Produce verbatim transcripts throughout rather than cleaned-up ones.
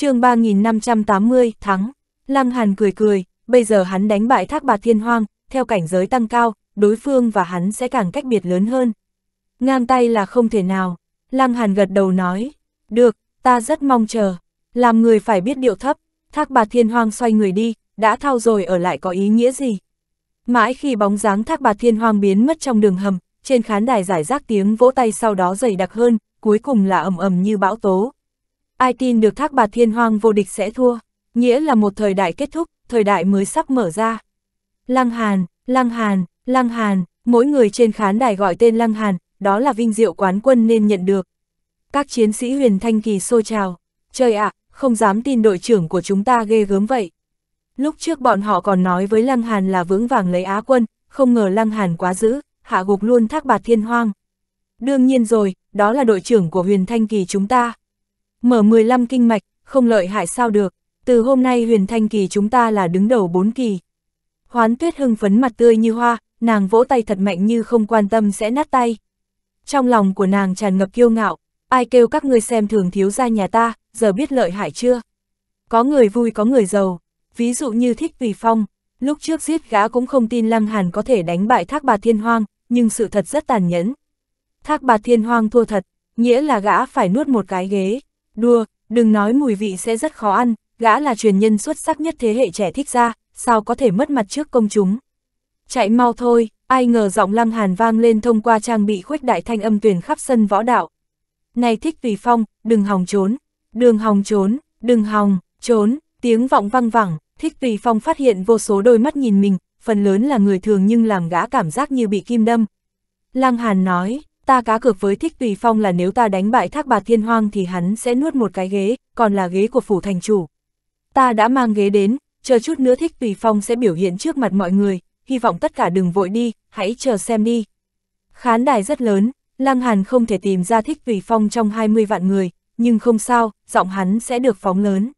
Chương ba nghìn năm trăm tám mươi, thắng. Lăng Hàn cười cười, bây giờ hắn đánh bại Thác Bạt Thiên Hoang, theo cảnh giới tăng cao, đối phương và hắn sẽ càng cách biệt lớn hơn. Ngang tay là không thể nào. Lăng Hàn gật đầu nói, được, ta rất mong chờ. Làm người phải biết điệu thấp. Thác Bạt Thiên Hoang xoay người đi, đã thao rồi ở lại có ý nghĩa gì? Mãi khi bóng dáng Thác Bạt Thiên Hoang biến mất trong đường hầm, trên khán đài giải rác tiếng vỗ tay sau đó dày đặc hơn, cuối cùng là ầm ầm như bão tố. Ai tin được Thác Bạt Thiên Hoang vô địch sẽ thua, nghĩa là một thời đại kết thúc, thời đại mới sắp mở ra. Lăng Hàn, Lăng Hàn, Lăng Hàn, mỗi người trên khán đài gọi tên Lăng Hàn, đó là vinh diệu quán quân nên nhận được. Các chiến sĩ Huyền Thanh Kỳ xô trào, trời ạ, à, không dám tin đội trưởng của chúng ta ghê gớm vậy. Lúc trước bọn họ còn nói với Lăng Hàn là vững vàng lấy Á quân, không ngờ Lăng Hàn quá dữ, hạ gục luôn Thác Bạt Thiên Hoang. Đương nhiên rồi, đó là đội trưởng của Huyền Thanh Kỳ chúng ta. Mở mười lăm kinh mạch, không lợi hại sao được, từ hôm nay Huyền Thanh Kỳ chúng ta là đứng đầu bốn kỳ. Hoán Tuyết hưng phấn mặt tươi như hoa, nàng vỗ tay thật mạnh như không quan tâm sẽ nát tay. Trong lòng của nàng tràn ngập kiêu ngạo, ai kêu các ngươi xem thường thiếu gia nhà ta, giờ biết lợi hại chưa? Có người vui có người giàu, ví dụ như Thích Vì Phong, lúc trước giết gã cũng không tin Lăng Hàn có thể đánh bại Thác Bạt Thiên Hoang, nhưng sự thật rất tàn nhẫn. Thác Bạt Thiên Hoang thua thật, nghĩa là gã phải nuốt một cái ghế. Đùa, đừng nói mùi vị sẽ rất khó ăn, gã là truyền nhân xuất sắc nhất thế hệ trẻ Thích gia, sao có thể mất mặt trước công chúng. Chạy mau thôi, ai ngờ giọng Lăng Hàn vang lên thông qua trang bị khuếch đại thanh âm tuyển khắp sân võ đạo. Này Thích Vì Phong, đừng hòng trốn, đừng hòng trốn, đừng hòng, trốn, tiếng vọng vang vẳng, Thích Vì Phong phát hiện vô số đôi mắt nhìn mình, phần lớn là người thường nhưng làm gã cảm giác như bị kim đâm. Lăng Hàn nói, ta cá cược với Thích Tùy Phong là nếu ta đánh bại Thác Bạt Thiên Hoang thì hắn sẽ nuốt một cái ghế, còn là ghế của phủ thành chủ. Ta đã mang ghế đến, chờ chút nữa Thích Tùy Phong sẽ biểu hiện trước mặt mọi người, hy vọng tất cả đừng vội đi, hãy chờ xem đi. Khán đài rất lớn, Lăng Hàn không thể tìm ra Thích Tùy Phong trong hai mươi vạn người, nhưng không sao, giọng hắn sẽ được phóng lớn.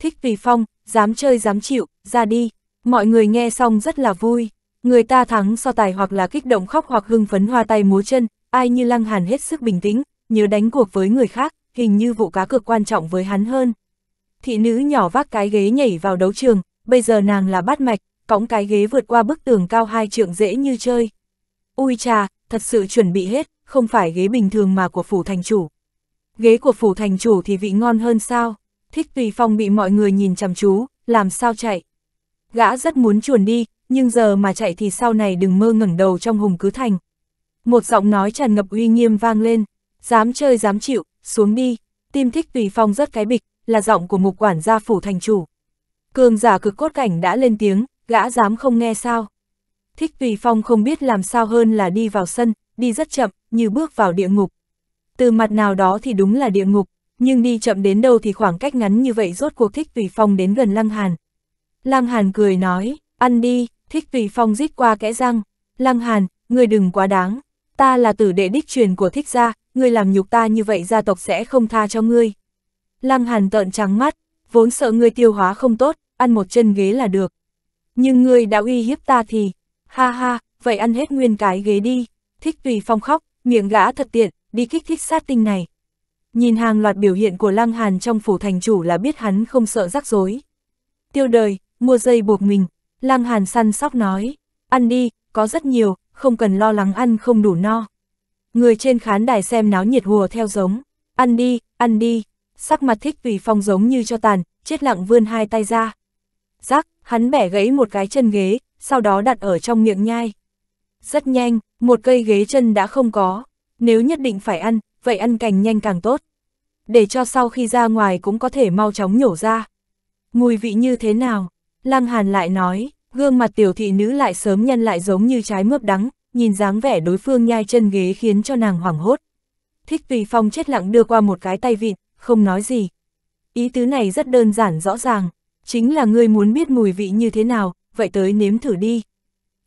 Thích Tùy Phong, dám chơi dám chịu, ra đi. Mọi người nghe xong rất là vui, người ta thắng so tài hoặc là kích động khóc hoặc hưng phấn hoa tay múa chân. Ai như Lăng Hàn hết sức bình tĩnh, nhớ đánh cuộc với người khác, hình như vụ cá cược quan trọng với hắn hơn. Thị nữ nhỏ vác cái ghế nhảy vào đấu trường, bây giờ nàng là Bát Mạch, cõng cái ghế vượt qua bức tường cao hai trượng dễ như chơi. Ui trà, thật sự chuẩn bị hết, không phải ghế bình thường mà của phủ thành chủ. Ghế của phủ thành chủ thì vị ngon hơn sao? Thích Tùy Phong bị mọi người nhìn chằm chú, làm sao chạy? Gã rất muốn chuồn đi, nhưng giờ mà chạy thì sau này đừng mơ ngẩng đầu trong Hùng Cứ Thành. Một giọng nói tràn ngập uy nghiêm vang lên, dám chơi dám chịu, xuống đi. Tim Thích Tùy Phong rất cái bịch, là giọng của mục quản gia phủ thành chủ. Cường giả cực cốt cảnh đã lên tiếng, gã dám không nghe sao? Thích Tùy Phong không biết làm sao hơn là đi vào sân, đi rất chậm, như bước vào địa ngục. Từ mặt nào đó thì đúng là địa ngục, nhưng đi chậm đến đâu thì khoảng cách ngắn như vậy rốt cuộc Thích Tùy Phong đến gần Lăng Hàn. Lăng Hàn cười nói, ăn đi. Thích Tùy Phong rít qua kẽ răng, Lăng Hàn, ngươi đừng quá đáng. Ta là tử đệ đích truyền của Thích gia, ngươi làm nhục ta như vậy gia tộc sẽ không tha cho ngươi. Lăng Hàn trợn trắng mắt, vốn sợ ngươi tiêu hóa không tốt, ăn một chân ghế là được. Nhưng ngươi đã uy hiếp ta thì, ha ha, vậy ăn hết nguyên cái ghế đi. Thích Tùy Phong khóc, miệng gã thật tiện, đi kích thích sát tinh này. Nhìn hàng loạt biểu hiện của Lăng Hàn trong phủ thành chủ là biết hắn không sợ rắc rối. Tiêu đời, mua dây buộc mình, Lăng Hàn săn sóc nói, ăn đi, có rất nhiều. Không cần lo lắng ăn không đủ no. Người trên khán đài xem náo nhiệt hùa theo giống, ăn đi, ăn đi. Sắc mặt Thích Tùy Phong giống như cho tàn, chết lặng vươn hai tay ra. Rắc, hắn bẻ gãy một cái chân ghế, sau đó đặt ở trong miệng nhai. Rất nhanh, một cây ghế chân đã không có. Nếu nhất định phải ăn, vậy ăn càng nhanh càng tốt, để cho sau khi ra ngoài cũng có thể mau chóng nhổ ra. Mùi vị như thế nào? Lăng Hàn lại nói. Gương mặt tiểu thị nữ lại sớm nhăn lại giống như trái mướp đắng, nhìn dáng vẻ đối phương nhai chân ghế khiến cho nàng hoảng hốt. Thích Tùy Phong chết lặng đưa qua một cái tay vịn, không nói gì. Ý tứ này rất đơn giản rõ ràng, chính là ngươi muốn biết mùi vị như thế nào, vậy tới nếm thử đi.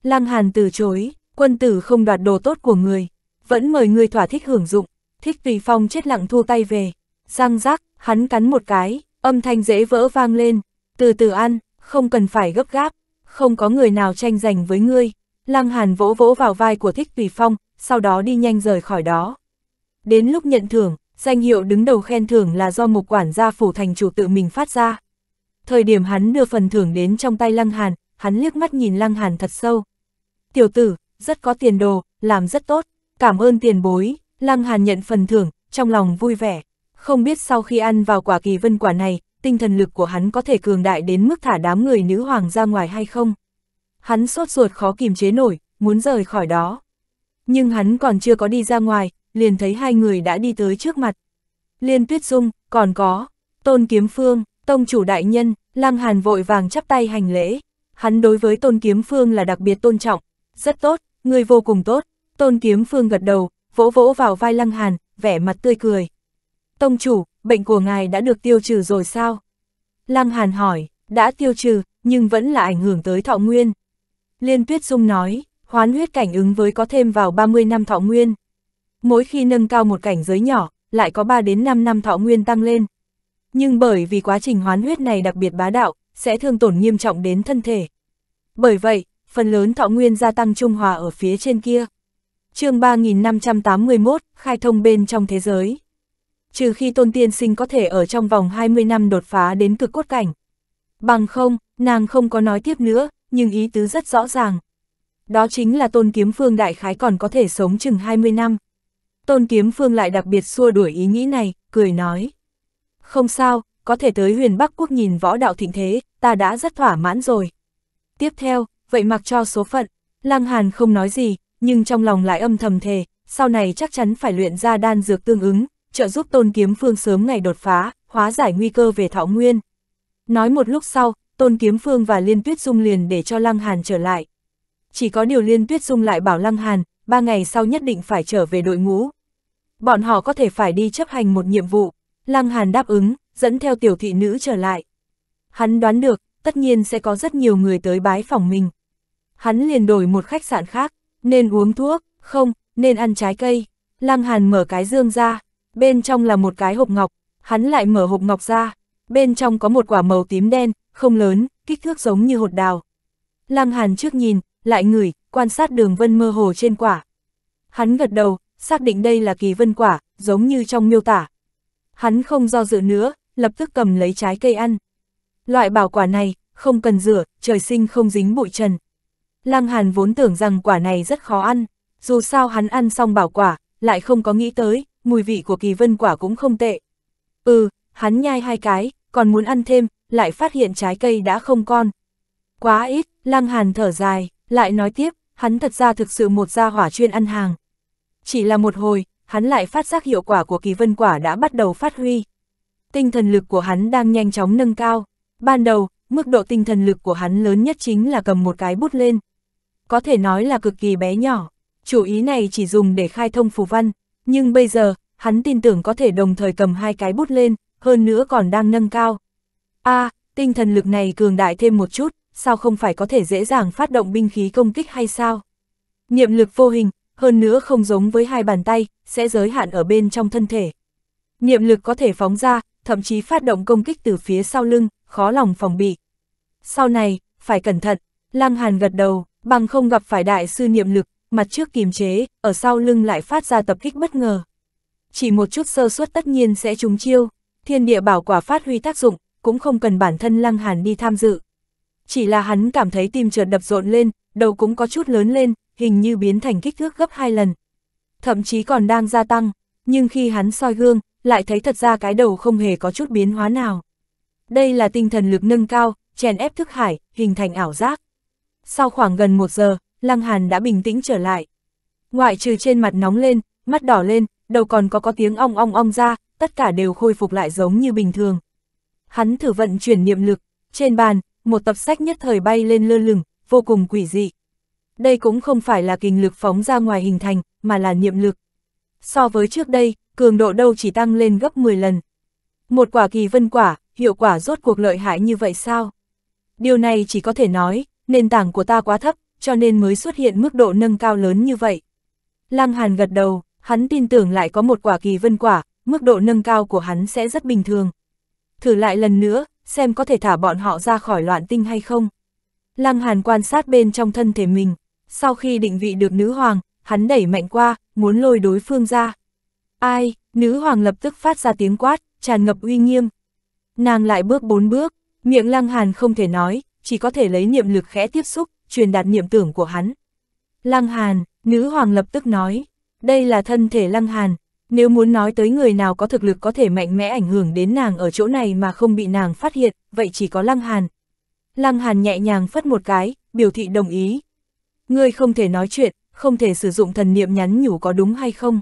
Lăng Hàn từ chối, quân tử không đoạt đồ tốt của người, vẫn mời ngươi thỏa thích hưởng dụng. Thích Tùy Phong chết lặng thu tay về, răng rắc, hắn cắn một cái, âm thanh dễ vỡ vang lên, từ từ ăn, không cần phải gấp gáp. Không có người nào tranh giành với ngươi. Lăng Hàn vỗ vỗ vào vai của Thích Tùy Phong, sau đó đi nhanh rời khỏi đó. Đến lúc nhận thưởng, Danh hiệu đứng đầu khen thưởng là do một quản gia phủ thành chủ tự mình phát ra. Thời điểm hắn đưa phần thưởng đến trong tay Lăng Hàn, hắn liếc mắt nhìn Lăng Hàn thật sâu. Tiểu tử, rất có tiền đồ, làm rất tốt, cảm ơn tiền bối. Lăng Hàn nhận phần thưởng, trong lòng vui vẻ. Không biết sau khi ăn vào quả kỳ vân quả này, tinh thần lực của hắn có thể cường đại đến mức thả đám người nữ hoàng ra ngoài hay không. Hắn sốt ruột khó kìm chế nổi, muốn rời khỏi đó. Nhưng hắn còn chưa có đi ra ngoài, liền thấy hai người đã đi tới trước mặt. Liên Tuyết Dung, còn có Tôn Kiếm Phương. Tông chủ đại nhân, Lăng Hàn vội vàng chắp tay hành lễ. Hắn đối với Tôn Kiếm Phương là đặc biệt tôn trọng. Rất tốt, người vô cùng tốt. Tôn Kiếm Phương gật đầu, vỗ vỗ vào vai Lăng Hàn, vẻ mặt tươi cười. Tông chủ, bệnh của ngài đã được tiêu trừ rồi sao? Lăng Hàn hỏi. Đã tiêu trừ, nhưng vẫn là ảnh hưởng tới thọ nguyên. Liên Tuyết Dung nói, hoán huyết cảnh ứng với có thêm vào ba mươi năm thọ nguyên. Mỗi khi nâng cao một cảnh giới nhỏ, lại có ba đến năm năm thọ nguyên tăng lên. Nhưng bởi vì quá trình hoán huyết này đặc biệt bá đạo, sẽ thương tổn nghiêm trọng đến thân thể. Bởi vậy, phần lớn thọ nguyên gia tăng trung hòa ở phía trên kia. Chương ba nghìn năm trăm tám mươi mốt, khai thông bên trong thế giới. Trừ khi Tôn tiên sinh có thể ở trong vòng hai mươi năm đột phá đến cực cốt cảnh. Bằng không, nàng không có nói tiếp nữa, nhưng ý tứ rất rõ ràng. Đó chính là Tôn Kiếm Phương đại khái còn có thể sống chừng hai mươi năm. Tôn Kiếm Phương lại đặc biệt xua đuổi ý nghĩ này, cười nói. Không sao, có thể tới Huyền Bắc Quốc nhìn võ đạo thịnh thế, ta đã rất thỏa mãn rồi. Tiếp theo, vậy mặc cho số phận. Lăng Hàn không nói gì, nhưng trong lòng lại âm thầm thề, sau này chắc chắn phải luyện ra đan dược tương ứng, trợ giúp Tôn Kiếm Phương sớm ngày đột phá, hóa giải nguy cơ về thọ nguyên. Nói một lúc sau, Tôn Kiếm Phương và Liên Tuyết Dung liền để cho Lăng Hàn trở lại. Chỉ có điều Liên Tuyết Dung lại bảo Lăng Hàn, ba ngày sau nhất định phải trở về đội ngũ. Bọn họ có thể phải đi chấp hành một nhiệm vụ. Lăng Hàn đáp ứng, dẫn theo tiểu thị nữ trở lại. Hắn đoán được, tất nhiên sẽ có rất nhiều người tới bái phòng mình. Hắn liền đổi một khách sạn khác, nên uống thuốc, không, nên ăn trái cây. Lăng Hàn mở cái dương ra, bên trong là một cái hộp ngọc, hắn lại mở hộp ngọc ra, bên trong có một quả màu tím đen, không lớn, kích thước giống như hột đào. Lăng Hàn trước nhìn, lại ngửi, quan sát đường vân mơ hồ trên quả. Hắn gật đầu, xác định đây là kỳ vân quả, giống như trong miêu tả. Hắn không do dự nữa, lập tức cầm lấy trái cây ăn. Loại bảo quả này, không cần rửa, trời sinh không dính bụi trần. Lăng Hàn vốn tưởng rằng quả này rất khó ăn, dù sao hắn ăn xong bảo quả, lại không có nghĩ tới, mùi vị của kỳ vân quả cũng không tệ. Ừ, hắn nhai hai cái, còn muốn ăn thêm, lại phát hiện trái cây đã không còn. Quá ít, Lăng Hàn thở dài, lại nói tiếp, hắn thật ra thực sự một gia hỏa chuyên ăn hàng. Chỉ là một hồi, hắn lại phát giác hiệu quả của kỳ vân quả đã bắt đầu phát huy. Tinh thần lực của hắn đang nhanh chóng nâng cao. Ban đầu, mức độ tinh thần lực của hắn lớn nhất chính là cầm một cái bút lên. Có thể nói là cực kỳ bé nhỏ. Chủ ý này chỉ dùng để khai thông phù văn. Nhưng bây giờ, hắn tin tưởng có thể đồng thời cầm hai cái bút lên, hơn nữa còn đang nâng cao. À, tinh thần lực này cường đại thêm một chút, sao không phải có thể dễ dàng phát động binh khí công kích hay sao? Niệm lực vô hình. Hơn nữa không giống với hai bàn tay, sẽ giới hạn ở bên trong thân thể. Niệm lực có thể phóng ra, thậm chí phát động công kích từ phía sau lưng, khó lòng phòng bị. Sau này, phải cẩn thận, Lăng Hàn gật đầu, bằng không gặp phải đại sư niệm lực, mặt trước kiềm chế, ở sau lưng lại phát ra tập kích bất ngờ. Chỉ một chút sơ suất tất nhiên sẽ trúng chiêu, thiên địa bảo quả phát huy tác dụng, cũng không cần bản thân Lăng Hàn đi tham dự. Chỉ là hắn cảm thấy tim chợt đập rộn lên, đầu cũng có chút lớn lên. Hình như biến thành kích thước gấp hai lần, thậm chí còn đang gia tăng, nhưng khi hắn soi gương, lại thấy thật ra cái đầu không hề có chút biến hóa nào. Đây là tinh thần lực nâng cao, chèn ép thức hải, hình thành ảo giác. Sau khoảng gần một giờ, Lăng Hàn đã bình tĩnh trở lại. Ngoại trừ trên mặt nóng lên, mắt đỏ lên, đầu còn có có tiếng ong ong ong ra, tất cả đều khôi phục lại giống như bình thường. Hắn thử vận chuyển niệm lực, trên bàn, một tập sách nhất thời bay lên lơ lửng, vô cùng quỷ dị. Đây cũng không phải là kình lực phóng ra ngoài hình thành, mà là niệm lực. So với trước đây, cường độ đâu chỉ tăng lên gấp mười lần. Một quả kỳ vân quả, hiệu quả rốt cuộc lợi hại như vậy sao? Điều này chỉ có thể nói, nền tảng của ta quá thấp, cho nên mới xuất hiện mức độ nâng cao lớn như vậy. Lăng Hàn gật đầu, hắn tin tưởng lại có một quả kỳ vân quả, mức độ nâng cao của hắn sẽ rất bình thường. Thử lại lần nữa, xem có thể thả bọn họ ra khỏi loạn tinh hay không. Lăng Hàn quan sát bên trong thân thể mình. Sau khi định vị được nữ hoàng, hắn đẩy mạnh qua, muốn lôi đối phương ra. Ai, nữ hoàng lập tức phát ra tiếng quát, tràn ngập uy nghiêm. Nàng lại bước bốn bước, miệng Lăng Hàn không thể nói, chỉ có thể lấy niệm lực khẽ tiếp xúc, truyền đạt niệm tưởng của hắn. Lăng Hàn, nữ hoàng lập tức nói, đây là thân thể Lăng Hàn, nếu muốn nói tới người nào có thực lực có thể mạnh mẽ ảnh hưởng đến nàng ở chỗ này mà không bị nàng phát hiện, vậy chỉ có Lăng Hàn. Lăng Hàn nhẹ nhàng phất một cái, biểu thị đồng ý. Ngươi không thể nói chuyện, không thể sử dụng thần niệm nhắn nhủ có đúng hay không?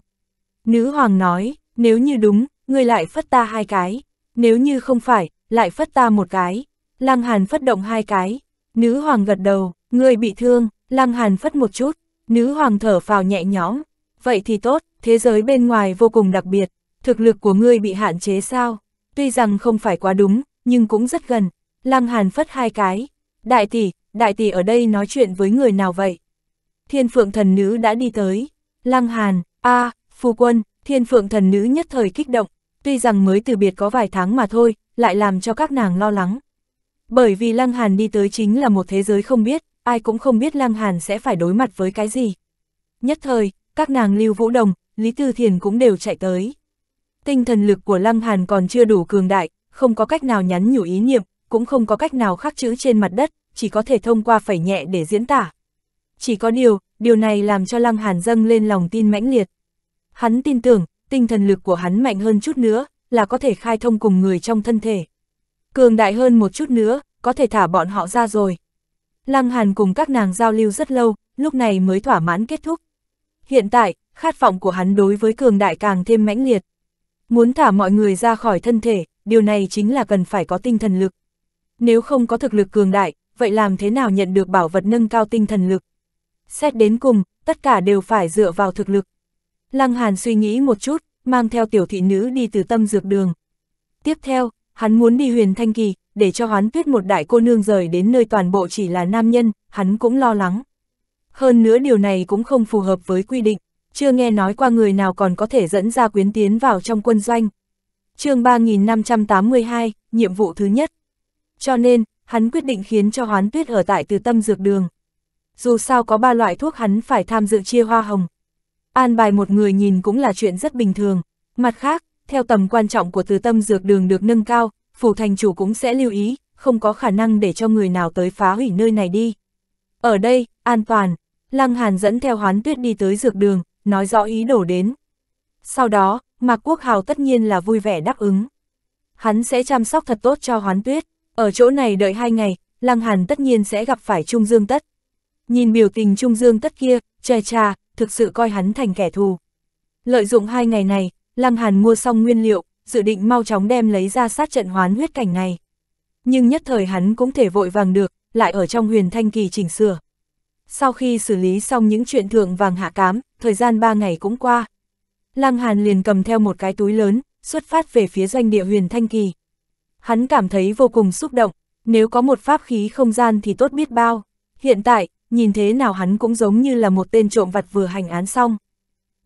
Nữ hoàng nói, nếu như đúng, ngươi lại phất ta hai cái, nếu như không phải, lại phất ta một cái. Lăng Hàn phất động hai cái, nữ hoàng gật đầu, ngươi bị thương. Lăng Hàn phất một chút, nữ hoàng thở phào nhẹ nhõm. Vậy thì tốt, thế giới bên ngoài vô cùng đặc biệt, thực lực của ngươi bị hạn chế sao? Tuy rằng không phải quá đúng, nhưng cũng rất gần. Lăng Hàn phất hai cái, đại tỷ, đại tỷ ở đây nói chuyện với người nào vậy? Thiên Phượng thần nữ đã đi tới. Lăng Hàn, a, à, phu quân. Thiên Phượng thần nữ nhất thời kích động, tuy rằng mới từ biệt có vài tháng mà thôi, lại làm cho các nàng lo lắng. Bởi vì Lăng Hàn đi tới chính là một thế giới không biết, ai cũng không biết Lăng Hàn sẽ phải đối mặt với cái gì. Nhất thời, các nàng Lưu Vũ Đồng, Lý Tư Thiền cũng đều chạy tới. Tinh thần lực của Lăng Hàn còn chưa đủ cường đại, không có cách nào nhắn nhủ ý niệm, cũng không có cách nào khắc chữ trên mặt đất, chỉ có thể thông qua phẩy nhẹ để diễn tả. Chỉ có điều, điều này làm cho Lăng Hàn dâng lên lòng tin mãnh liệt. Hắn tin tưởng, tinh thần lực của hắn mạnh hơn chút nữa, là có thể khai thông cùng người trong thân thể. Cường đại hơn một chút nữa, có thể thả bọn họ ra rồi. Lăng Hàn cùng các nàng giao lưu rất lâu, lúc này mới thỏa mãn kết thúc. Hiện tại, khát vọng của hắn đối với cường đại càng thêm mãnh liệt. Muốn thả mọi người ra khỏi thân thể, điều này chính là cần phải có tinh thần lực. Nếu không có thực lực cường đại, vậy làm thế nào nhận được bảo vật nâng cao tinh thần lực? Xét đến cùng, tất cả đều phải dựa vào thực lực. Lăng Hàn suy nghĩ một chút, mang theo tiểu thị nữ đi từ Tâm Dược Đường. Tiếp theo, hắn muốn đi Huyền Thanh Kỳ, để cho Hoán Tuyết một đại cô nương rời đến nơi toàn bộ chỉ là nam nhân, hắn cũng lo lắng. Hơn nữa điều này cũng không phù hợp với quy định, chưa nghe nói qua người nào còn có thể dẫn ra quyến tiến vào trong quân doanh. Chương ba nghìn năm trăm tám mươi hai, nhiệm vụ thứ nhất. Cho nên, hắn quyết định khiến cho Hoán Tuyết ở tại Từ Tâm Dược Đường. Dù sao có ba loại thuốc hắn phải tham dự chia hoa hồng. An bài một người nhìn cũng là chuyện rất bình thường. Mặt khác, theo tầm quan trọng của Từ Tâm Dược Đường được nâng cao, phủ thành chủ cũng sẽ lưu ý, không có khả năng để cho người nào tới phá hủy nơi này đi. Ở đây, an toàn. Lăng Hàn dẫn theo Hoán Tuyết đi tới dược đường, nói rõ ý đồ đến. Sau đó, Mạc Quốc Hào tất nhiên là vui vẻ đáp ứng. Hắn sẽ chăm sóc thật tốt cho Hoán Tuyết. Ở chỗ này đợi hai ngày, Lăng Hàn tất nhiên sẽ gặp phải Trung Dương Tất. Nhìn biểu tình Trung Dương Tất kia, chà chà, thực sự coi hắn thành kẻ thù. Lợi dụng hai ngày này, Lăng Hàn mua xong nguyên liệu, dự định mau chóng đem lấy ra sát trận hoán huyết cảnh này. Nhưng nhất thời hắn cũng thể vội vàng được, lại ở trong Huyền Thanh Kỳ chỉnh sửa. Sau khi xử lý xong những chuyện thượng vàng hạ cám, thời gian ba ngày cũng qua. Lăng Hàn liền cầm theo một cái túi lớn, xuất phát về phía doanh địa Huyền Thanh Kỳ. Hắn cảm thấy vô cùng xúc động, nếu có một pháp khí không gian thì tốt biết bao. Hiện tại, nhìn thế nào hắn cũng giống như là một tên trộm vặt vừa hành án xong.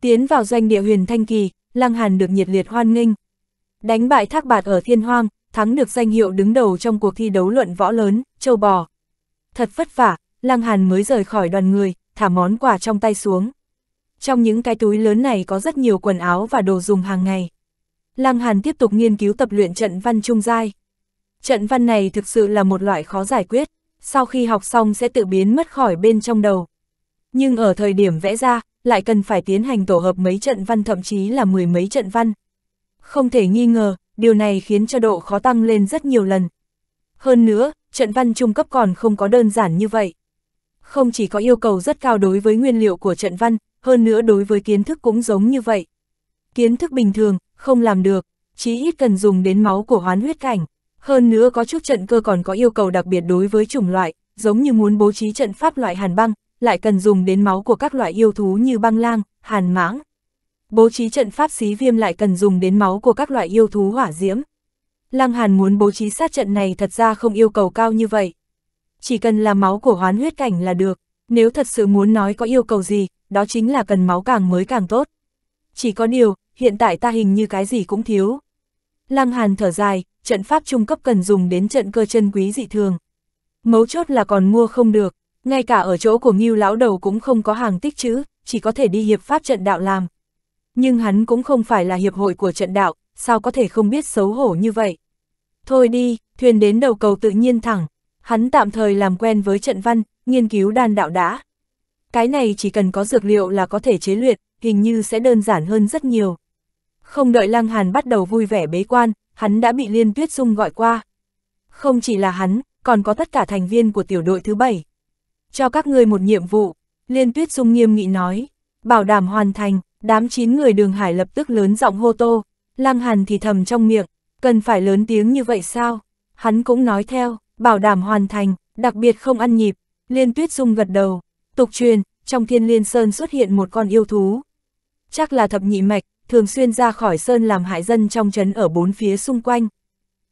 Tiến vào doanh địa Huyền Thanh Kỳ, Lăng Hàn được nhiệt liệt hoan nghênh. Đánh bại Thác Bạt ở Thiên Hoang, thắng được danh hiệu đứng đầu trong cuộc thi đấu luận võ lớn, châu bò. Thật vất vả, Lăng Hàn mới rời khỏi đoàn người, thả món quà trong tay xuống. Trong những cái túi lớn này có rất nhiều quần áo và đồ dùng hàng ngày. Lăng Hàn tiếp tục nghiên cứu tập luyện trận văn trung giai. Trận văn này thực sự là một loại khó giải quyết, sau khi học xong sẽ tự biến mất khỏi bên trong đầu. Nhưng ở thời điểm vẽ ra, lại cần phải tiến hành tổ hợp mấy trận văn thậm chí là mười mấy trận văn. Không thể nghi ngờ, điều này khiến cho độ khó tăng lên rất nhiều lần. Hơn nữa, trận văn trung cấp còn không có đơn giản như vậy. Không chỉ có yêu cầu rất cao đối với nguyên liệu của trận văn, hơn nữa đối với kiến thức cũng giống như vậy. Kiến thức bình thường, không làm được, chí ít cần dùng đến máu của hoán huyết cảnh. Hơn nữa có chút trận cơ còn có yêu cầu đặc biệt đối với chủng loại, giống như muốn bố trí trận pháp loại hàn băng, lại cần dùng đến máu của các loại yêu thú như băng lang, hàn mãng. Bố trí trận pháp xí viêm lại cần dùng đến máu của các loại yêu thú hỏa diễm. Lăng Hàn muốn bố trí sát trận này thật ra không yêu cầu cao như vậy. Chỉ cần là máu của hoán huyết cảnh là được, nếu thật sự muốn nói có yêu cầu gì, đó chính là cần máu càng mới càng tốt. Chỉ có điều, hiện tại ta hình như cái gì cũng thiếu. Lăng Hàn thở dài, trận pháp trung cấp cần dùng đến trận cơ chân quý dị thường. Mấu chốt là còn mua không được, ngay cả ở chỗ của Ngưu lão đầu cũng không có hàng tích trữ, chỉ có thể đi hiệp pháp trận đạo làm. Nhưng hắn cũng không phải là hiệp hội của trận đạo, sao có thể không biết xấu hổ như vậy. Thôi đi, thuyền đến đầu cầu tự nhiên thẳng, hắn tạm thời làm quen với trận văn, nghiên cứu đan đạo đã. Cái này chỉ cần có dược liệu là có thể chế luyện, hình như sẽ đơn giản hơn rất nhiều. Không đợi Lăng Hàn bắt đầu vui vẻ bế quan, hắn đã bị Liên Tuyết Dung gọi qua. Không chỉ là hắn, còn có tất cả thành viên của tiểu đội thứ bảy. Cho các ngươi một nhiệm vụ, Liên Tuyết Dung nghiêm nghị nói, bảo đảm hoàn thành. Đám chín người Đường Hải lập tức lớn giọng hô tô, Lăng Hàn thì thầm trong miệng, cần phải lớn tiếng như vậy sao? Hắn cũng nói theo, bảo đảm hoàn thành, đặc biệt không ăn nhịp. Liên Tuyết Dung gật đầu, tục truyền, trong Thiên Liên Sơn xuất hiện một con yêu thú. Chắc là thập nhị mạch, thường xuyên ra khỏi sơn làm hại dân trong trấn ở bốn phía xung quanh.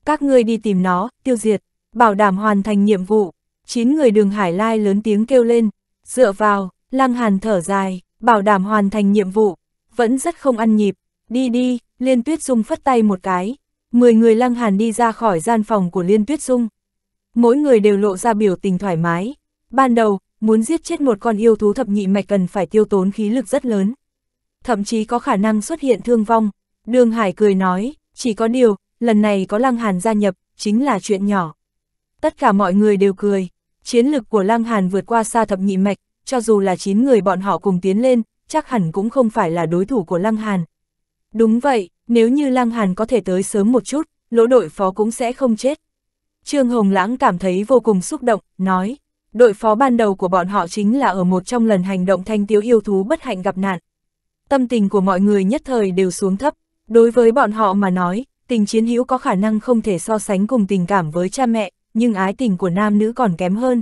Các ngươi đi tìm nó, tiêu diệt, bảo đảm hoàn thành nhiệm vụ. Chín người Đường Hải lai lớn tiếng kêu lên, dựa vào, Lăng Hàn thở dài, bảo đảm hoàn thành nhiệm vụ. Vẫn rất không ăn nhịp, đi đi, Liên Tuyết Dung phất tay một cái. Mười người Lăng Hàn đi ra khỏi gian phòng của Liên Tuyết Dung. Mỗi người đều lộ ra biểu tình thoải mái. Ban đầu, muốn giết chết một con yêu thú thập nhị mạch cần phải tiêu tốn khí lực rất lớn. Thậm chí có khả năng xuất hiện thương vong. Đường Hải cười nói, chỉ có điều, lần này có Lăng Hàn gia nhập, chính là chuyện nhỏ. Tất cả mọi người đều cười. Chiến lực của Lăng Hàn vượt qua xa thập nhị mạch, cho dù là chín người bọn họ cùng tiến lên, chắc hẳn cũng không phải là đối thủ của Lăng Hàn. Đúng vậy, nếu như Lăng Hàn có thể tới sớm một chút, Lỗ đội phó cũng sẽ không chết. Trương Hồng Lãng cảm thấy vô cùng xúc động, nói, đội phó ban đầu của bọn họ chính là ở một trong lần hành động thanh tiêu yêu thú bất hạnh gặp nạn. Tâm tình của mọi người nhất thời đều xuống thấp, đối với bọn họ mà nói, tình chiến hữu có khả năng không thể so sánh cùng tình cảm với cha mẹ, nhưng ái tình của nam nữ còn kém hơn.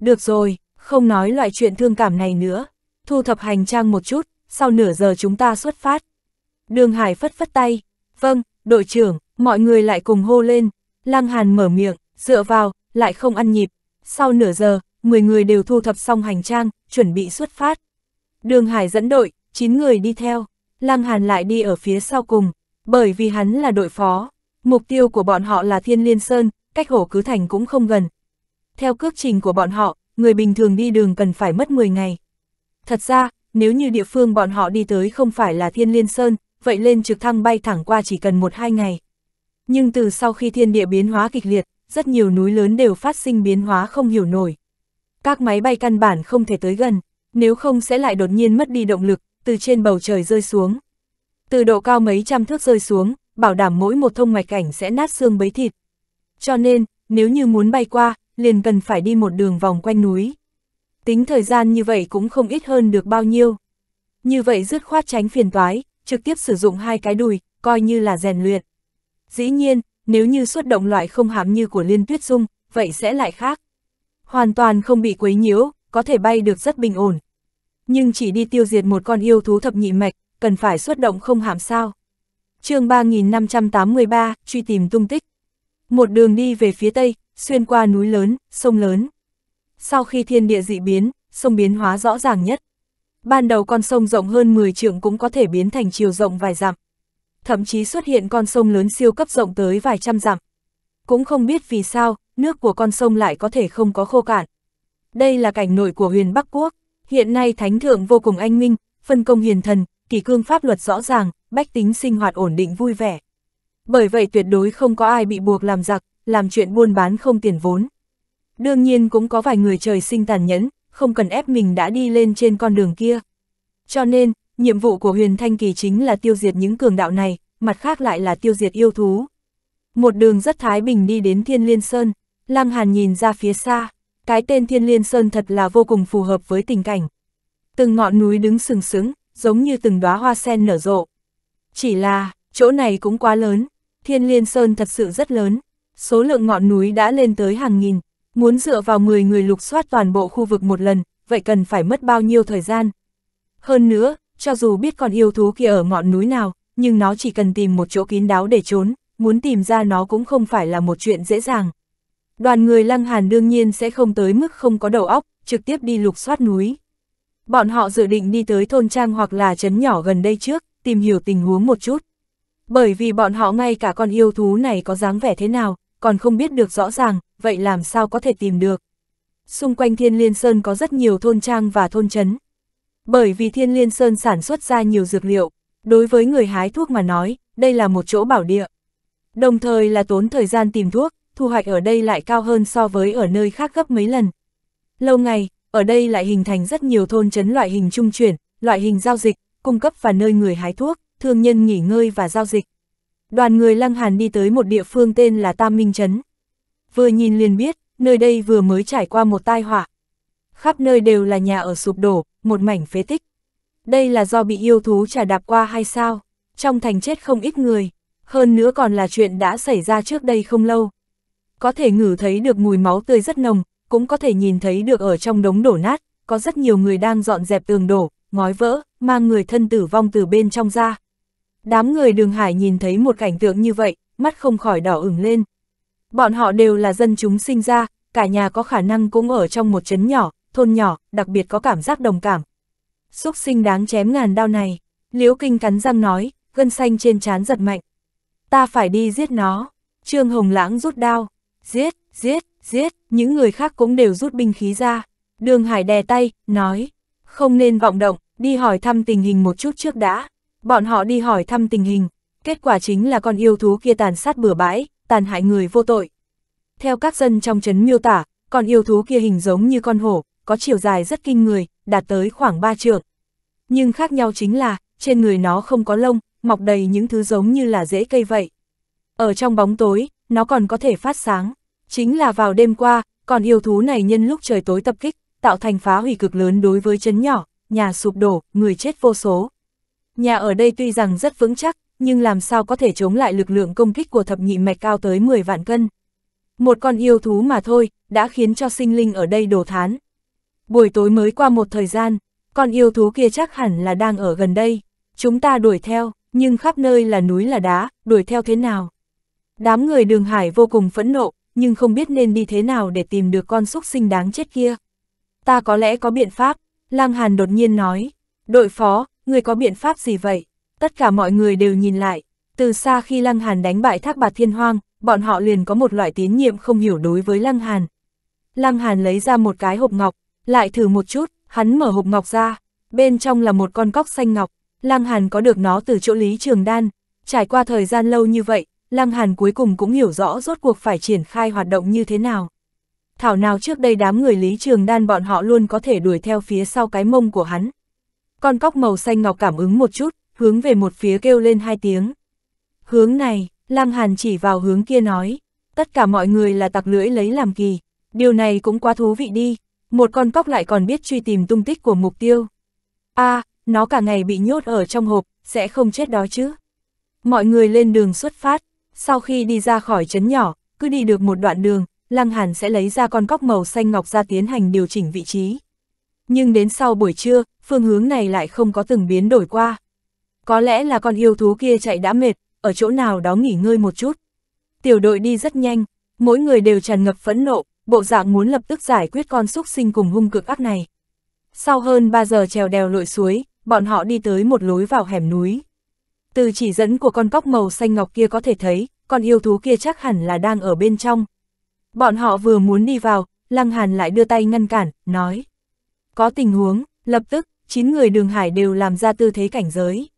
Được rồi, không nói loại chuyện thương cảm này nữa. Thu thập hành trang một chút, sau nửa giờ chúng ta xuất phát. Đường Hải phất phất tay. Vâng, đội trưởng, mọi người lại cùng hô lên. Lăng Hàn mở miệng, dựa vào, lại không ăn nhịp. Sau nửa giờ, mười người đều thu thập xong hành trang, chuẩn bị xuất phát. Đường Hải dẫn đội, chín người đi theo. Lăng Hàn lại đi ở phía sau cùng, bởi vì hắn là đội phó. Mục tiêu của bọn họ là Thiên Liên Sơn, cách Hổ Cứ Thành cũng không gần. Theo cước trình của bọn họ, người bình thường đi đường cần phải mất mười ngày. Thật ra, nếu như địa phương bọn họ đi tới không phải là Thiên Liên Sơn, vậy lên trực thăng bay thẳng qua chỉ cần một hai ngày. Nhưng từ sau khi thiên địa biến hóa kịch liệt, rất nhiều núi lớn đều phát sinh biến hóa không hiểu nổi. Các máy bay căn bản không thể tới gần, nếu không sẽ lại đột nhiên mất đi động lực, từ trên bầu trời rơi xuống. Từ độ cao mấy trăm thước rơi xuống, bảo đảm mỗi một thông mạch cảnh sẽ nát xương bấy thịt. Cho nên, nếu như muốn bay qua, liền cần phải đi một đường vòng quanh núi. Tính thời gian như vậy cũng không ít hơn được bao nhiêu. Như vậy dứt khoát tránh phiền toái, trực tiếp sử dụng hai cái đùi, coi như là rèn luyện. Dĩ nhiên, nếu như xuất động loại không hám như của Liên Tuyết Dung, vậy sẽ lại khác. Hoàn toàn không bị quấy nhiễu, có thể bay được rất bình ổn. Nhưng chỉ đi tiêu diệt một con yêu thú thập nhị mạch, cần phải xuất động không hám sao. Chương ba nghìn năm trăm tám mươi ba, truy tìm tung tích. Một đường đi về phía tây, xuyên qua núi lớn, sông lớn. Sau khi thiên địa dị biến, sông biến hóa rõ ràng nhất. Ban đầu con sông rộng hơn mười trượng cũng có thể biến thành chiều rộng vài dặm. Thậm chí xuất hiện con sông lớn siêu cấp rộng tới vài trăm dặm. Cũng không biết vì sao, nước của con sông lại có thể không có khô cạn. Đây là cảnh nội của Huyền Bắc Quốc. Hiện nay thánh thượng vô cùng anh minh, phân công hiền thần, kỷ cương pháp luật rõ ràng, bách tính sinh hoạt ổn định vui vẻ. Bởi vậy tuyệt đối không có ai bị buộc làm giặc, làm chuyện buôn bán không tiền vốn. Đương nhiên cũng có vài người trời sinh tàn nhẫn, không cần ép mình đã đi lên trên con đường kia. Cho nên, nhiệm vụ của Huyền Thanh Kỳ chính là tiêu diệt những cường đạo này, mặt khác lại là tiêu diệt yêu thú. Một đường rất thái bình đi đến Thiên Liên Sơn, Lăng Hàn nhìn ra phía xa, cái tên Thiên Liên Sơn thật là vô cùng phù hợp với tình cảnh. Từng ngọn núi đứng sừng sững, giống như từng đóa hoa sen nở rộ. Chỉ là, chỗ này cũng quá lớn, Thiên Liên Sơn thật sự rất lớn, số lượng ngọn núi đã lên tới hàng nghìn. Muốn dựa vào mười người lục soát toàn bộ khu vực một lần, vậy cần phải mất bao nhiêu thời gian. Hơn nữa, cho dù biết con yêu thú kia ở ngọn núi nào, nhưng nó chỉ cần tìm một chỗ kín đáo để trốn, muốn tìm ra nó cũng không phải là một chuyện dễ dàng. Đoàn người Lăng Hàn đương nhiên sẽ không tới mức không có đầu óc, trực tiếp đi lục soát núi. Bọn họ dự định đi tới thôn trang hoặc là trấn nhỏ gần đây trước, tìm hiểu tình huống một chút. Bởi vì bọn họ ngay cả con yêu thú này có dáng vẻ thế nào, còn không biết được rõ ràng. Vậy làm sao có thể tìm được? Xung quanh Thiên Liên Sơn có rất nhiều thôn trang và thôn trấn. Bởi vì Thiên Liên Sơn sản xuất ra nhiều dược liệu, Đối với người hái thuốc mà nói, đây là một chỗ bảo địa. Đồng thời là tốn thời gian tìm thuốc, thu hoạch ở đây lại cao hơn so với ở nơi khác gấp mấy lần. Lâu ngày, ở đây lại hình thành rất nhiều thôn trấn loại hình trung chuyển, loại hình giao dịch, cung cấp và nơi người hái thuốc, thương nhân nghỉ ngơi và giao dịch. Đoàn người Lăng Hàn đi tới một địa phương tên là Tam Minh Trấn. Vừa nhìn liền biết, nơi đây vừa mới trải qua một tai họa. Khắp nơi đều là nhà ở sụp đổ, một mảnh phế tích. Đây là do bị yêu thú chà đạp qua hay sao? Trong thành chết không ít người, hơn nữa còn là chuyện đã xảy ra trước đây không lâu. Có thể ngửi thấy được mùi máu tươi rất nồng, cũng có thể nhìn thấy được ở trong đống đổ nát, có rất nhiều người đang dọn dẹp tường đổ, ngói vỡ, mang người thân tử vong từ bên trong ra. Đám người Đường Hải nhìn thấy một cảnh tượng như vậy, mắt không khỏi đỏ ửng lên. Bọn họ đều là dân chúng sinh ra, cả nhà có khả năng cũng ở trong một trấn nhỏ, thôn nhỏ, đặc biệt có cảm giác đồng cảm. Súc sinh đáng chém ngàn đao này, Liễu Kinh cắn răng nói, gân xanh trên trán giật mạnh. Ta phải đi giết nó. Trương Hồng Lãng rút đao, giết, giết, giết, những người khác cũng đều rút binh khí ra. Đường Hải đè tay, nói, không nên vọng động, đi hỏi thăm tình hình một chút trước đã. Bọn họ đi hỏi thăm tình hình, kết quả chính là con yêu thú kia tàn sát bừa bãi, tàn hại người vô tội. Theo các dân trong trấn miêu tả, con yêu thú kia hình giống như con hổ, có chiều dài rất kinh người, đạt tới khoảng ba trượng. Nhưng khác nhau chính là, trên người nó không có lông, mọc đầy những thứ giống như là rễ cây vậy. Ở trong bóng tối, nó còn có thể phát sáng. Chính là vào đêm qua, con yêu thú này nhân lúc trời tối tập kích, tạo thành phá hủy cực lớn đối với trấn nhỏ, nhà sụp đổ, người chết vô số. Nhà ở đây tuy rằng rất vững chắc, nhưng làm sao có thể chống lại lực lượng công kích của thập nhị mạch cao tới mười vạn cân. Một con yêu thú mà thôi, đã khiến cho sinh linh ở đây đổ thán. Buổi tối mới qua một thời gian, con yêu thú kia chắc hẳn là đang ở gần đây. Chúng ta đuổi theo, nhưng khắp nơi là núi là đá, đuổi theo thế nào? Đám người Đường Hải vô cùng phẫn nộ, nhưng không biết nên đi thế nào để tìm được con súc sinh đáng chết kia. Ta có lẽ có biện pháp, Lăng Hàn đột nhiên nói. Đội phó, người có biện pháp gì vậy? Tất cả mọi người đều nhìn lại. Từ xa khi Lăng Hàn đánh bại Thác Bạt Thiên Hoang, bọn họ liền có một loại tín nhiệm không hiểu đối với Lăng Hàn. Lăng Hàn lấy ra một cái hộp ngọc, lại thử một chút, hắn mở hộp ngọc ra. Bên trong là một con cóc xanh ngọc, Lăng Hàn có được nó từ chỗ Lý Trường Đan. Trải qua thời gian lâu như vậy, Lăng Hàn cuối cùng cũng hiểu rõ rốt cuộc phải triển khai hoạt động như thế nào. Thảo nào trước đây đám người Lý Trường Đan bọn họ luôn có thể đuổi theo phía sau cái mông của hắn. Con cóc màu xanh ngọc cảm ứng một chút, hướng về một phía kêu lên hai tiếng. Hướng này, Lăng Hàn chỉ vào hướng kia nói, tất cả mọi người là tặc lưỡi lấy làm kỳ, điều này cũng quá thú vị đi, một con cóc lại còn biết truy tìm tung tích của mục tiêu. A, à, nó cả ngày bị nhốt ở trong hộp, sẽ không chết đó chứ. Mọi người lên đường xuất phát, sau khi đi ra khỏi trấn nhỏ, cứ đi được một đoạn đường, Lăng Hàn sẽ lấy ra con cóc màu xanh ngọc ra tiến hành điều chỉnh vị trí. Nhưng đến sau buổi trưa, phương hướng này lại không có từng biến đổi qua. Có lẽ là con yêu thú kia chạy đã mệt, ở chỗ nào đó nghỉ ngơi một chút. Tiểu đội đi rất nhanh, mỗi người đều tràn ngập phẫn nộ, bộ dạng muốn lập tức giải quyết con súc sinh cùng hung cực ác này. Sau hơn ba giờ trèo đèo lội suối, bọn họ đi tới một lối vào hẻm núi. Từ chỉ dẫn của con cóc màu xanh ngọc kia có thể thấy, con yêu thú kia chắc hẳn là đang ở bên trong. Bọn họ vừa muốn đi vào, Lăng Hàn lại đưa tay ngăn cản, nói. Có tình huống, lập tức, chín người Đường Hải đều làm ra tư thế cảnh giới.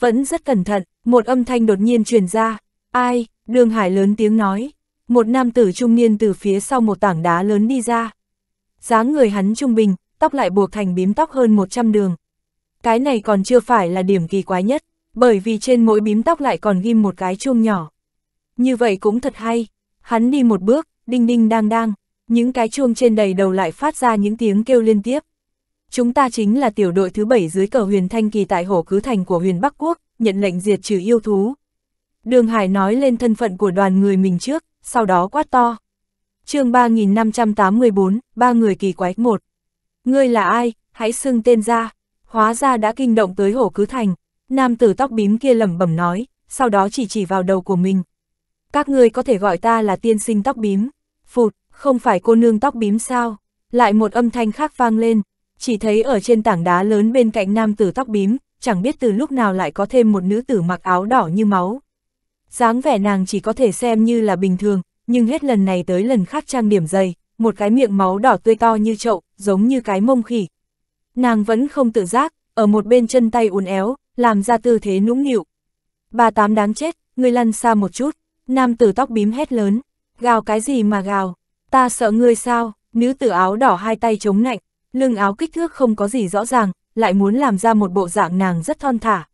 Vẫn rất cẩn thận, một âm thanh đột nhiên truyền ra. Ai, Đường Hải lớn tiếng nói. Một nam tử trung niên từ phía sau một tảng đá lớn đi ra. Dáng người hắn trung bình, tóc lại buộc thành bím tóc hơn một trăm đường. Cái này còn chưa phải là điểm kỳ quái nhất, bởi vì trên mỗi bím tóc lại còn ghim một cái chuông nhỏ. Như vậy cũng thật hay. Hắn đi một bước, đinh đinh đang đang. Những cái chuông trên đầy đầu lại phát ra những tiếng kêu liên tiếp. Chúng ta chính là tiểu đội thứ bảy dưới cờ Huyền Thanh Kỳ tại Hổ Cứ Thành của Huyền Bắc Quốc, nhận lệnh diệt trừ yêu thú. Đường Hải nói lên thân phận của đoàn người mình trước, sau đó quát to. Chương ba nghìn năm trăm tám mươi bốn, ba người kỳ quái một. Ngươi là ai, hãy xưng tên ra. Hóa ra đã kinh động tới Hổ Cứ Thành. Nam tử tóc bím kia lẩm bẩm nói, sau đó chỉ chỉ vào đầu của mình. Các ngươi có thể gọi ta là tiên sinh tóc bím. Phụt, không phải cô nương tóc bím sao? Lại một âm thanh khác vang lên. Chỉ thấy ở trên tảng đá lớn bên cạnh nam tử tóc bím, chẳng biết từ lúc nào lại có thêm một nữ tử mặc áo đỏ như máu. Dáng vẻ nàng chỉ có thể xem như là bình thường, nhưng hết lần này tới lần khác trang điểm dày, một cái miệng máu đỏ tươi to như chậu, giống như cái mông khỉ. Nàng vẫn không tự giác, ở một bên chân tay uốn éo, làm ra tư thế nũng nịu. Bà Tám đáng chết, ngươi lăn xa một chút, nam tử tóc bím hét lớn, gào cái gì mà gào, ta sợ ngươi sao, nữ tử áo đỏ hai tay chống nạnh, lưng áo kích thước không có gì rõ ràng, lại muốn làm ra một bộ dạng nàng rất thon thả.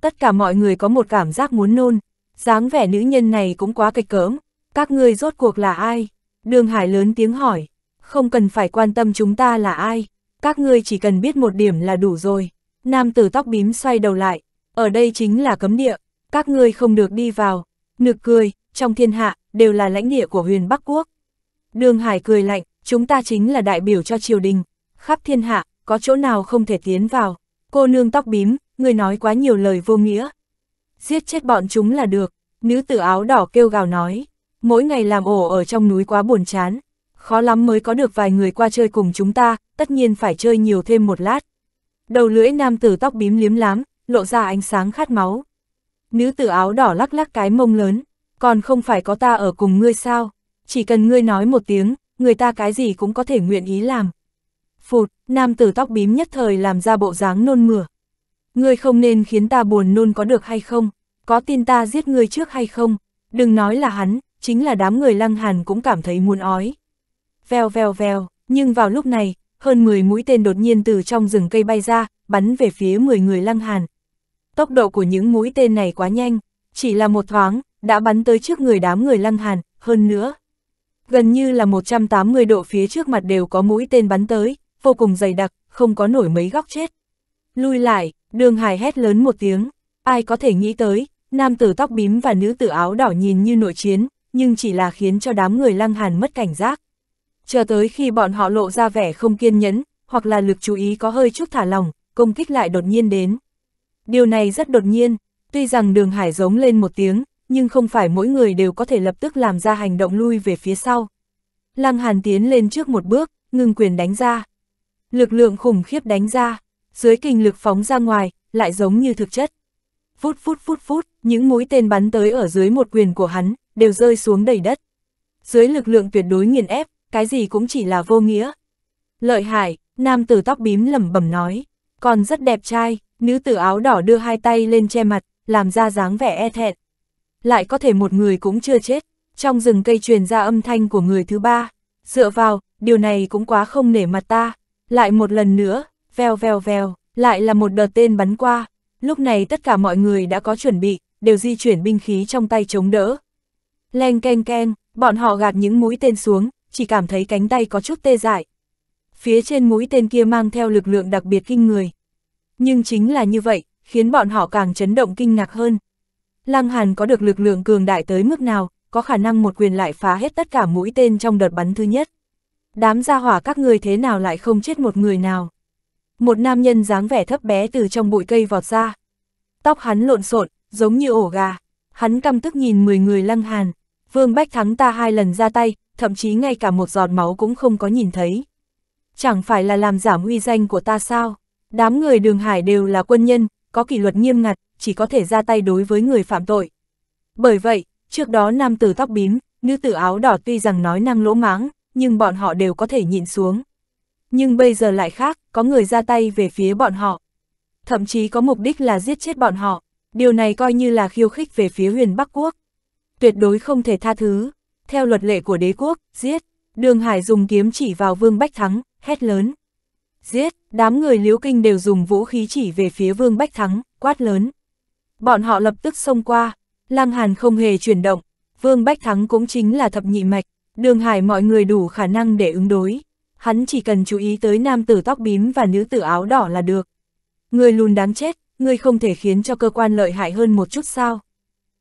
Tất cả mọi người có một cảm giác muốn nôn, dáng vẻ nữ nhân này cũng quá kịch cỡm, các ngươi rốt cuộc là ai? Đường Hải lớn tiếng hỏi, không cần phải quan tâm chúng ta là ai, các ngươi chỉ cần biết một điểm là đủ rồi. Nam tử tóc bím xoay đầu lại, ở đây chính là cấm địa, các ngươi không được đi vào. Nực cười, trong thiên hạ, đều là lãnh địa của Huyền Bắc Quốc. Đường Hải cười lạnh, chúng ta chính là đại biểu cho triều đình, khắp thiên hạ, có chỗ nào không thể tiến vào. Cô nương tóc bím, ngươi nói quá nhiều lời vô nghĩa. Giết chết bọn chúng là được, nữ tử áo đỏ kêu gào nói, mỗi ngày làm ổ ở trong núi quá buồn chán, khó lắm mới có được vài người qua chơi cùng chúng ta, tất nhiên phải chơi nhiều thêm một lát. Đầu lưỡi nam tử tóc bím liếm lám, lộ ra ánh sáng khát máu. Nữ tử áo đỏ lắc lắc cái mông lớn, còn không phải có ta ở cùng ngươi sao, chỉ cần ngươi nói một tiếng, người ta cái gì cũng có thể nguyện ý làm. Phụt, nam tử tóc bím nhất thời làm ra bộ dáng nôn mửa. Ngươi không nên khiến ta buồn nôn có được hay không, có tin ta giết ngươi trước hay không, đừng nói là hắn, chính là đám người Lăng Hàn cũng cảm thấy muốn ói. Vèo vèo vèo, nhưng vào lúc này, hơn mười mũi tên đột nhiên từ trong rừng cây bay ra, bắn về phía mười người Lăng Hàn. Tốc độ của những mũi tên này quá nhanh, chỉ là một thoáng, đã bắn tới trước người đám người Lăng Hàn, hơn nữa. Gần như là một trăm tám mươi độ phía trước mặt đều có mũi tên bắn tới, vô cùng dày đặc, không có nổi mấy góc chết. Lui lại, Đường Hải hét lớn một tiếng, ai có thể nghĩ tới, nam tử tóc bím và nữ tử áo đỏ nhìn như nội chiến, nhưng chỉ là khiến cho đám người Lăng Hàn mất cảnh giác. Chờ tới khi bọn họ lộ ra vẻ không kiên nhẫn, hoặc là lực chú ý có hơi chút thả lỏng, công kích lại đột nhiên đến. Điều này rất đột nhiên, tuy rằng Đường Hải giống lên một tiếng, nhưng không phải mỗi người đều có thể lập tức làm ra hành động lui về phía sau. Lăng Hàn tiến lên trước một bước, ngưng quyền đánh ra. Lực lượng khủng khiếp đánh ra, dưới kình lực phóng ra ngoài, lại giống như thực chất. Phút phút phút phút, những mũi tên bắn tới ở dưới một quyền của hắn, đều rơi xuống đầy đất. Dưới lực lượng tuyệt đối nghiền ép, cái gì cũng chỉ là vô nghĩa. Lợi hại, nam tử tóc bím lẩm bẩm nói, còn rất đẹp trai, nữ tử áo đỏ đưa hai tay lên che mặt, làm ra dáng vẻ e thẹn. Lại có thể một người cũng chưa chết, trong rừng cây truyền ra âm thanh của người thứ ba, dựa vào, điều này cũng quá không nể mặt ta. Lại một lần nữa, vèo vèo vèo, lại là một đợt tên bắn qua, lúc này tất cả mọi người đã có chuẩn bị, đều di chuyển binh khí trong tay chống đỡ. Leng keng keng, bọn họ gạt những mũi tên xuống, chỉ cảm thấy cánh tay có chút tê dại. Phía trên mũi tên kia mang theo lực lượng đặc biệt kinh người. Nhưng chính là như vậy, khiến bọn họ càng chấn động kinh ngạc hơn. Lăng Hàn có được lực lượng cường đại tới mức nào, có khả năng một quyền lại phá hết tất cả mũi tên trong đợt bắn thứ nhất. Đám gia hỏa các ngươi thế nào lại không chết một người nào. Một nam nhân dáng vẻ thấp bé từ trong bụi cây vọt ra. Tóc hắn lộn xộn, giống như ổ gà. Hắn căm tức nhìn mười người Lăng Hàn. Vương Bách thắng ta hai lần ra tay, thậm chí ngay cả một giọt máu cũng không có nhìn thấy. Chẳng phải là làm giảm uy danh của ta sao? Đám người Đường Hải đều là quân nhân, có kỷ luật nghiêm ngặt, chỉ có thể ra tay đối với người phạm tội. Bởi vậy, trước đó nam tử tóc bím, nữ tử áo đỏ tuy rằng nói năng lỗ mãng, nhưng bọn họ đều có thể nhịn xuống. Nhưng bây giờ lại khác, có người ra tay về phía bọn họ. Thậm chí có mục đích là giết chết bọn họ. Điều này coi như là khiêu khích về phía Huyền Bắc Quốc. Tuyệt đối không thể tha thứ. Theo luật lệ của đế quốc, giết. Đường Hải dùng kiếm chỉ vào Vương Bách Thắng, hét lớn. Giết, đám người Liễu Kinh đều dùng vũ khí chỉ về phía Vương Bách Thắng, quát lớn. Bọn họ lập tức xông qua. Lăng Hàn không hề chuyển động. Vương Bách Thắng cũng chính là thập nhị mạch. Đường Hải mọi người đủ khả năng để ứng đối. Hắn chỉ cần chú ý tới nam tử tóc bím và nữ tử áo đỏ là được. Người lùn đáng chết, ngươi không thể khiến cho cơ quan lợi hại hơn một chút sao.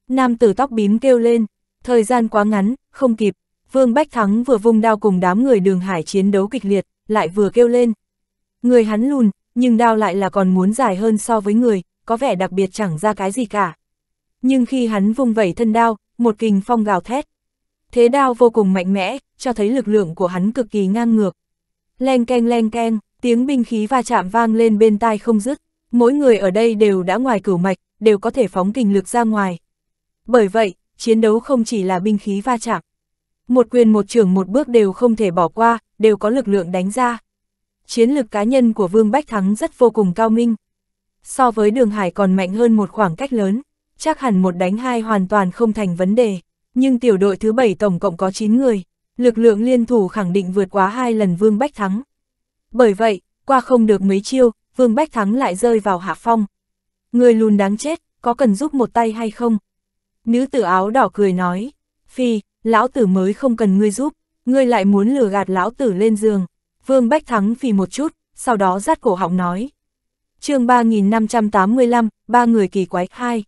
Nam tử tóc bím kêu lên, thời gian quá ngắn, không kịp. Vương Bách Thắng vừa vung đao cùng đám người Đường Hải chiến đấu kịch liệt, lại vừa kêu lên. Người hắn lùn, nhưng đao lại là còn muốn dài hơn so với người, có vẻ đặc biệt chẳng ra cái gì cả. Nhưng khi hắn vung vẩy thân đao, một kình phong gào thét. Thế đao vô cùng mạnh mẽ, cho thấy lực lượng của hắn cực kỳ ngang ngược. Leng keng leng keng, tiếng binh khí va chạm vang lên bên tai không dứt. Mỗi người ở đây đều đã ngoài cửu mạch, đều có thể phóng kình lực ra ngoài. Bởi vậy, chiến đấu không chỉ là binh khí va chạm. Một quyền một chưởng một bước đều không thể bỏ qua, đều có lực lượng đánh ra. Chiến lực cá nhân của Vương Bách Thắng rất vô cùng cao minh. so với Đường Hải còn mạnh hơn một khoảng cách lớn, chắc hẳn một đánh hai hoàn toàn không thành vấn đề. Nhưng tiểu đội thứ bảy tổng cộng có chín người, lực lượng liên thủ khẳng định vượt quá hai lần Vương Bách Thắng. Bởi vậy, qua không được mấy chiêu, Vương Bách Thắng lại rơi vào hạ phong. Người lùn đáng chết, có cần giúp một tay hay không? Nữ tử áo đỏ cười nói, phi, lão tử mới không cần ngươi giúp, ngươi lại muốn lừa gạt lão tử lên giường. Vương Bách Thắng phì một chút, sau đó rát cổ họng nói. Chương ba nghìn năm trăm tám mươi lăm, ba người kỳ quái hai.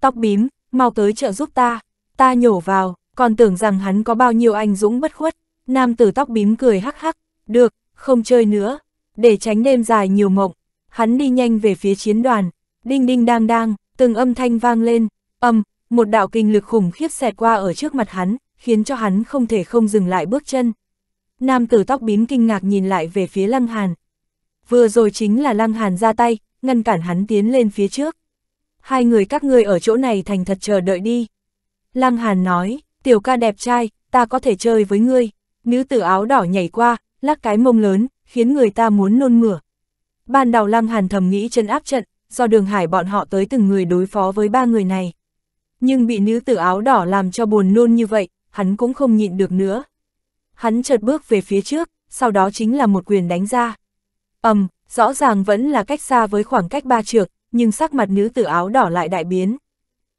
Tóc bím, mau tới trợ giúp ta, ta nhổ vào, còn tưởng rằng hắn có bao nhiêu anh dũng bất khuất. Nam tử tóc bím cười hắc hắc, được, không chơi nữa, để tránh đêm dài nhiều mộng. Hắn đi nhanh về phía chiến đoàn, đinh đinh đang đang, từng âm thanh vang lên, âm, một đạo kinh lực khủng khiếp xẹt qua ở trước mặt hắn, khiến cho hắn không thể không dừng lại bước chân. Nam tử tóc bím kinh ngạc nhìn lại về phía Lăng Hàn. Vừa rồi chính là Lăng Hàn ra tay, ngăn cản hắn tiến lên phía trước. Hai người các ngươi ở chỗ này thành thật chờ đợi đi. Lăng Hàn nói, tiểu ca đẹp trai, ta có thể chơi với ngươi. Nữ tử áo đỏ nhảy qua, lắc cái mông lớn, khiến người ta muốn nôn mửa. Ban đầu Lăng Hàn thầm nghĩ trấn áp trận, do Đường Hải bọn họ tới từng người đối phó với ba người này. Nhưng bị nữ tử áo đỏ làm cho buồn nôn như vậy, hắn cũng không nhịn được nữa. Hắn chợt bước về phía trước, sau đó chính là một quyền đánh ra. Ầm, um, rõ ràng vẫn là cách xa với khoảng cách ba trượng, nhưng sắc mặt nữ tử áo đỏ lại đại biến.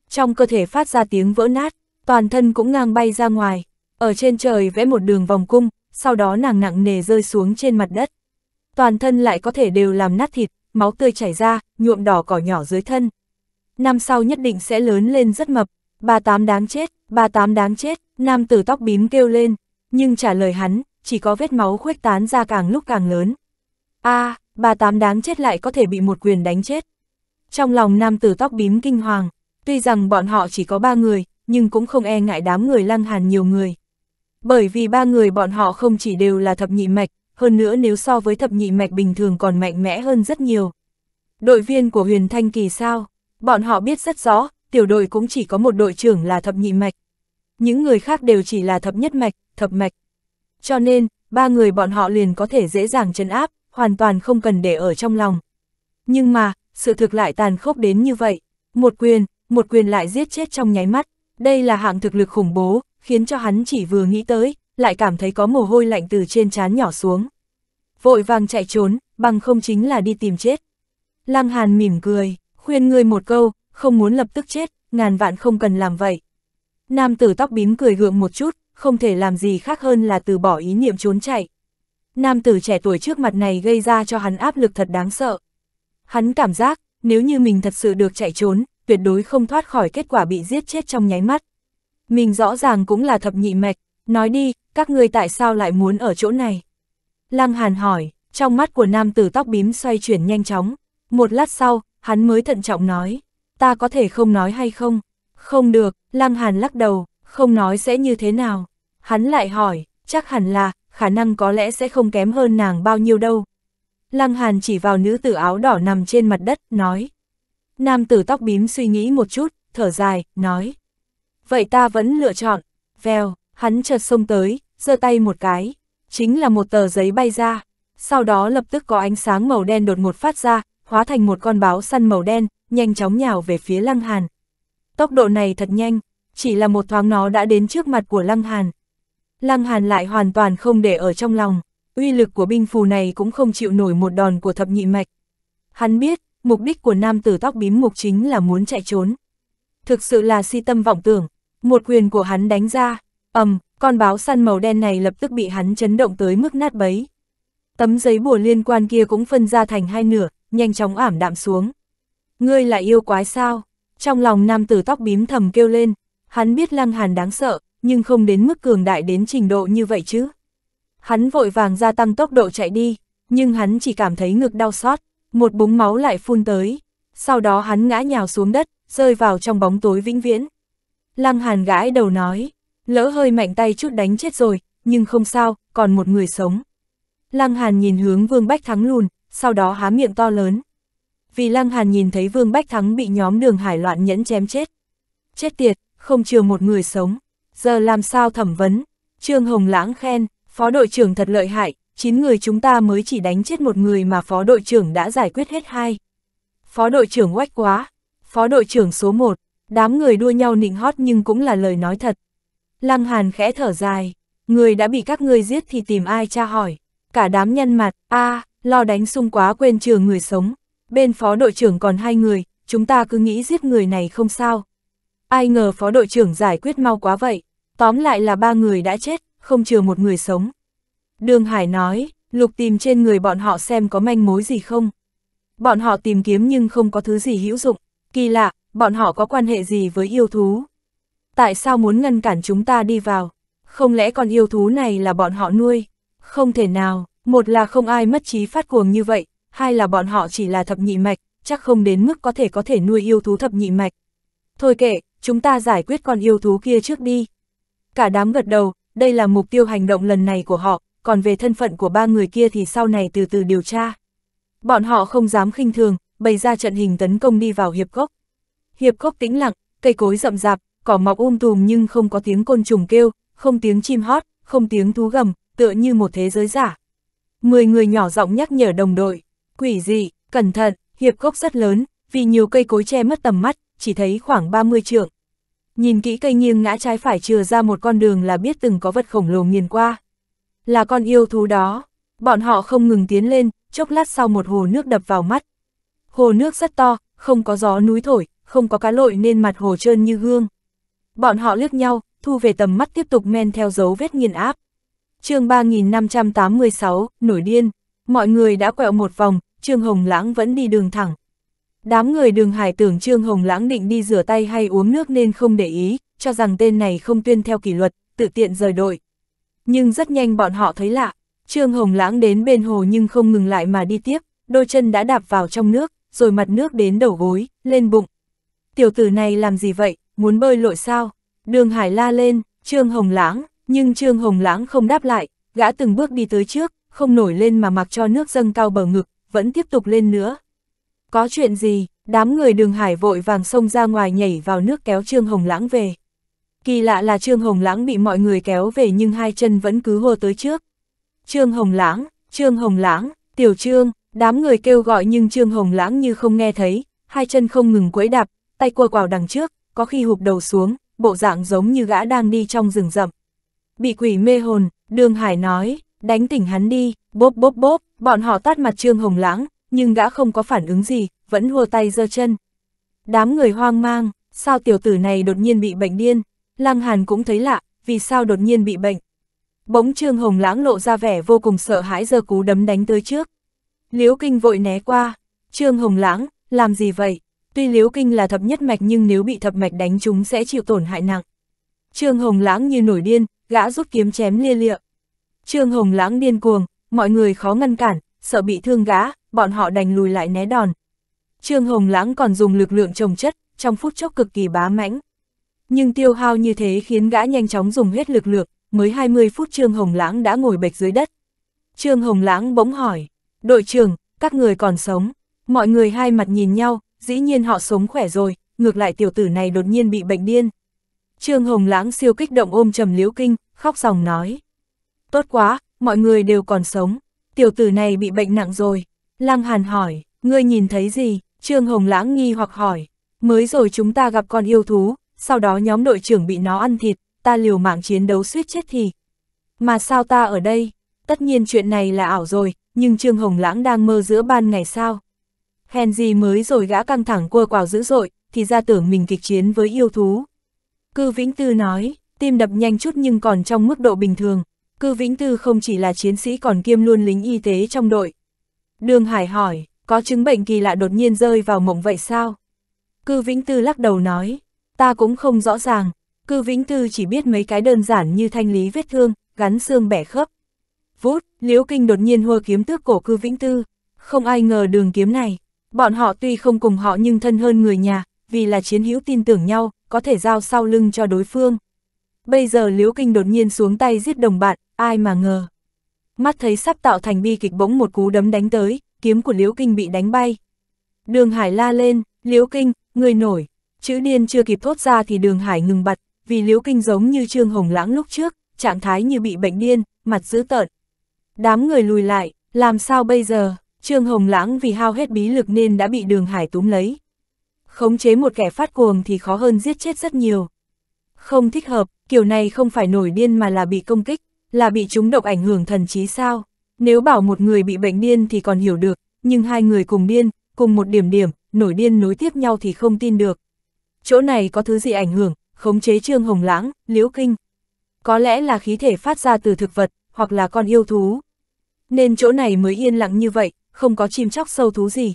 Trong cơ thể phát ra tiếng vỡ nát, toàn thân cũng ngang bay ra ngoài, ở trên trời vẽ một đường vòng cung, sau đó nàng nặng nề rơi xuống trên mặt đất. Toàn thân lại có thể đều làm nát thịt, máu tươi chảy ra, nhuộm đỏ cỏ nhỏ dưới thân. Năm sau nhất định sẽ lớn lên rất mập, ba tám đáng chết, ba tám đáng chết, nam tử tóc bím kêu lên, nhưng trả lời hắn, chỉ có vết máu khuếch tán ra càng lúc càng lớn. A, à, bà tám đáng chết lại có thể bị một quyền đánh chết. Trong lòng nam tử tóc bím kinh hoàng, tuy rằng bọn họ chỉ có ba người, nhưng cũng không e ngại đám người Lăng Hàn nhiều người. Bởi vì ba người bọn họ không chỉ đều là thập nhị mạch, hơn nữa nếu so với thập nhị mạch bình thường còn mạnh mẽ hơn rất nhiều. Đội viên của Huyền Thanh Kỳ sao? Bọn họ biết rất rõ, tiểu đội cũng chỉ có một đội trưởng là thập nhị mạch. Những người khác đều chỉ là thập nhất mạch, thập mạch. Cho nên, ba người bọn họ liền có thể dễ dàng trấn áp, hoàn toàn không cần để ở trong lòng. Nhưng mà, sự thực lại tàn khốc đến như vậy. Một quyền, một quyền lại giết chết trong nháy mắt. Đây là hạng thực lực khủng bố, khiến cho hắn chỉ vừa nghĩ tới, lại cảm thấy có mồ hôi lạnh từ trên trán nhỏ xuống. Vội vàng chạy trốn, bằng không chính là đi tìm chết. Lăng Hàn mỉm cười, khuyên ngươi một câu, không muốn lập tức chết, ngàn vạn không cần làm vậy. Nam tử tóc bím cười gượng một chút, không thể làm gì khác hơn là từ bỏ ý niệm trốn chạy. Nam tử trẻ tuổi trước mặt này gây ra cho hắn áp lực thật đáng sợ. Hắn cảm giác, nếu như mình thật sự được chạy trốn, tuyệt đối không thoát khỏi kết quả bị giết chết trong nháy mắt. Mình rõ ràng cũng là thập nhị mạch, nói đi, các ngươi tại sao lại muốn ở chỗ này? Lăng Hàn hỏi, trong mắt của nam tử tóc bím xoay chuyển nhanh chóng. Một lát sau, hắn mới thận trọng nói, ta có thể không nói hay không? Không được, Lăng Hàn lắc đầu, không nói sẽ như thế nào? Hắn lại hỏi, chắc hẳn là, khả năng có lẽ sẽ không kém hơn nàng bao nhiêu đâu. Lăng Hàn chỉ vào nữ tử áo đỏ nằm trên mặt đất, nói. Nam tử tóc bím suy nghĩ một chút, thở dài, nói. Vậy ta vẫn lựa chọn. Vèo, hắn chợt xông tới, giơ tay một cái. Chính là một tờ giấy bay ra. Sau đó lập tức có ánh sáng màu đen đột ngột phát ra, hóa thành một con báo săn màu đen, nhanh chóng nhào về phía Lăng Hàn. Tốc độ này thật nhanh, chỉ là một thoáng nó đã đến trước mặt của Lăng Hàn. Lăng Hàn lại hoàn toàn không để ở trong lòng, uy lực của binh phù này cũng không chịu nổi một đòn của thập nhị mạch. Hắn biết, mục đích của nam tử tóc bím mục chính là muốn chạy trốn. Thực sự là si tâm vọng tưởng, một quyền của hắn đánh ra, ầm, con báo săn màu đen này lập tức bị hắn chấn động tới mức nát bấy. Tấm giấy bùa liên quan kia cũng phân ra thành hai nửa, nhanh chóng ảm đạm xuống. Ngươi là yêu quái sao? Trong lòng nam tử tóc bím thầm kêu lên, hắn biết Lăng Hàn đáng sợ, nhưng không đến mức cường đại đến trình độ như vậy chứ. Hắn vội vàng gia tăng tốc độ chạy đi, nhưng hắn chỉ cảm thấy ngực đau xót, một búng máu lại phun tới. Sau đó hắn ngã nhào xuống đất, rơi vào trong bóng tối vĩnh viễn. Lăng Hàn gãi đầu nói, lỡ hơi mạnh tay chút đánh chết rồi, nhưng không sao, còn một người sống. Lăng Hàn nhìn hướng Vương Bách Thắng lùn, sau đó há miệng to lớn. Vì Lăng Hàn nhìn thấy Vương Bách Thắng bị nhóm Đường Hải loạn nhẫn chém chết. Chết tiệt, không chừa một người sống. Giờ làm sao thẩm vấn? Trương Hồng Lãng khen, phó đội trưởng thật lợi hại, chín người chúng ta mới chỉ đánh chết một người mà phó đội trưởng đã giải quyết hết hai. phó đội trưởng oách quá, phó đội trưởng số một, đám người đua nhau nịnh hót nhưng cũng là lời nói thật. Lăng Hàn khẽ thở dài, người đã bị các ngươi giết thì tìm ai tra hỏi, cả đám nhăn mặt, a à, lo đánh xung quá quên chừa người sống, bên phó đội trưởng còn hai người, chúng ta cứ nghĩ giết người này không sao. Ai ngờ phó đội trưởng giải quyết mau quá vậy, tóm lại là ba người đã chết, không chừa một người sống. Đường Hải nói, lục tìm trên người bọn họ xem có manh mối gì không. Bọn họ tìm kiếm nhưng không có thứ gì hữu dụng, kỳ lạ, bọn họ có quan hệ gì với yêu thú? Tại sao muốn ngăn cản chúng ta đi vào? Không lẽ con yêu thú này là bọn họ nuôi? Không thể nào, một là không ai mất trí phát cuồng như vậy, hai là bọn họ chỉ là thập nhị mạch, chắc không đến mức có thể có thể nuôi yêu thú thập nhị mạch. Thôi kệ, chúng ta giải quyết con yêu thú kia trước đi. Cả đám gật đầu, đây là mục tiêu hành động lần này của họ, còn về thân phận của ba người kia thì sau này từ từ điều tra. Bọn họ không dám khinh thường, bày ra trận hình tấn công đi vào hiệp cốc. Hiệp cốc tĩnh lặng, cây cối rậm rạp, cỏ mọc um tùm nhưng không có tiếng côn trùng kêu, không tiếng chim hót, không tiếng thú gầm, tựa như một thế giới giả. Mười người nhỏ giọng nhắc nhở đồng đội, quỷ dị, cẩn thận, hiệp cốc rất lớn, vì nhiều cây cối che mất tầm mắt, chỉ thấy khoảng ba mươi trượng. Nhìn kỹ cây nghiêng ngã trái phải chừa ra một con đường là biết từng có vật khổng lồ nghiền qua. Là con yêu thú đó, bọn họ không ngừng tiến lên, chốc lát sau một hồ nước đập vào mắt. Hồ nước rất to, không có gió núi thổi, không có cá lội nên mặt hồ trơn như gương. Bọn họ liếc nhau, thu về tầm mắt tiếp tục men theo dấu vết nghiền áp. Chương ba nghìn năm trăm tám mươi sáu, nổi điên, mọi người đã quẹo một vòng, Trương Hồng Lãng vẫn đi đường thẳng. Đám người Đường Hải tưởng Trương Hồng Lãng định đi rửa tay hay uống nước nên không để ý, cho rằng tên này không tuân theo kỷ luật, tự tiện rời đội. Nhưng rất nhanh bọn họ thấy lạ, Trương Hồng Lãng đến bên hồ nhưng không ngừng lại mà đi tiếp, đôi chân đã đạp vào trong nước, rồi mặt nước đến đầu gối, lên bụng. Tiểu tử này làm gì vậy, muốn bơi lội sao? Đường Hải la lên, Trương Hồng Lãng, nhưng Trương Hồng Lãng không đáp lại, gã từng bước đi tới trước, không nổi lên mà mặc cho nước dâng cao bờ ngực, vẫn tiếp tục lên nữa. Có chuyện gì, đám người Đường Hải vội vàng xông ra ngoài nhảy vào nước kéo Trương Hồng Lãng về. Kỳ lạ là Trương Hồng Lãng bị mọi người kéo về nhưng hai chân vẫn cứ hô tới trước. Trương Hồng Lãng, Trương Hồng Lãng, Tiểu Trương, đám người kêu gọi nhưng Trương Hồng Lãng như không nghe thấy, hai chân không ngừng quẫy đạp, tay quơ quào đằng trước, có khi hụp đầu xuống, bộ dạng giống như gã đang đi trong rừng rậm. Bị quỷ mê hồn, Đường Hải nói, đánh tỉnh hắn đi, bốp bốp bốp, bọn họ tát mặt Trương Hồng Lãng, nhưng gã không có phản ứng gì, vẫn hùa tay giơ chân. Đám người hoang mang, sao tiểu tử này đột nhiên bị bệnh điên? Lăng Hàn cũng thấy lạ, vì sao đột nhiên bị bệnh? Bỗng Trương Hồng Lãng lộ ra vẻ vô cùng sợ hãi giơ cú đấm đánh tới trước. Liễu Kinh vội né qua, Trương Hồng Lãng, làm gì vậy? Tuy Liễu Kinh là thập nhất mạch nhưng nếu bị thập mạch đánh chúng sẽ chịu tổn hại nặng. Trương Hồng Lãng như nổi điên, gã rút kiếm chém lia lịa. Trương Hồng Lãng điên cuồng, mọi người khó ngăn cản, sợ bị thương gã, bọn họ đành lùi lại né đòn. Trương Hồng Lãng còn dùng lực lượng chồng chất, trong phút chốc cực kỳ bá mãnh. Nhưng tiêu hao như thế khiến gã nhanh chóng dùng hết lực lượng, mới hai mươi phút Trương Hồng Lãng đã ngồi bệt dưới đất. Trương Hồng Lãng bỗng hỏi, đội trưởng, các người còn sống? Mọi người hai mặt nhìn nhau, dĩ nhiên họ sống khỏe rồi, ngược lại tiểu tử này đột nhiên bị bệnh điên. Trương Hồng Lãng siêu kích động ôm trầm Liễu Kinh, khóc ròng nói. Tốt quá, mọi người đều còn sống, tiểu tử này bị bệnh nặng rồi. Lăng Hàn hỏi, ngươi nhìn thấy gì? Trương Hồng Lãng nghi hoặc hỏi, mới rồi chúng ta gặp con yêu thú, sau đó nhóm đội trưởng bị nó ăn thịt, ta liều mạng chiến đấu suýt chết thì. Mà sao ta ở đây? Tất nhiên chuyện này là ảo rồi, nhưng Trương Hồng Lãng đang mơ giữa ban ngày sao? Hèn gì mới rồi gã căng thẳng quơ quào dữ dội, thì ra tưởng mình kịch chiến với yêu thú. Cư Vĩnh Tư nói, tim đập nhanh chút nhưng còn trong mức độ bình thường. Cư Vĩnh Tư không chỉ là chiến sĩ còn kiêm luôn lính y tế trong đội. Đường Hải hỏi, có chứng bệnh kỳ lạ đột nhiên rơi vào mộng vậy sao? Cư Vĩnh Tư lắc đầu nói, ta cũng không rõ ràng. Cư Vĩnh Tư chỉ biết mấy cái đơn giản như thanh lý vết thương, gắn xương bẻ khớp. Vút, Liễu Kinh đột nhiên hô kiếm tước cổ Cư Vĩnh Tư. Không ai ngờ đường kiếm này. Bọn họ tuy không cùng họ nhưng thân hơn người nhà, vì là chiến hữu tin tưởng nhau, có thể giao sau lưng cho đối phương. Bây giờ Liễu Kinh đột nhiên xuống tay giết đồng bạn, ai mà ngờ. Mắt thấy sắp tạo thành bi kịch bỗng một cú đấm đánh tới, kiếm của Liễu Kinh bị đánh bay. Đường Hải la lên, Liễu Kinh, người nổi. Chữ điên chưa kịp thốt ra thì Đường Hải ngừng bặt, vì Liễu Kinh giống như Trương Hồng Lãng lúc trước, trạng thái như bị bệnh điên, mặt dữ tợn. Đám người lùi lại, làm sao bây giờ? Trương Hồng Lãng vì hao hết bí lực nên đã bị Đường Hải túm lấy. Khống chế một kẻ phát cuồng thì khó hơn giết chết rất nhiều. Không thích hợp, kiểu này không phải nổi điên mà là bị công kích, là bị trúng độc ảnh hưởng thần trí sao? Nếu bảo một người bị bệnh điên thì còn hiểu được, nhưng hai người cùng điên, cùng một điểm điểm, nổi điên nối tiếp nhau thì không tin được. Chỗ này có thứ gì ảnh hưởng, khống chế Trương Hồng Lãng, Liễu Kinh. Có lẽ là khí thể phát ra từ thực vật, hoặc là con yêu thú. Nên chỗ này mới yên lặng như vậy, không có chim chóc sâu thú gì.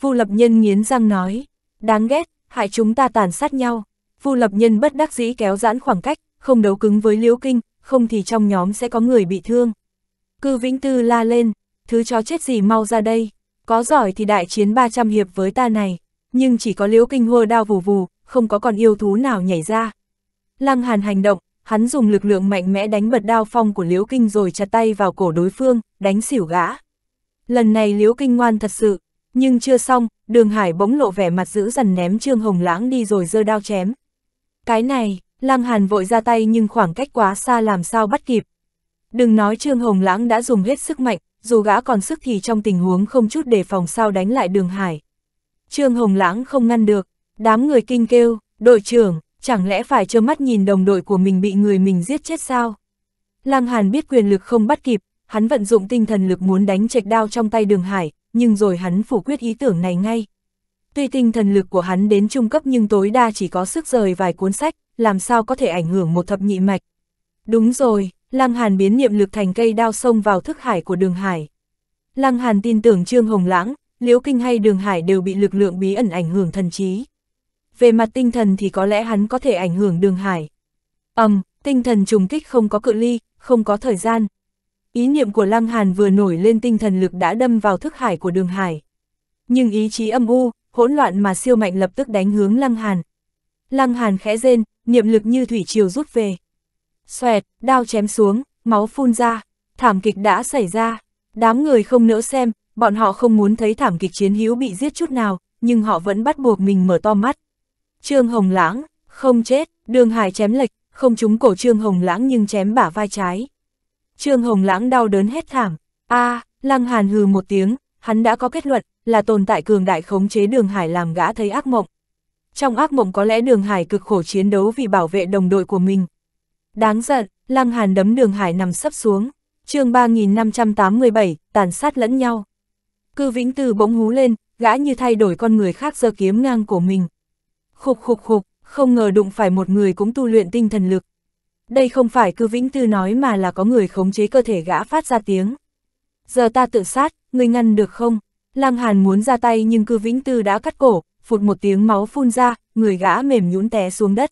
Vu Lập Nhân nghiến răng nói, đáng ghét, hại chúng ta tàn sát nhau. Vu Lập Nhân bất đắc dĩ kéo giãn khoảng cách, không đấu cứng với Liễu Kinh, không thì trong nhóm sẽ có người bị thương. Cư Vĩnh Tư la lên, thứ chó chết gì mau ra đây, có giỏi thì đại chiến ba trăm hiệp với ta này, nhưng chỉ có Liễu Kinh hô đao vù vù, không có con yêu thú nào nhảy ra. Lăng Hàn hành động, hắn dùng lực lượng mạnh mẽ đánh bật đao phong của Liễu Kinh rồi chặt tay vào cổ đối phương, đánh xỉu gã. Lần này Liễu Kinh ngoan thật sự, nhưng chưa xong, Đường Hải bỗng lộ vẻ mặt dữ dằn ném Trương Hồng Lãng đi rồi giơ đao chém. Cái này, Lăng Hàn vội ra tay nhưng khoảng cách quá xa làm sao bắt kịp. Đừng nói Trương Hồng Lãng đã dùng hết sức mạnh, dù gã còn sức thì trong tình huống không chút đề phòng sao đánh lại Đường Hải. Trương Hồng Lãng không ngăn được, đám người kinh kêu, đội trưởng, chẳng lẽ phải trơ mắt nhìn đồng đội của mình bị người mình giết chết sao? Lăng Hàn biết quyền lực không bắt kịp, hắn vận dụng tinh thần lực muốn đánh chệch đao trong tay Đường Hải, nhưng rồi hắn phủ quyết ý tưởng này ngay. Tuy tinh thần lực của hắn đến trung cấp nhưng tối đa chỉ có sức rời vài cuốn sách, làm sao có thể ảnh hưởng một thập nhị mạch. Đúng rồi, Lăng Hàn biến niệm lực thành cây đao xông vào thức hải của Đường Hải. Lăng Hàn tin tưởng Trương Hồng Lãng, Liễu Kinh hay Đường Hải đều bị lực lượng bí ẩn ảnh hưởng thần trí. Về mặt tinh thần thì có lẽ hắn có thể ảnh hưởng Đường Hải. Ầm, um, tinh thần trùng kích không có cự ly, không có thời gian. Ý niệm của Lăng Hàn vừa nổi lên tinh thần lực đã đâm vào thức hải của Đường Hải. Nhưng ý chí âm u, hỗn loạn mà siêu mạnh lập tức đánh hướng Lăng Hàn. Lăng Hàn khẽ rên, niệm lực như thủy triều rút về. Xoẹt, đao chém xuống, máu phun ra, thảm kịch đã xảy ra. Đám người không nỡ xem, bọn họ không muốn thấy thảm kịch chiến hữu bị giết chút nào, nhưng họ vẫn bắt buộc mình mở to mắt. Trương Hồng Lãng, không chết, Đường Hải chém lệch, không trúng cổ Trương Hồng Lãng nhưng chém bả vai trái. Trương Hồng Lãng đau đớn hét thảm, a à, Lăng Hàn hừ một tiếng, hắn đã có kết luận, là tồn tại cường đại khống chế Đường Hải làm gã thấy ác mộng. Trong ác mộng có lẽ Đường Hải cực khổ chiến đấu vì bảo vệ đồng đội của mình. Đáng giận, Lăng Hàn đấm Đường Hải nằm sấp xuống. Chương ba nghìn năm trăm tám mươi bảy, tàn sát lẫn nhau. Cư Vĩnh Tư bỗng hú lên, gã như thay đổi con người khác giơ kiếm ngang của mình. Khục khục khục, không ngờ đụng phải một người cũng tu luyện tinh thần lực. Đây không phải Cư Vĩnh Tư nói mà là có người khống chế cơ thể gã phát ra tiếng. Giờ ta tự sát, ngươi ngăn được không? Lăng Hàn muốn ra tay nhưng Cư Vĩnh Tư đã cắt cổ, phụt một tiếng máu phun ra, người gã mềm nhũn té xuống đất.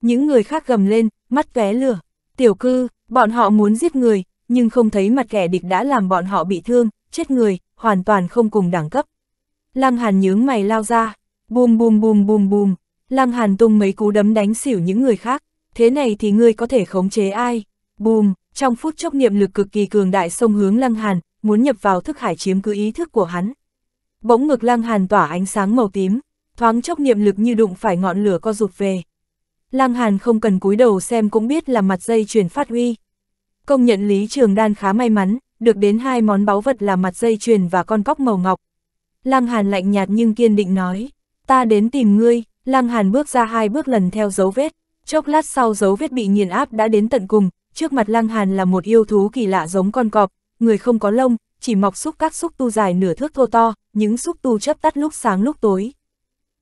Những người khác gầm lên, mắt tóe lửa. Tiểu Cư, bọn họ muốn giết người, nhưng không thấy mặt kẻ địch đã làm bọn họ bị thương, chết người, hoàn toàn không cùng đẳng cấp. Lăng Hàn nhướng mày lao ra, bùm bùm bùm bùm bùm, Lăng Hàn tung mấy cú đấm đánh xỉu những người khác. Thế này thì ngươi có thể khống chế ai? Bùm, trong phút chốc niệm lực cực kỳ cường đại xông hướng Lăng Hàn, muốn nhập vào thức hải chiếm cứ ý thức của hắn. Bỗng ngực Lăng Hàn tỏa ánh sáng màu tím, thoáng chốc niệm lực như đụng phải ngọn lửa co rụt về. Lăng Hàn không cần cúi đầu xem cũng biết là mặt dây chuyền phát huy. Công nhận Lý Trường Đan khá may mắn, được đến hai món báu vật là mặt dây chuyền và con cóc màu ngọc. Lăng Hàn lạnh nhạt nhưng kiên định nói, ta đến tìm ngươi. Lăng Hàn bước ra hai bước lần theo dấu vết. Chốc lát sau dấu vết bị nghiền áp đã đến tận cùng, trước mặt Lăng Hàn là một yêu thú kỳ lạ giống con cọp, người không có lông, chỉ mọc xúc các xúc tu dài nửa thước thô to, những xúc tu chớp tắt lúc sáng lúc tối.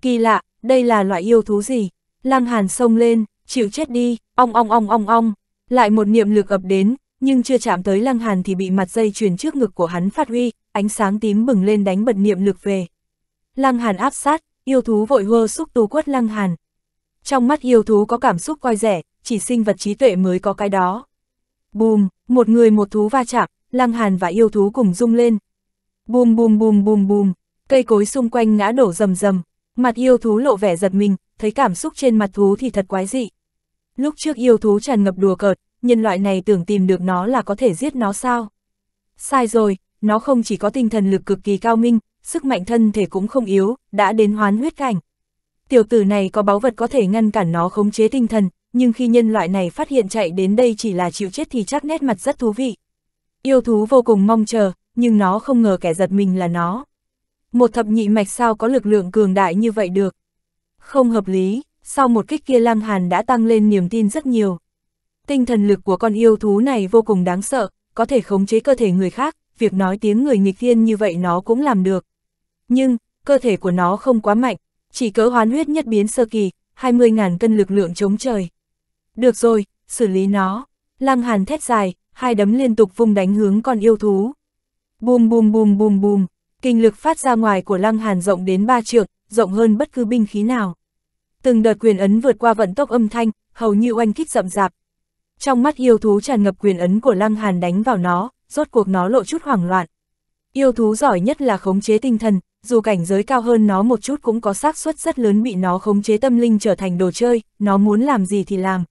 Kỳ lạ, đây là loại yêu thú gì? Lăng Hàn xông lên, chịu chết đi, ong ong ong ong ong, lại một niệm lực ập đến, nhưng chưa chạm tới Lăng Hàn thì bị mặt dây chuyền trước ngực của hắn phát huy, ánh sáng tím bừng lên đánh bật niệm lực về. Lăng Hàn áp sát, yêu thú vội hô xúc tu quất Lăng Hàn. Trong mắt yêu thú có cảm xúc coi rẻ, chỉ sinh vật trí tuệ mới có cái đó. Bùm, một người một thú va chạm, Lăng Hàn và yêu thú cùng rung lên. Bùm bùm bùm bùm bùm, cây cối xung quanh ngã đổ rầm rầm, mặt yêu thú lộ vẻ giật mình, thấy cảm xúc trên mặt thú thì thật quái dị. Lúc trước yêu thú tràn ngập đùa cợt, nhân loại này tưởng tìm được nó là có thể giết nó sao? Sai rồi, nó không chỉ có tinh thần lực cực kỳ cao minh, sức mạnh thân thể cũng không yếu, đã đến hoán huyết cảnh. Tiểu tử này có báu vật có thể ngăn cản nó khống chế tinh thần, nhưng khi nhân loại này phát hiện chạy đến đây chỉ là chịu chết thì chắc nét mặt rất thú vị. Yêu thú vô cùng mong chờ, nhưng nó không ngờ kẻ giật mình là nó. Một thập nhị mạch sao có lực lượng cường đại như vậy được? Không hợp lý, sau một kích kia Lăng Hàn đã tăng lên niềm tin rất nhiều. Tinh thần lực của con yêu thú này vô cùng đáng sợ, có thể khống chế cơ thể người khác, việc nói tiếng người nghịch thiên như vậy nó cũng làm được. Nhưng, cơ thể của nó không quá mạnh, chỉ cỡ hoán huyết nhất biến sơ kỳ, hai mươi nghìn cân lực lượng chống trời. Được rồi, xử lý nó. Lăng Hàn thét dài, hai đấm liên tục vung đánh hướng con yêu thú. Bùm bùm bùm bùm bùm, kinh lực phát ra ngoài của Lăng Hàn rộng đến ba trượng, rộng hơn bất cứ binh khí nào. Từng đợt quyền ấn vượt qua vận tốc âm thanh, hầu như oanh kích rậm rạp. Trong mắt yêu thú tràn ngập quyền ấn của Lăng Hàn đánh vào nó, rốt cuộc nó lộ chút hoảng loạn. Yêu thú giỏi nhất là khống chế tinh thần, dù cảnh giới cao hơn nó một chút cũng có xác suất rất lớn bị nó khống chế tâm linh trở thành đồ chơi, nó muốn làm gì thì làm.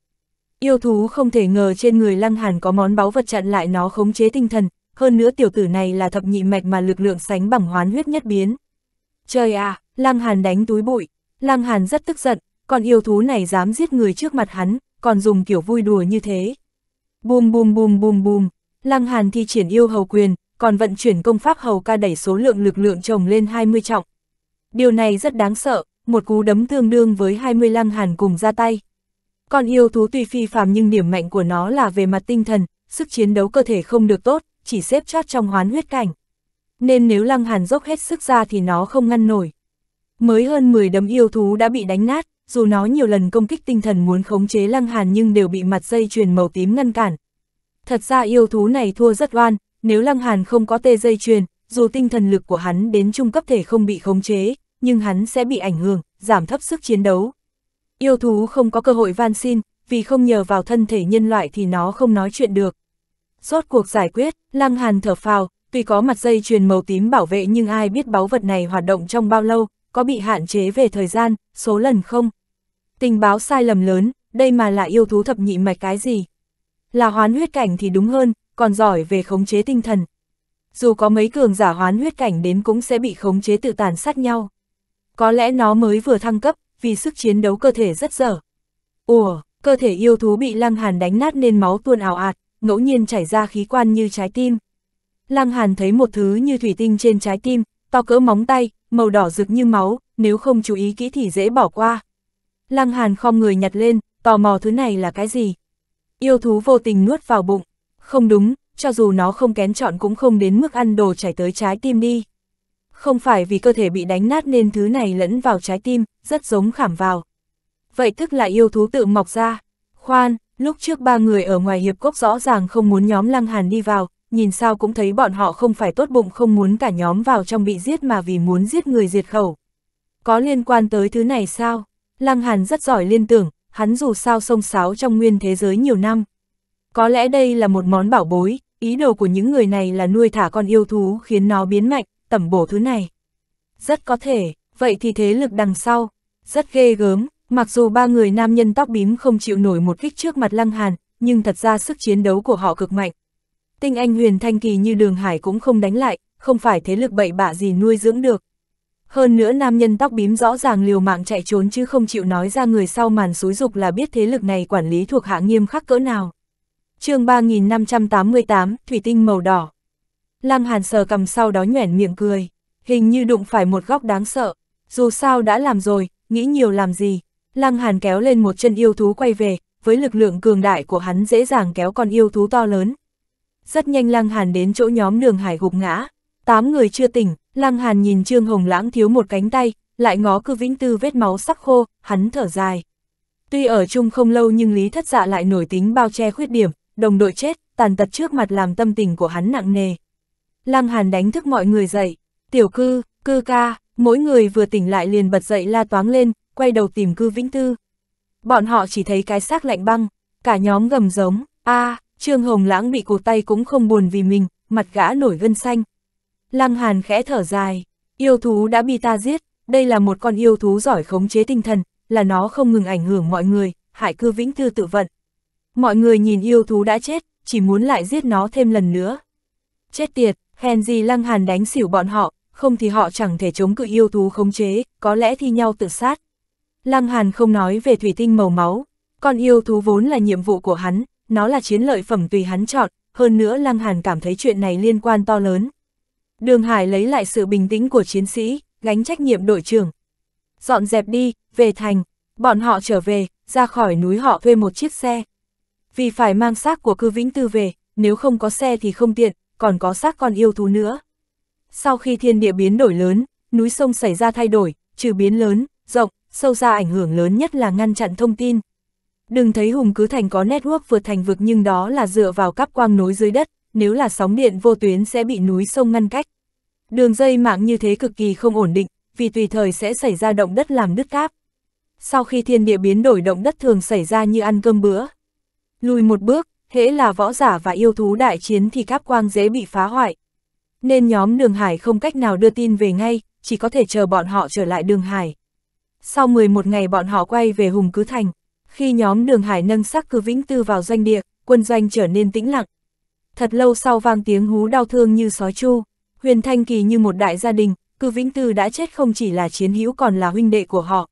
Yêu thú không thể ngờ trên người Lăng Hàn có món báu vật chặn lại nó khống chế tinh thần, hơn nữa tiểu tử này là thập nhị mạch mà lực lượng sánh bằng hoán huyết nhất biến. Trời à, Lăng Hàn đánh túi bụi, Lăng Hàn rất tức giận, còn yêu thú này dám giết người trước mặt hắn, còn dùng kiểu vui đùa như thế. Bùm bùm bùm bùm bùm, Lăng Hàn thi triển yêu hầu quyền, còn vận chuyển công pháp hầu ca đẩy số lượng lực lượng chồng lên hai mươi trọng. Điều này rất đáng sợ, một cú đấm tương đương với hai mươi Lăng Hàn cùng ra tay. Con yêu thú tuy phi phàm nhưng điểm mạnh của nó là về mặt tinh thần, sức chiến đấu cơ thể không được tốt, chỉ xếp chót trong hoán huyết cảnh. Nên nếu Lăng Hàn dốc hết sức ra thì nó không ngăn nổi. Mới hơn mười đấm yêu thú đã bị đánh nát, dù nó nhiều lần công kích tinh thần muốn khống chế Lăng Hàn nhưng đều bị mặt dây chuyền màu tím ngăn cản. Thật ra yêu thú này thua rất oan, nếu Lăng Hàn không có tê dây chuyền, dù tinh thần lực của hắn đến trung cấp thể không bị khống chế, nhưng hắn sẽ bị ảnh hưởng, giảm thấp sức chiến đấu. Yêu thú không có cơ hội van xin, vì không nhờ vào thân thể nhân loại thì nó không nói chuyện được. Rốt cuộc giải quyết, Lăng Hàn thở phào, tuy có mặt dây chuyền màu tím bảo vệ nhưng ai biết báu vật này hoạt động trong bao lâu, có bị hạn chế về thời gian, số lần không? Tình báo sai lầm lớn, đây mà là yêu thú thập nhị mạch cái gì? Là hoán huyết cảnh thì đúng hơn, còn giỏi về khống chế tinh thần. Dù có mấy cường giả hoán huyết cảnh đến cũng sẽ bị khống chế tự tàn sát nhau. Có lẽ nó mới vừa thăng cấp, vì sức chiến đấu cơ thể rất dở. Ủa, cơ thể yêu thú bị Lăng Hàn đánh nát nên máu tuôn ào ạt, ngẫu nhiên chảy ra khí quan như trái tim. Lăng Hàn thấy một thứ như thủy tinh trên trái tim, to cỡ móng tay, màu đỏ rực như máu, nếu không chú ý kỹ thì dễ bỏ qua. Lăng Hàn khom người nhặt lên, tò mò thứ này là cái gì. Yêu thú vô tình nuốt vào bụng. Không đúng, cho dù nó không kén chọn cũng không đến mức ăn đồ chảy tới trái tim đi. Không phải vì cơ thể bị đánh nát nên thứ này lẫn vào trái tim, rất giống khảm vào. Vậy tức là yêu thú tự mọc ra. Khoan, lúc trước ba người ở ngoài hiệp cốc rõ ràng không muốn nhóm Lăng Hàn đi vào, nhìn sao cũng thấy bọn họ không phải tốt bụng không muốn cả nhóm vào trong bị giết mà vì muốn giết người diệt khẩu. Có liên quan tới thứ này sao? Lăng Hàn rất giỏi liên tưởng, hắn dù sao xông xáo trong nguyên thế giới nhiều năm. Có lẽ đây là một món bảo bối, ý đồ của những người này là nuôi thả con yêu thú khiến nó biến mạnh, tẩm bổ thứ này. Rất có thể, vậy thì thế lực đằng sau, rất ghê gớm, mặc dù ba người nam nhân tóc bím không chịu nổi một kích trước mặt Lăng Hàn, nhưng thật ra sức chiến đấu của họ cực mạnh. Tinh anh huyền thanh kỳ như Đường Hải cũng không đánh lại, không phải thế lực bậy bạ gì nuôi dưỡng được. Hơn nữa nam nhân tóc bím rõ ràng liều mạng chạy trốn chứ không chịu nói ra người sau màn xúi dục là biết thế lực này quản lý thuộc hạ nghiêm khắc cỡ nào. Chương ba nghìn năm trăm tám mươi tám, thủy tinh màu đỏ. Lăng Hàn sờ cầm sau đó nhoẻn miệng cười, hình như đụng phải một góc đáng sợ, dù sao đã làm rồi, nghĩ nhiều làm gì. Lăng Hàn kéo lên một chân yêu thú quay về, với lực lượng cường đại của hắn dễ dàng kéo con yêu thú to lớn. Rất nhanh Lăng Hàn đến chỗ nhóm Đường Hải gục ngã, tám người chưa tỉnh, Lăng Hàn nhìn Trương Hồng Lãng thiếu một cánh tay, lại ngó Cư Vĩnh Tư vết máu sắc khô, hắn thở dài. Tuy ở chung không lâu nhưng Lý Thất Dạ lại nổi tính bao che khuyết điểm, đồng đội chết, tàn tật trước mặt làm tâm tình của hắn nặng nề. Lăng Hàn đánh thức mọi người dậy, tiểu cư, cư ca, mỗi người vừa tỉnh lại liền bật dậy la toáng lên, quay đầu tìm Cư Vĩnh Tư. Bọn họ chỉ thấy cái xác lạnh băng, cả nhóm gầm giống, a à, Trương Hồng Lãng bị cụt tay cũng không buồn vì mình, mặt gã nổi gân xanh. Lăng Hàn khẽ thở dài, yêu thú đã bị ta giết, đây là một con yêu thú giỏi khống chế tinh thần, là nó không ngừng ảnh hưởng mọi người, hại Cư Vĩnh Tư tự vận. Mọi người nhìn yêu thú đã chết, chỉ muốn lại giết nó thêm lần nữa. Chết tiệt, hèn gì Lăng Hàn đánh xỉu bọn họ, không thì họ chẳng thể chống cự yêu thú khống chế, có lẽ thi nhau tự sát. Lăng Hàn không nói về thủy tinh màu máu, con yêu thú vốn là nhiệm vụ của hắn, nó là chiến lợi phẩm tùy hắn chọn, hơn nữa Lăng Hàn cảm thấy chuyện này liên quan to lớn. Đường Hải lấy lại sự bình tĩnh của chiến sĩ, gánh trách nhiệm đội trưởng. Dọn dẹp đi, về thành. Bọn họ trở về, ra khỏi núi họ thuê một chiếc xe. Vì phải mang xác của Cư Vĩnh Tư về, nếu không có xe thì không tiện, còn có xác con yêu thú nữa. Sau khi thiên địa biến đổi lớn, núi sông xảy ra thay đổi, trừ biến lớn, rộng, sâu ra ảnh hưởng lớn nhất là ngăn chặn thông tin. Đừng thấy Hùng Cứ Thành có network vượt thành vực nhưng đó là dựa vào cáp quang nối dưới đất, nếu là sóng điện vô tuyến sẽ bị núi sông ngăn cách. Đường dây mạng như thế cực kỳ không ổn định, vì tùy thời sẽ xảy ra động đất làm đứt cáp. Sau khi thiên địa biến đổi động đất thường xảy ra như ăn cơm bữa. Lùi một bước, hễ là võ giả và yêu thú đại chiến thì cáp quang dễ bị phá hoại. Nên nhóm Đường Hải không cách nào đưa tin về ngay, chỉ có thể chờ bọn họ trở lại Đường Hải. Sau mười một ngày bọn họ quay về Hùng Cứ Thành. Khi nhóm Đường Hải nâng xác Cư Vĩnh Tư vào doanh địa, quân doanh trở nên tĩnh lặng. Thật lâu sau vang tiếng hú đau thương như sói chu. Huyền Thanh Kỳ như một đại gia đình, Cư Vĩnh Tư đã chết không chỉ là chiến hữu còn là huynh đệ của họ.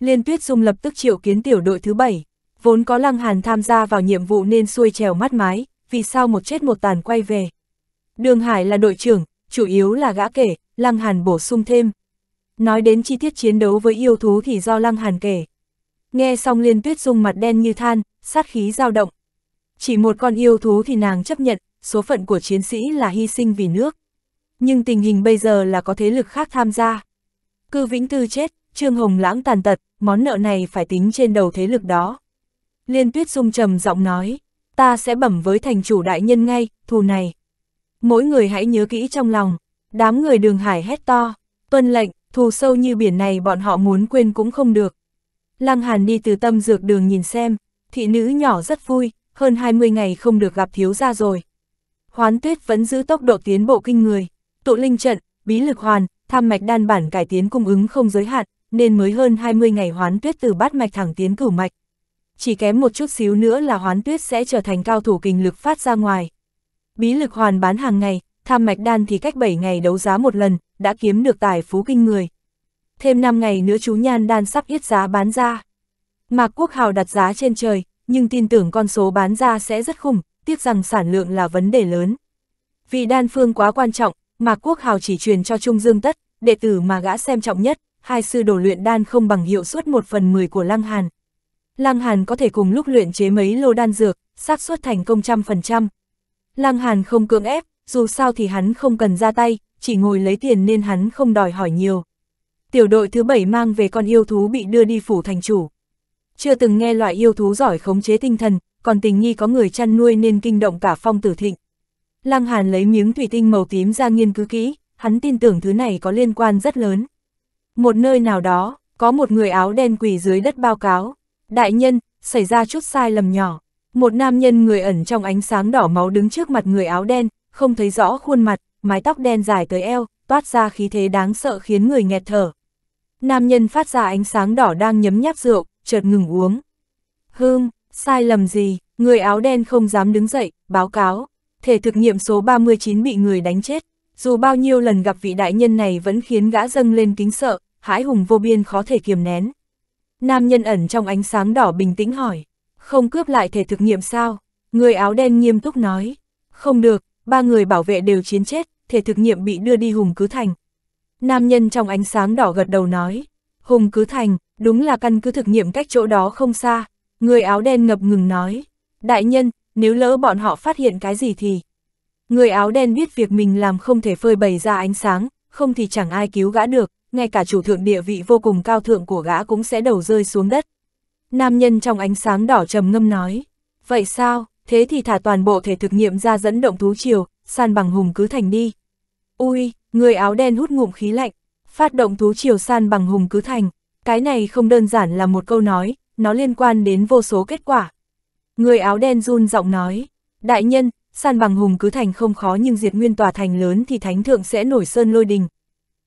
Liên Tuyết Dung lập tức triệu kiến tiểu đội thứ bảy. Vốn có Lăng Hàn tham gia vào nhiệm vụ nên xuôi trèo mắt mái, vì sao một chết một tàn quay về. Đường Hải là đội trưởng, chủ yếu là gã kể, Lăng Hàn bổ sung thêm. Nói đến chi tiết chiến đấu với yêu thú thì do Lăng Hàn kể. Nghe xong Liên Tuyết Dung mặt đen như than, sát khí dao động. Chỉ một con yêu thú thì nàng chấp nhận, số phận của chiến sĩ là hy sinh vì nước. Nhưng tình hình bây giờ là có thế lực khác tham gia. Cư Vĩnh Tư chết, Trương Hồng Lãng tàn tật, món nợ này phải tính trên đầu thế lực đó. Liên Tuyết Dung trầm giọng nói, ta sẽ bẩm với thành chủ đại nhân ngay, thù này. Mỗi người hãy nhớ kỹ trong lòng. Đám người Đường Hải hét to, tuân lệnh, thù sâu như biển này bọn họ muốn quên cũng không được. Lăng Hàn đi từ Tâm Dược Đường nhìn xem, thị nữ nhỏ rất vui, hơn hai mươi ngày không được gặp thiếu gia rồi. Hoán Tuyết vẫn giữ tốc độ tiến bộ kinh người, tụ linh trận, bí lực hoàn, tham mạch đan bản cải tiến cung ứng không giới hạn, nên mới hơn hai mươi ngày Hoán Tuyết từ bát mạch thẳng tiến cửu mạch. Chỉ kém một chút xíu nữa là Hoán Tuyết sẽ trở thành cao thủ kình lực phát ra ngoài. Bí lực hoàn bán hàng ngày, tham mạch đan thì cách bảy ngày đấu giá một lần, đã kiếm được tài phú kinh người. Thêm năm ngày nữa chú nhan đan sắp yết giá bán ra. Mạc Quốc Hào đặt giá trên trời, nhưng tin tưởng con số bán ra sẽ rất khủng, tiếc rằng sản lượng là vấn đề lớn. Vì đan phương quá quan trọng, Mạc Quốc Hào chỉ truyền cho Trung Dương Tất, đệ tử mà gã xem trọng nhất, hai sư đồ luyện đan không bằng hiệu suất một phần mười của Lăng Hàn. Lăng Hàn có thể cùng lúc luyện chế mấy lô đan dược, xác suất thành công trăm phần trăm. Lăng Hàn không cưỡng ép, dù sao thì hắn không cần ra tay, chỉ ngồi lấy tiền nên hắn không đòi hỏi nhiều. Tiểu đội thứ bảy mang về con yêu thú bị đưa đi phủ thành chủ. Chưa từng nghe loại yêu thú giỏi khống chế tinh thần, còn tình nghi có người chăn nuôi nên kinh động cả Phong Tử Thịnh. Lăng Hàn lấy miếng thủy tinh màu tím ra nghiên cứu kỹ, hắn tin tưởng thứ này có liên quan rất lớn. Một nơi nào đó, có một người áo đen quỳ dưới đất báo cáo. Đại nhân, xảy ra chút sai lầm nhỏ. Một nam nhân người ẩn trong ánh sáng đỏ máu đứng trước mặt người áo đen, không thấy rõ khuôn mặt, mái tóc đen dài tới eo, toát ra khí thế đáng sợ khiến người nghẹt thở. Nam nhân phát ra ánh sáng đỏ đang nhấm nháp rượu, chợt ngừng uống. Hương, sai lầm gì, người áo đen không dám đứng dậy, báo cáo. Thể thực nghiệm số ba mươi chín bị người đánh chết, dù bao nhiêu lần gặp vị đại nhân này vẫn khiến gã dâng lên kính sợ, hãi hùng vô biên khó thể kiềm nén. Nam nhân ẩn trong ánh sáng đỏ bình tĩnh hỏi, không cướp lại thể thực nghiệm sao? Người áo đen nghiêm túc nói, không được, ba người bảo vệ đều chiến chết, thể thực nghiệm bị đưa đi Hùng Cứ Thành. Nam nhân trong ánh sáng đỏ gật đầu nói, Hùng Cứ Thành, đúng là căn cứ thực nghiệm cách chỗ đó không xa. Người áo đen ngập ngừng nói, đại nhân, nếu lỡ bọn họ phát hiện cái gì thì... Người áo đen biết việc mình làm không thể phơi bày ra ánh sáng, không thì chẳng ai cứu gã được, ngay cả chủ thượng địa vị vô cùng cao thượng của gã cũng sẽ đầu rơi xuống đất. Nam nhân trong ánh sáng đỏ trầm ngâm nói, vậy sao, thế thì thả toàn bộ thể thực nghiệm ra dẫn động thú triều, san bằng Hùng Cứ Thành đi. Ui, người áo đen hút ngụm khí lạnh, phát động thú triều san bằng Hùng Cứ Thành, cái này không đơn giản là một câu nói, nó liên quan đến vô số kết quả. Người áo đen run giọng nói, đại nhân, san bằng Hùng Cứ Thành không khó nhưng diệt nguyên tòa thành lớn thì thánh thượng sẽ nổi sơn lôi đình.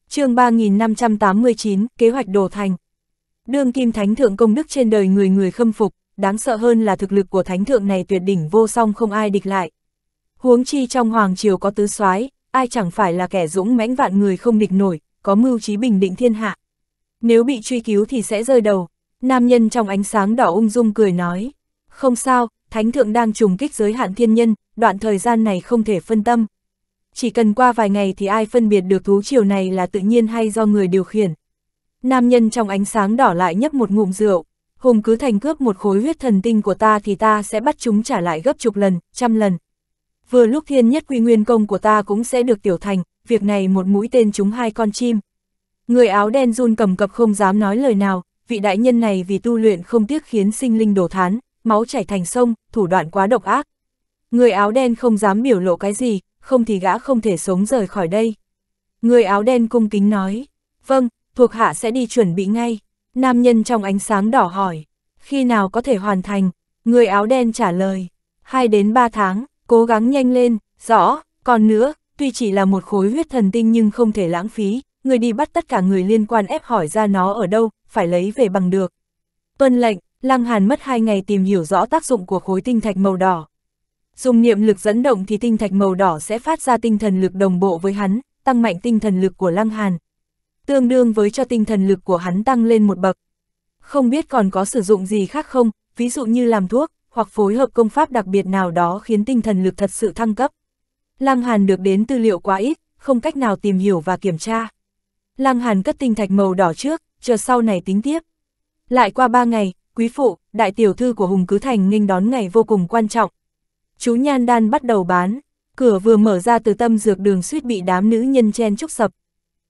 Chương ba nghìn năm trăm tám mươi chín, kế hoạch đồ thành. Đương kim thánh thượng công đức trên đời người người khâm phục, đáng sợ hơn là thực lực của thánh thượng này tuyệt đỉnh vô song không ai địch lại. Huống chi trong hoàng triều có tứ soái, ai chẳng phải là kẻ dũng mãnh vạn người không địch nổi, có mưu trí bình định thiên hạ. Nếu bị truy cứu thì sẽ rơi đầu. Nam nhân trong ánh sáng đỏ ung dung cười nói, không sao, thánh thượng đang trùng kích giới hạn thiên nhân, đoạn thời gian này không thể phân tâm. chỉ cần qua vài ngày thì ai phân biệt được thú triều này là tự nhiên hay do người điều khiển. Nam nhân trong ánh sáng đỏ lại nhấp một ngụm rượu. Hùng cứ thành cướp một khối huyết thần tinh của ta thì ta sẽ bắt chúng trả lại gấp chục lần, trăm lần. Vừa lúc thiên nhất quy nguyên công của ta cũng sẽ được tiểu thành, việc này một mũi tên trúng hai con chim. Người áo đen run cầm cập không dám nói lời nào, vị đại nhân này vì tu luyện không tiếc khiến sinh linh đổ thán, máu chảy thành sông, thủ đoạn quá độc ác. Người áo đen không dám biểu lộ cái gì, không thì gã không thể sống rời khỏi đây. Người áo đen cung kính nói, vâng, thuộc hạ sẽ đi chuẩn bị ngay. Nam nhân trong ánh sáng đỏ hỏi, khi nào có thể hoàn thành? Người áo đen trả lời, hai đến ba tháng, cố gắng nhanh lên, rõ, còn nữa, tuy chỉ là một khối huyết thần tinh nhưng không thể lãng phí, người đi bắt tất cả người liên quan ép hỏi ra nó ở đâu, phải lấy về bằng được. Tuân lệnh, Lăng Hàn mất hai ngày tìm hiểu rõ tác dụng của khối tinh thạch màu đỏ. Dùng niệm lực dẫn động thì tinh thạch màu đỏ sẽ phát ra tinh thần lực đồng bộ với hắn, tăng mạnh tinh thần lực của Lăng Hàn. Tương đương với cho tinh thần lực của hắn tăng lên một bậc. Không biết còn có sử dụng gì khác không, ví dụ như làm thuốc, hoặc phối hợp công pháp đặc biệt nào đó khiến tinh thần lực thật sự thăng cấp. Lăng Hàn được đến tư liệu quá ít, không cách nào tìm hiểu và kiểm tra. Lăng Hàn cất tinh thạch màu đỏ trước, chờ sau này tính tiếp. Lại qua ba ngày, quý phụ, đại tiểu thư của Hùng Cứ Thành nghênh đón ngày vô cùng quan trọng. Chú Nhan Đan bắt đầu bán, cửa vừa mở ra từ Tâm Dược Đường suýt bị đám nữ nhân chen chúc sập.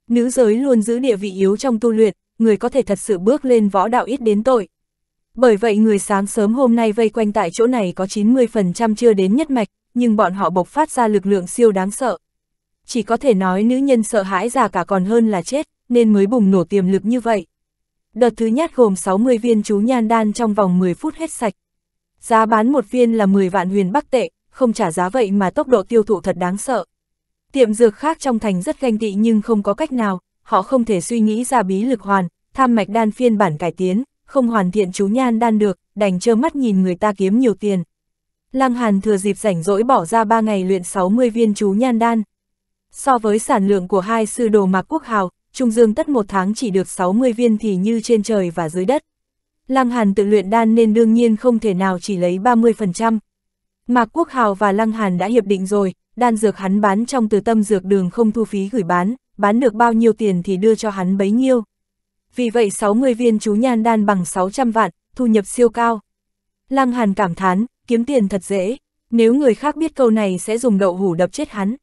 Nữ giới luôn giữ địa vị yếu trong tu luyện, người có thể thật sự bước lên võ đạo ít đến tội. Bởi vậy người sáng sớm hôm nay vây quanh tại chỗ này có chín mươi phần trăm chưa đến nhất mạch, nhưng bọn họ bộc phát ra lực lượng siêu đáng sợ. Chỉ có thể nói nữ nhân sợ hãi già cả còn hơn là chết, nên mới bùng nổ tiềm lực như vậy. Đợt thứ nhất gồm sáu mươi viên chú nhan đan trong vòng mười phút hết sạch. Giá bán một viên là mười vạn huyền bắc tệ, không trả giá vậy mà tốc độ tiêu thụ thật đáng sợ. Tiệm dược khác trong thành rất ganh tị nhưng không có cách nào, họ không thể suy nghĩ ra bí lực hoàn, tham mạch đan phiên bản cải tiến, không hoàn thiện chú nhan đan được, đành trơ mắt nhìn người ta kiếm nhiều tiền. Lăng Hàn thừa dịp rảnh rỗi bỏ ra ba ngày luyện sáu mươi viên chú nhan đan. So với sản lượng của hai sư đồ Mạc Quốc Hào, Trung Dương Tất một tháng chỉ được sáu mươi viên thì như trên trời và dưới đất. Lăng Hàn tự luyện đan nên đương nhiên không thể nào chỉ lấy ba mươi phần trăm. Mạc Quốc Hào và Lăng Hàn đã hiệp định rồi. Đan dược hắn bán trong từ Tâm Dược Đường không thu phí gửi bán, bán được bao nhiêu tiền thì đưa cho hắn bấy nhiêu. Vì vậy sáu mươi viên chú nhan đan bằng sáu trăm vạn, thu nhập siêu cao. Lăng Hàn cảm thán, kiếm tiền thật dễ, nếu người khác biết câu này sẽ dùng đậu hủ đập chết hắn.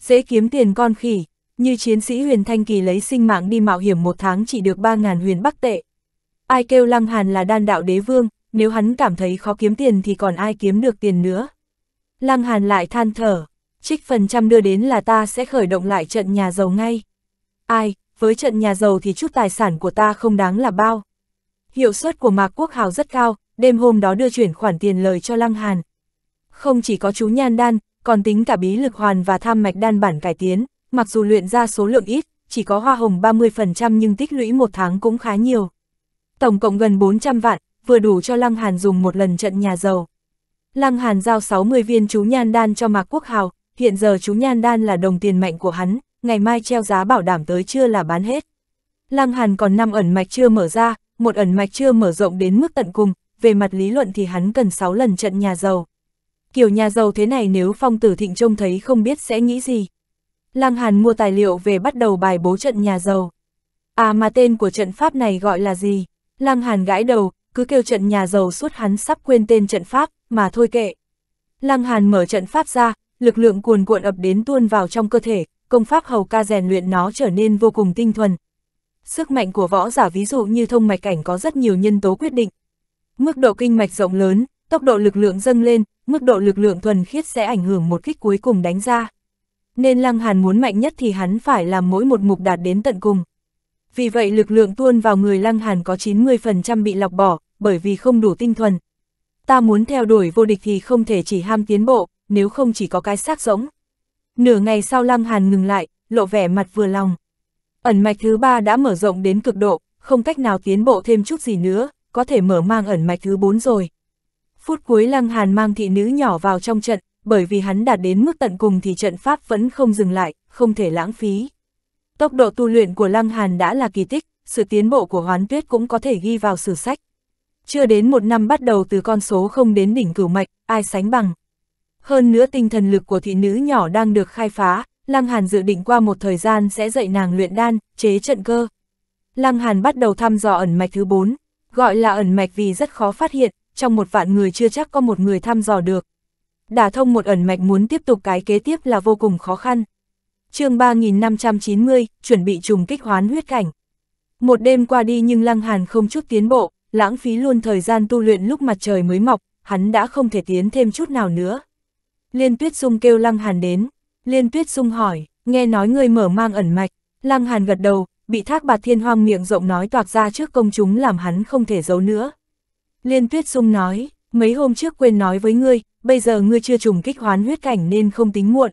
Dễ kiếm tiền con khỉ, như chiến sĩ Huyền Thanh Kỳ lấy sinh mạng đi mạo hiểm một tháng chỉ được ba nghìn huyền bắc tệ. Ai kêu Lăng Hàn là đan đạo đế vương, nếu hắn cảm thấy khó kiếm tiền thì còn ai kiếm được tiền nữa. Lăng Hàn lại than thở. Trích phần trăm đưa đến là ta sẽ khởi động lại trận nhà giàu ngay. Ai, với trận nhà giàu thì chút tài sản của ta không đáng là bao. Hiệu suất của Mạc Quốc Hào rất cao, đêm hôm đó đưa chuyển khoản tiền lời cho Lăng Hàn. Không chỉ có chú nhan đan, còn tính cả bí lực hoàn và tham mạch đan bản cải tiến, mặc dù luyện ra số lượng ít, chỉ có hoa hồng ba mươi phần trăm nhưng tích lũy một tháng cũng khá nhiều. Tổng cộng gần bốn trăm vạn, vừa đủ cho Lăng Hàn dùng một lần trận nhà giàu. Lăng Hàn giao sáu mươi viên chú nhan đan cho Mạc Quốc Hào. Hiện giờ chú nhan đan là đồng tiền mạnh của hắn, ngày mai treo giá bảo đảm tới trưa là bán hết. Lăng Hàn còn năm ẩn mạch chưa mở ra, một ẩn mạch chưa mở rộng đến mức tận cùng, về mặt lý luận thì hắn cần sáu lần trận nhà giàu. Kiểu nhà giàu thế này nếu Phong Tử Thịnh trông thấy không biết sẽ nghĩ gì. Lăng Hàn mua tài liệu về bắt đầu bài bố trận nhà giàu. À mà tên của trận pháp này gọi là gì? Lăng Hàn gãi đầu, cứ kêu trận nhà giàu suốt hắn sắp quên tên trận pháp, mà thôi kệ. Lăng Hàn mở trận pháp ra. Lực lượng cuồn cuộn ập đến tuôn vào trong cơ thể, công pháp hầu ca rèn luyện nó trở nên vô cùng tinh thuần. Sức mạnh của võ giả ví dụ như thông mạch cảnh có rất nhiều nhân tố quyết định. Mức độ kinh mạch rộng lớn, tốc độ lực lượng dâng lên, mức độ lực lượng thuần khiết sẽ ảnh hưởng một kích cuối cùng đánh ra. Nên Lăng Hàn muốn mạnh nhất thì hắn phải làm mỗi một mục đạt đến tận cùng. Vì vậy lực lượng tuôn vào người Lăng Hàn có chín mươi phần trăm bị lọc bỏ, bởi vì không đủ tinh thuần. Ta muốn theo đuổi vô địch thì không thể chỉ ham tiến bộ. Nếu không chỉ có cái xác rỗng. Nửa ngày sau Lăng Hàn ngừng lại, lộ vẻ mặt vừa lòng. Ẩn mạch thứ ba đã mở rộng đến cực độ, không cách nào tiến bộ thêm chút gì nữa, có thể mở mang ẩn mạch thứ bốn rồi. Phút cuối Lăng Hàn mang thị nữ nhỏ vào trong trận, bởi vì hắn đạt đến mức tận cùng thì trận pháp vẫn không dừng lại, không thể lãng phí. Tốc độ tu luyện của Lăng Hàn đã là kỳ tích, sự tiến bộ của Hoán Tuyết cũng có thể ghi vào sử sách. Chưa đến một năm bắt đầu từ con số không đến đỉnh cửu mạch, ai sánh bằng. Hơn nữa tinh thần lực của thị nữ nhỏ đang được khai phá, Lăng Hàn dự định qua một thời gian sẽ dạy nàng luyện đan, chế trận cơ. Lăng Hàn bắt đầu thăm dò ẩn mạch thứ bốn, gọi là ẩn mạch vì rất khó phát hiện, trong một vạn người chưa chắc có một người thăm dò được. Đả thông một ẩn mạch muốn tiếp tục cái kế tiếp là vô cùng khó khăn. Chương ba nghìn năm trăm chín mươi, chuẩn bị trùng kích hoán huyết cảnh. Một đêm qua đi nhưng Lăng Hàn không chút tiến bộ, lãng phí luôn thời gian tu luyện lúc mặt trời mới mọc, hắn đã không thể tiến thêm chút nào nữa. Liên Tuyết Dung kêu Lăng Hàn đến. Liên Tuyết Dung hỏi, nghe nói người mở mang ẩn mạch. Lăng Hàn gật đầu, bị Thác Bạt Thiên Hoang miệng rộng nói toạc ra trước công chúng làm hắn không thể giấu nữa. Liên Tuyết Dung nói, mấy hôm trước quên nói với ngươi, bây giờ ngươi chưa trùng kích hoán huyết cảnh nên không tính muộn.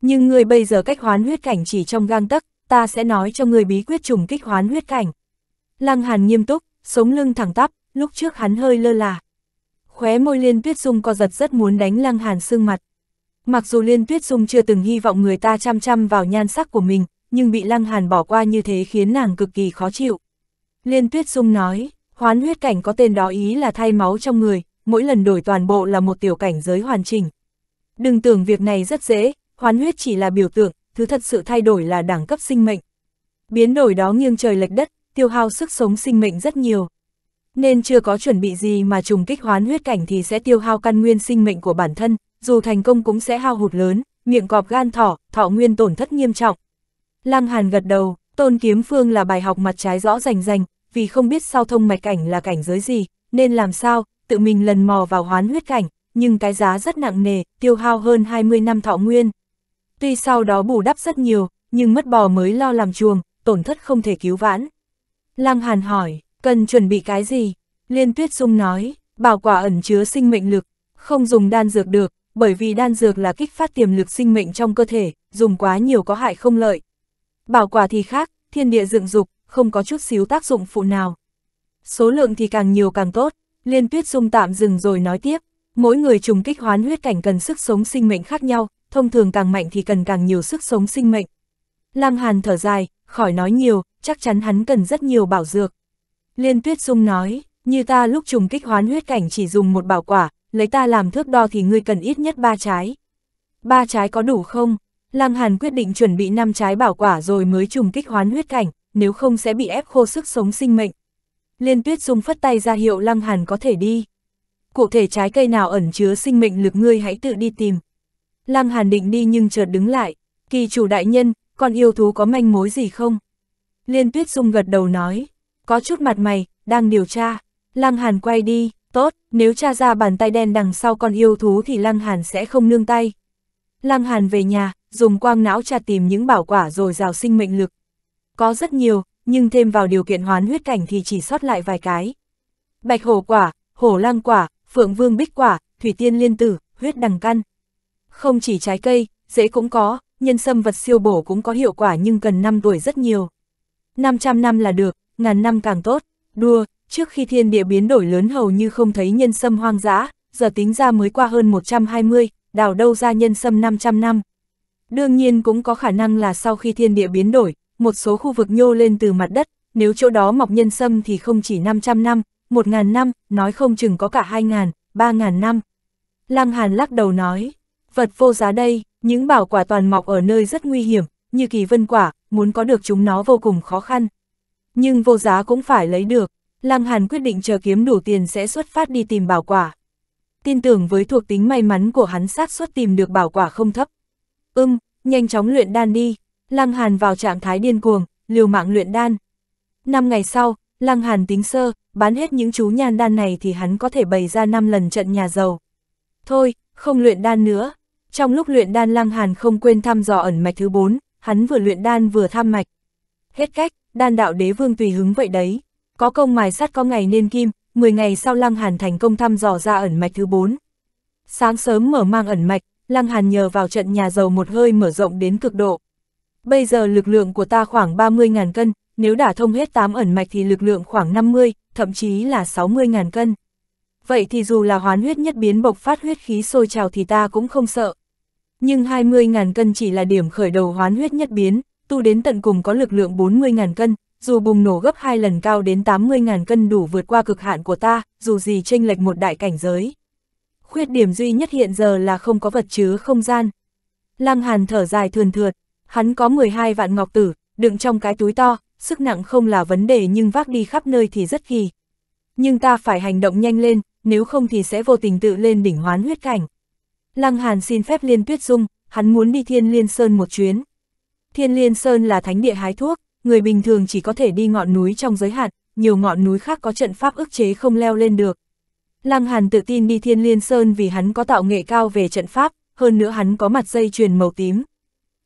Nhưng ngươi bây giờ cách hoán huyết cảnh chỉ trong gang tấc, ta sẽ nói cho ngươi bí quyết trùng kích hoán huyết cảnh. Lăng Hàn nghiêm túc, sống lưng thẳng tắp, lúc trước hắn hơi lơ là. Khóe môi Liên Tuyết Dung co giật rất muốn đánh Lăng Hàn sưng mặt. Mặc dù Liên Tuyết Dung chưa từng hy vọng người ta chăm chăm vào nhan sắc của mình, nhưng bị Lăng Hàn bỏ qua như thế khiến nàng cực kỳ khó chịu. Liên Tuyết Dung nói, hoán huyết cảnh có tên đó ý là thay máu trong người, mỗi lần đổi toàn bộ là một tiểu cảnh giới hoàn chỉnh. Đừng tưởng việc này rất dễ, hoán huyết chỉ là biểu tượng, thứ thật sự thay đổi là đẳng cấp sinh mệnh. Biến đổi đó nghiêng trời lệch đất, tiêu hao sức sống sinh mệnh rất nhiều. Nên chưa có chuẩn bị gì mà trùng kích hoán huyết cảnh thì sẽ tiêu hao căn nguyên sinh mệnh của bản thân, dù thành công cũng sẽ hao hụt lớn, miệng cọp gan thỏ, thọ nguyên tổn thất nghiêm trọng. Lăng Hàn gật đầu, Tôn Kiếm Phương là bài học mặt trái rõ rành rành, vì không biết sao thông mạch cảnh là cảnh giới gì, nên làm sao, tự mình lần mò vào hoán huyết cảnh, nhưng cái giá rất nặng nề, tiêu hao hơn hai mươi năm thọ nguyên. Tuy sau đó bù đắp rất nhiều, nhưng mất bò mới lo làm chuồng, tổn thất không thể cứu vãn. Lăng Hàn hỏi, cần chuẩn bị cái gì? Liên Tuyết Dung nói, bảo quả ẩn chứa sinh mệnh lực, không dùng đan dược được, bởi vì đan dược là kích phát tiềm lực sinh mệnh trong cơ thể, dùng quá nhiều có hại không lợi. Bảo quả thì khác, thiên địa dựng dục, không có chút xíu tác dụng phụ nào. Số lượng thì càng nhiều càng tốt. Liên Tuyết Dung tạm dừng rồi nói tiếp, mỗi người trùng kích hoán huyết cảnh cần sức sống sinh mệnh khác nhau, thông thường càng mạnh thì cần càng nhiều sức sống sinh mệnh. Lăng Hàn thở dài, khỏi nói nhiều, chắc chắn hắn cần rất nhiều bảo dược. Liên Tuyết Dung nói, như ta lúc trùng kích hoán huyết cảnh chỉ dùng một bảo quả, lấy ta làm thước đo thì ngươi cần ít nhất ba trái. Ba trái có đủ không? Lăng Hàn quyết định chuẩn bị năm trái bảo quả rồi mới trùng kích hoán huyết cảnh, nếu không sẽ bị ép khô sức sống sinh mệnh. Liên Tuyết Dung phất tay ra hiệu Lăng Hàn có thể đi. Cụ thể trái cây nào ẩn chứa sinh mệnh lực ngươi hãy tự đi tìm. Lăng Hàn định đi nhưng chợt đứng lại, kỳ chủ đại nhân, con yêu thú có manh mối gì không? Liên Tuyết Dung gật đầu nói, có chút mặt mày, đang điều tra. Lăng Hàn quay đi, tốt, nếu tra ra bàn tay đen đằng sau con yêu thú thì Lăng Hàn sẽ không nương tay. Lăng Hàn về nhà, dùng quang não tra tìm những bảo quả dồi dào sinh mệnh lực. Có rất nhiều, nhưng thêm vào điều kiện hoán huyết cảnh thì chỉ sót lại vài cái. Bạch hổ quả, hổ lang quả, phượng vương bích quả, thủy tiên liên tử, huyết đằng căn. Không chỉ trái cây, rễ cũng có, nhân sâm vật siêu bổ cũng có hiệu quả nhưng cần năm tuổi rất nhiều. năm trăm năm là được, ngàn năm càng tốt. Đùa, trước khi thiên địa biến đổi lớn hầu như không thấy nhân sâm hoang dã, giờ tính ra mới qua hơn một trăm hai mươi, đào đâu ra nhân sâm năm trăm năm. Đương nhiên cũng có khả năng là sau khi thiên địa biến đổi, một số khu vực nhô lên từ mặt đất, nếu chỗ đó mọc nhân sâm thì không chỉ năm trăm năm, một nghìn năm, nói không chừng có cả hai nghìn, ba nghìn năm. Lăng Hàn lắc đầu nói, vật vô giá đây, những bảo quả toàn mọc ở nơi rất nguy hiểm, như kỳ vân quả, muốn có được chúng nó vô cùng khó khăn. Nhưng vô giá cũng phải lấy được, Lăng Hàn quyết định chờ kiếm đủ tiền sẽ xuất phát đi tìm bảo quả. Tin tưởng với thuộc tính may mắn của hắn xác suất tìm được bảo quả không thấp. Ừm, nhanh chóng luyện đan đi. Lăng Hàn vào trạng thái điên cuồng, liều mạng luyện đan. Năm ngày sau, Lăng Hàn tính sơ, bán hết những chú nhan đan này thì hắn có thể bày ra năm lần trận nhà giàu. Thôi, không luyện đan nữa. Trong lúc luyện đan Lăng Hàn không quên thăm dò ẩn mạch thứ bốn, hắn vừa luyện đan vừa thăm mạch. Hết cách, đan đạo đế vương tùy hứng vậy đấy. Có công mài sắt có ngày nên kim, mười ngày sau Lăng Hàn thành công thăm dò ra ẩn mạch thứ bốn. Sáng sớm mở mang ẩn mạch, Lăng Hàn nhờ vào trận nhà giàu một hơi mở rộng đến cực độ. Bây giờ lực lượng của ta khoảng ba mươi nghìn cân, nếu đả thông hết tám ẩn mạch thì lực lượng khoảng năm mươi, thậm chí là sáu mươi nghìn cân. Vậy thì dù là hoán huyết nhất biến bộc phát huyết khí sôi trào thì ta cũng không sợ. Nhưng hai mươi nghìn cân chỉ là điểm khởi đầu hoán huyết nhất biến, tu đến tận cùng có lực lượng bốn mươi nghìn cân, dù bùng nổ gấp hai lần cao đến tám mươi nghìn cân đủ vượt qua cực hạn của ta, dù gì chênh lệch một đại cảnh giới. Khuyết điểm duy nhất hiện giờ là không có vật chứa không gian. Lăng Hàn thở dài thườn thượt, Hắn có mười hai vạn ngọc tử, đựng trong cái túi to, sức nặng không là vấn đề nhưng vác đi khắp nơi thì rất kỳ. Nhưng ta phải hành động nhanh lên, nếu không thì sẽ vô tình tự lên đỉnh hoán huyết cảnh. Lăng Hàn xin phép Liên Tuyết Dung, hắn muốn đi Thiên Liên Sơn một chuyến. Thiên Liên Sơn là thánh địa hái thuốc, người bình thường chỉ có thể đi ngọn núi trong giới hạn, nhiều ngọn núi khác có trận pháp ức chế không leo lên được. Lăng Hàn tự tin đi Thiên Liên Sơn vì hắn có tạo nghệ cao về trận pháp, hơn nữa hắn có mặt dây chuyền màu tím.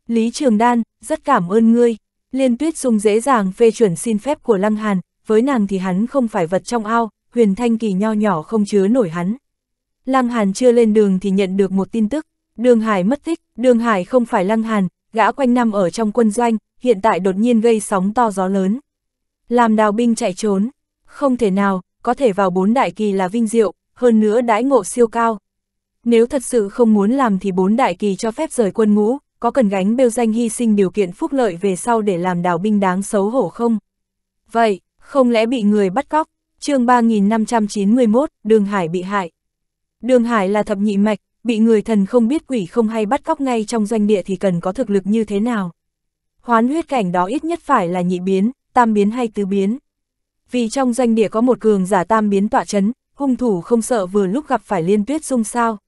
Lý Trường Đan, rất cảm ơn ngươi. Liên Tuyết Dung dễ dàng phê chuẩn xin phép của Lăng Hàn, với nàng thì hắn không phải vật trong ao, huyền thanh kỳ nho nhỏ không chứa nổi hắn. Lăng Hàn chưa lên đường thì nhận được một tin tức, Đường Hải mất tích. Đường Hải không phải Lăng Hàn, gã quanh năm ở trong quân doanh, hiện tại đột nhiên gây sóng to gió lớn. Làm đào binh chạy trốn, không thể nào, có thể vào bốn đại kỳ là vinh diệu, hơn nữa đãi ngộ siêu cao. Nếu thật sự không muốn làm thì bốn đại kỳ cho phép rời quân ngũ, có cần gánh bêu danh hy sinh điều kiện phúc lợi về sau để làm đào binh đáng xấu hổ không? Vậy, không lẽ bị người bắt cóc? Chương ba nghìn năm trăm chín mươi mốt, Đường Hải bị hại. Đường Hải là thập nhị mạch, bị người thần không biết quỷ không hay bắt cóc ngay trong doanh địa thì cần có thực lực như thế nào? Hoán huyết cảnh đó ít nhất phải là nhị biến, tam biến hay tứ biến. Vì trong doanh địa có một cường giả tam biến tọa chấn, hung thủ không sợ vừa lúc gặp phải Liên Tuyết Dung sao?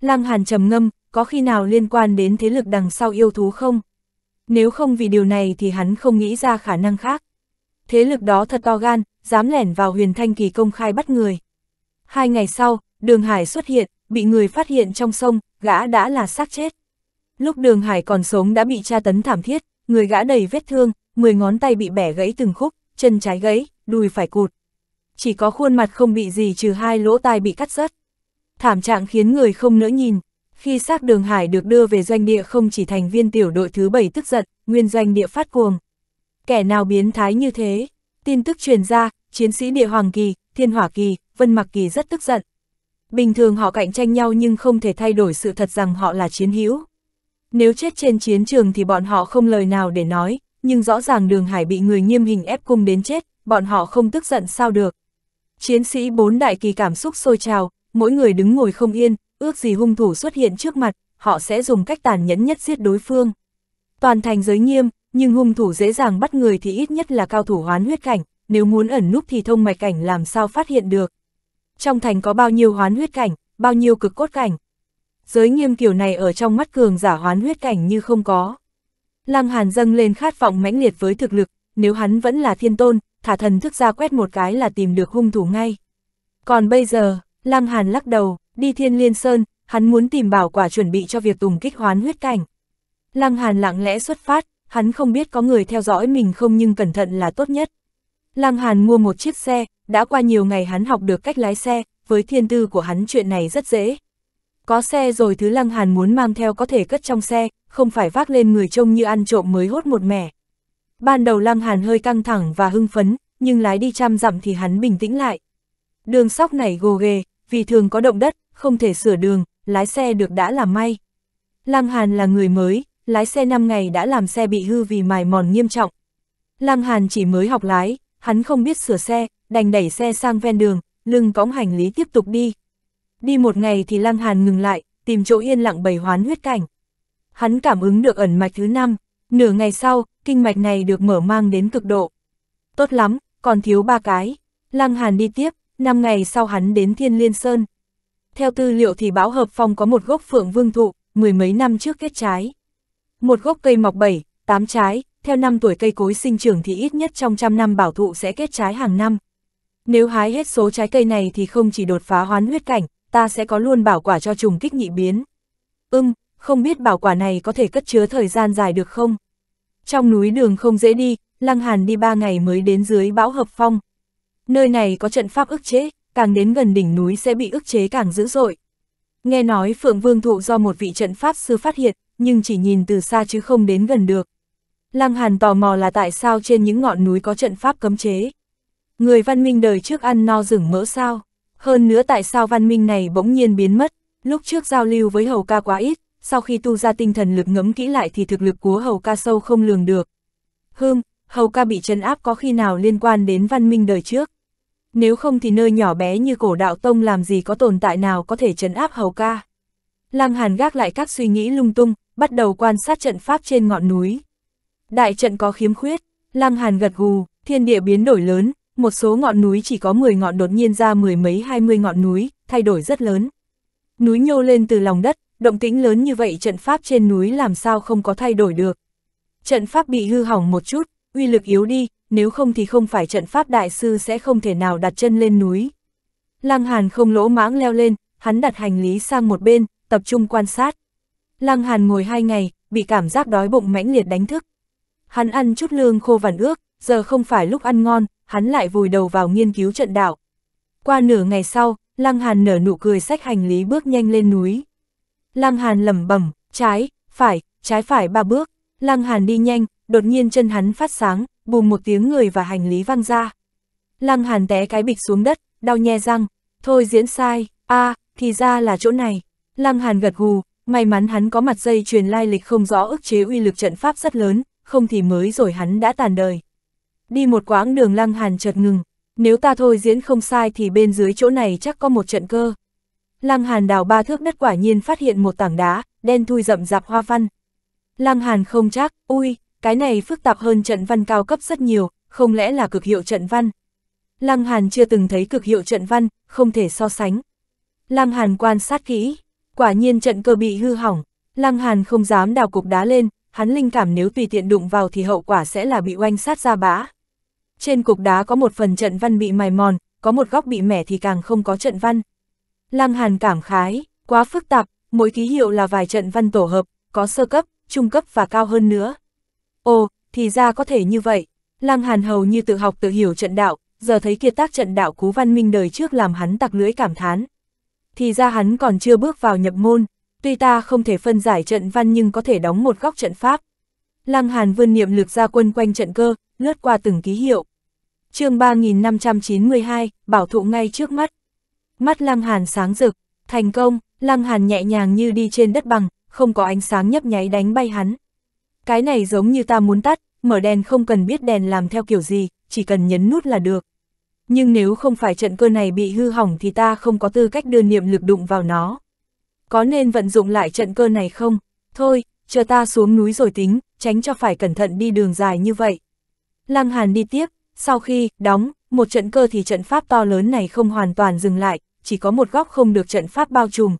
Lăng Hàn trầm ngâm, có khi nào liên quan đến thế lực đằng sau yêu thú không? Nếu không vì điều này thì hắn không nghĩ ra khả năng khác. Thế lực đó thật to gan, dám lẻn vào huyền thanh kỳ công khai bắt người. Hai ngày sau, Đường Hải xuất hiện, bị người phát hiện trong sông, gã đã là xác chết. Lúc Đường Hải còn sống đã bị tra tấn thảm thiết, người gã đầy vết thương, mười ngón tay bị bẻ gãy từng khúc, chân trái gãy, đùi phải cụt. Chỉ có khuôn mặt không bị gì trừ hai lỗ tai bị cắt rớt. Thảm trạng khiến người không nỡ nhìn. Khi xác Đường Hải được đưa về doanh địa không chỉ thành viên tiểu đội thứ bảy tức giận, nguyên doanh địa phát cuồng. Kẻ nào biến thái như thế? Tin tức truyền ra, chiến sĩ địa hoàng kỳ, thiên hỏa kỳ, vân mặc kỳ rất tức giận. Bình thường họ cạnh tranh nhau nhưng không thể thay đổi sự thật rằng họ là chiến hữu. Nếu chết trên chiến trường thì bọn họ không lời nào để nói, nhưng rõ ràng Đường Hải bị người nghiêm hình ép cung đến chết, bọn họ không tức giận sao được. Chiến sĩ bốn đại kỳ cảm xúc sôi trào, mỗi người đứng ngồi không yên, ước gì hung thủ xuất hiện trước mặt, họ sẽ dùng cách tàn nhẫn nhất giết đối phương. Toàn thành giới nghiêm, nhưng hung thủ dễ dàng bắt người thì ít nhất là cao thủ hoán huyết cảnh, nếu muốn ẩn núp thì thông mạch cảnh làm sao phát hiện được. Trong thành có bao nhiêu hoán huyết cảnh, bao nhiêu cực cốt cảnh. Giới nghiêm kiểu này ở trong mắt cường giả hoán huyết cảnh như không có. Lăng Hàn dâng lên khát vọng mãnh liệt với thực lực, nếu hắn vẫn là thiên tôn, thả thần thức ra quét một cái là tìm được hung thủ ngay. Còn bây giờ, Lăng Hàn lắc đầu, đi Thiên Liên Sơn, hắn muốn tìm bảo quả chuẩn bị cho việc tùng kích hoán huyết cảnh. Lăng Hàn lặng lẽ xuất phát, hắn không biết có người theo dõi mình không nhưng cẩn thận là tốt nhất. Lăng Hàn mua một chiếc xe, đã qua nhiều ngày hắn học được cách lái xe, với thiên tư của hắn chuyện này rất dễ. Có xe rồi thứ Lăng Hàn muốn mang theo có thể cất trong xe, không phải vác lên người trông như ăn trộm mới hốt một mẻ. Ban đầu Lăng Hàn hơi căng thẳng và hưng phấn, nhưng lái đi trăm dặm thì hắn bình tĩnh lại. Đường sóc này gồ ghề, vì thường có động đất, không thể sửa đường, lái xe được đã là may. Lăng Hàn là người mới, lái xe năm ngày đã làm xe bị hư vì mài mòn nghiêm trọng. Lăng Hàn chỉ mới học lái, hắn không biết sửa xe, đành đẩy xe sang ven đường, lưng cõng hành lý tiếp tục đi. Đi một ngày thì Lăng Hàn ngừng lại, tìm chỗ yên lặng bày hoán huyết cảnh. Hắn cảm ứng được ẩn mạch thứ năm, nửa ngày sau, kinh mạch này được mở mang đến cực độ. Tốt lắm, còn thiếu ba cái. Lăng Hàn đi tiếp, năm ngày sau hắn đến Thiên Liên Sơn. Theo tư liệu thì Bão Hợp Phong có một gốc phượng vương thụ, mười mấy năm trước kết trái. Một gốc cây mọc bảy, tám trái, theo năm tuổi cây cối sinh trưởng thì ít nhất trong trăm năm bảo thụ sẽ kết trái hàng năm. Nếu hái hết số trái cây này thì không chỉ đột phá hoán huyết cảnh, ta sẽ có luôn bảo quả cho trùng kích nhị biến. Ừm, không biết bảo quả này có thể cất chứa thời gian dài được không? Trong núi đường không dễ đi, Lăng Hàn đi ba ngày mới đến dưới Bão Hợp Phong. Nơi này có trận pháp ức chế, càng đến gần đỉnh núi sẽ bị ức chế càng dữ dội. Nghe nói phượng vương thụ do một vị trận pháp sư phát hiện, nhưng chỉ nhìn từ xa chứ không đến gần được. Lăng Hàn tò mò là tại sao trên những ngọn núi có trận pháp cấm chế. Người văn minh đời trước ăn no rừng mỡ sao? Hơn nữa tại sao văn minh này bỗng nhiên biến mất? Lúc trước giao lưu với Hầu Ca quá ít, sau khi tu ra tinh thần lực ngẫm kỹ lại thì thực lực của Hầu Ca sâu không lường được. Hừm, Hầu Ca bị trấn áp có khi nào liên quan đến văn minh đời trước? Nếu không thì nơi nhỏ bé như Cổ Đạo Tông làm gì có tồn tại nào có thể trấn áp Hầu Ca? Lăng Hàn gác lại các suy nghĩ lung tung, bắt đầu quan sát trận pháp trên ngọn núi. Đại trận có khiếm khuyết, Lăng Hàn gật gù, thiên địa biến đổi lớn, một số ngọn núi chỉ có mười ngọn đột nhiên ra mười mấy hai mươi ngọn núi, thay đổi rất lớn. Núi nhô lên từ lòng đất, động tĩnh lớn như vậy trận pháp trên núi làm sao không có thay đổi được. Trận pháp bị hư hỏng một chút, uy lực yếu đi, nếu không thì không phải trận pháp đại sư sẽ không thể nào đặt chân lên núi. Lăng Hàn không lỗ mãng leo lên, hắn đặt hành lý sang một bên, tập trung quan sát. Lăng Hàn ngồi hai ngày, bị cảm giác đói bụng mãnh liệt đánh thức. Hắn ăn chút lương khô vằn ướt, giờ không phải lúc ăn ngon, hắn lại vùi đầu vào nghiên cứu trận đạo. Qua nửa ngày sau, Lăng Hàn nở nụ cười xách hành lý bước nhanh lên núi. Lăng Hàn lẩm bẩm, trái, phải, trái phải ba bước. Lăng Hàn đi nhanh, đột nhiên chân hắn phát sáng, bùm một tiếng người và hành lý văng ra. Lăng Hàn té cái bịch xuống đất, đau nhe răng, thôi diễn sai, a, à, thì ra là chỗ này. Lăng Hàn gật gù, may mắn hắn có mặt dây chuyền lai lịch không rõ ức chế uy lực trận pháp rất lớn, không thì mới rồi hắn đã tàn đời. Đi một quãng đường Lăng Hàn chợt ngừng, nếu ta thôi diễn không sai thì bên dưới chỗ này chắc có một trận cơ. Lăng Hàn đào ba thước đất quả nhiên phát hiện một tảng đá, đen thui rậm rạp hoa văn. Lăng Hàn không chắc, ui, cái này phức tạp hơn trận văn cao cấp rất nhiều, không lẽ là cực hiệu trận văn. Lăng Hàn chưa từng thấy cực hiệu trận văn, không thể so sánh. Lăng Hàn quan sát kỹ, quả nhiên trận cơ bị hư hỏng, Lăng Hàn không dám đào cục đá lên, hắn linh cảm nếu tùy tiện đụng vào thì hậu quả sẽ là bị oanh sát ra bã. Trên cục đá có một phần trận văn bị mài mòn, có một góc bị mẻ thì càng không có trận văn. Lăng Hàn cảm khái, quá phức tạp, mỗi ký hiệu là vài trận văn tổ hợp, có sơ cấp, trung cấp và cao hơn nữa. Ồ, thì ra có thể như vậy. Lăng Hàn hầu như tự học tự hiểu trận đạo, giờ thấy kiệt tác trận đạo Cú Văn Minh đời trước làm hắn tặc lưỡi cảm thán. Thì ra hắn còn chưa bước vào nhập môn, tuy ta không thể phân giải trận văn nhưng có thể đóng một góc trận pháp. Lăng Hàn vươn niệm lực ra quân quanh trận cơ, lướt qua từng ký hiệu. Chương ba nghìn năm trăm chín mươi hai, bảo thụ ngay trước mắt. Mắt Lăng Hàn sáng rực, thành công. Lăng Hàn nhẹ nhàng như đi trên đất bằng, không có ánh sáng nhấp nháy đánh bay hắn. Cái này giống như ta muốn tắt, mở đèn không cần biết đèn làm theo kiểu gì, chỉ cần nhấn nút là được. Nhưng nếu không phải trận cơ này bị hư hỏng thì ta không có tư cách đưa niệm lực đụng vào nó. Có nên vận dụng lại trận cơ này không? Thôi, chờ ta xuống núi rồi tính, tránh cho phải cẩn thận đi đường dài như vậy. Lăng Hàn đi tiếp, sau khi đóng một trận cơ thì trận pháp to lớn này không hoàn toàn dừng lại, chỉ có một góc không được trận pháp bao trùm.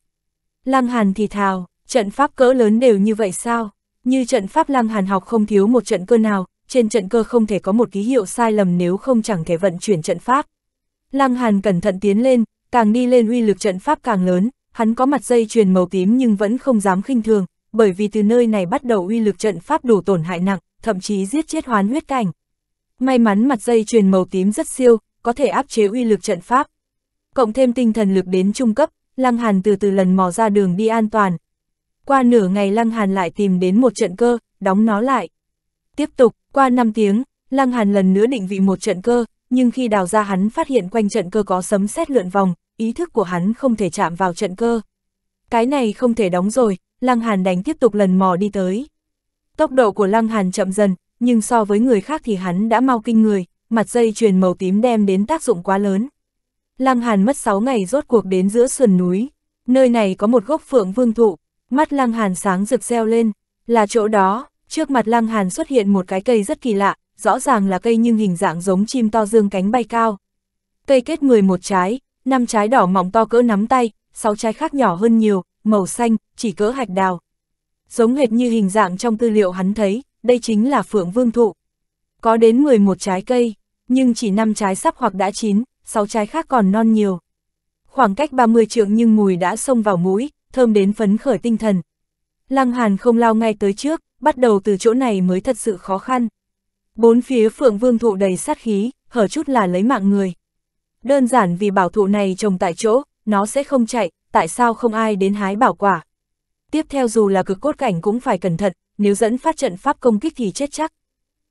Lăng Hàn thì thào, trận pháp cỡ lớn đều như vậy sao? Như trận pháp Lăng Hàn học không thiếu một trận cơ nào, trên trận cơ không thể có một ký hiệu sai lầm nếu không chẳng thể vận chuyển trận pháp. Lăng Hàn cẩn thận tiến lên, càng đi lên uy lực trận pháp càng lớn, hắn có mặt dây chuyền màu tím nhưng vẫn không dám khinh thường, bởi vì từ nơi này bắt đầu uy lực trận pháp đủ tổn hại nặng, thậm chí giết chết hoán huyết cảnh. May mắn mặt dây chuyền màu tím rất siêu, có thể áp chế uy lực trận pháp. Cộng thêm tinh thần lực đến trung cấp, Lăng Hàn từ từ lần mò ra đường đi an toàn. Qua nửa ngày Lăng Hàn lại tìm đến một trận cơ, đóng nó lại. Tiếp tục, qua năm tiếng, Lăng Hàn lần nữa định vị một trận cơ, nhưng khi đào ra hắn phát hiện quanh trận cơ có sấm sét lượn vòng, ý thức của hắn không thể chạm vào trận cơ. Cái này không thể đóng rồi, Lăng Hàn đành tiếp tục lần mò đi tới. Tốc độ của Lăng Hàn chậm dần, nhưng so với người khác thì hắn đã mau kinh người, mặt dây chuyền màu tím đem đến tác dụng quá lớn. Lăng Hàn mất sáu ngày rốt cuộc đến giữa sườn núi, nơi này có một gốc phượng vương thụ, mắt Lăng Hàn sáng rực reo lên, là chỗ đó. Trước mặt Lăng Hàn xuất hiện một cái cây rất kỳ lạ, rõ ràng là cây nhưng hình dạng giống chim to dương cánh bay cao. Cây kết mười một trái, năm trái đỏ mọng to cỡ nắm tay, sáu trái khác nhỏ hơn nhiều, màu xanh, chỉ cỡ hạch đào. Giống hệt như hình dạng trong tư liệu hắn thấy, đây chính là phượng vương thụ. Có đến mười một trái cây, nhưng chỉ năm trái sắp hoặc đã chín, sáu trái khác còn non nhiều. Khoảng cách ba mươi trượng nhưng mùi đã xông vào mũi, thơm đến phấn khởi tinh thần. Lăng Hàn không lao ngay tới trước, bắt đầu từ chỗ này mới thật sự khó khăn. Bốn phía phượng vương thụ đầy sát khí, hở chút là lấy mạng người. Đơn giản vì bảo thụ này trồng tại chỗ, nó sẽ không chạy, tại sao không ai đến hái bảo quả. Tiếp theo dù là cực cốt cảnh cũng phải cẩn thận, nếu dẫn phát trận pháp công kích thì chết chắc.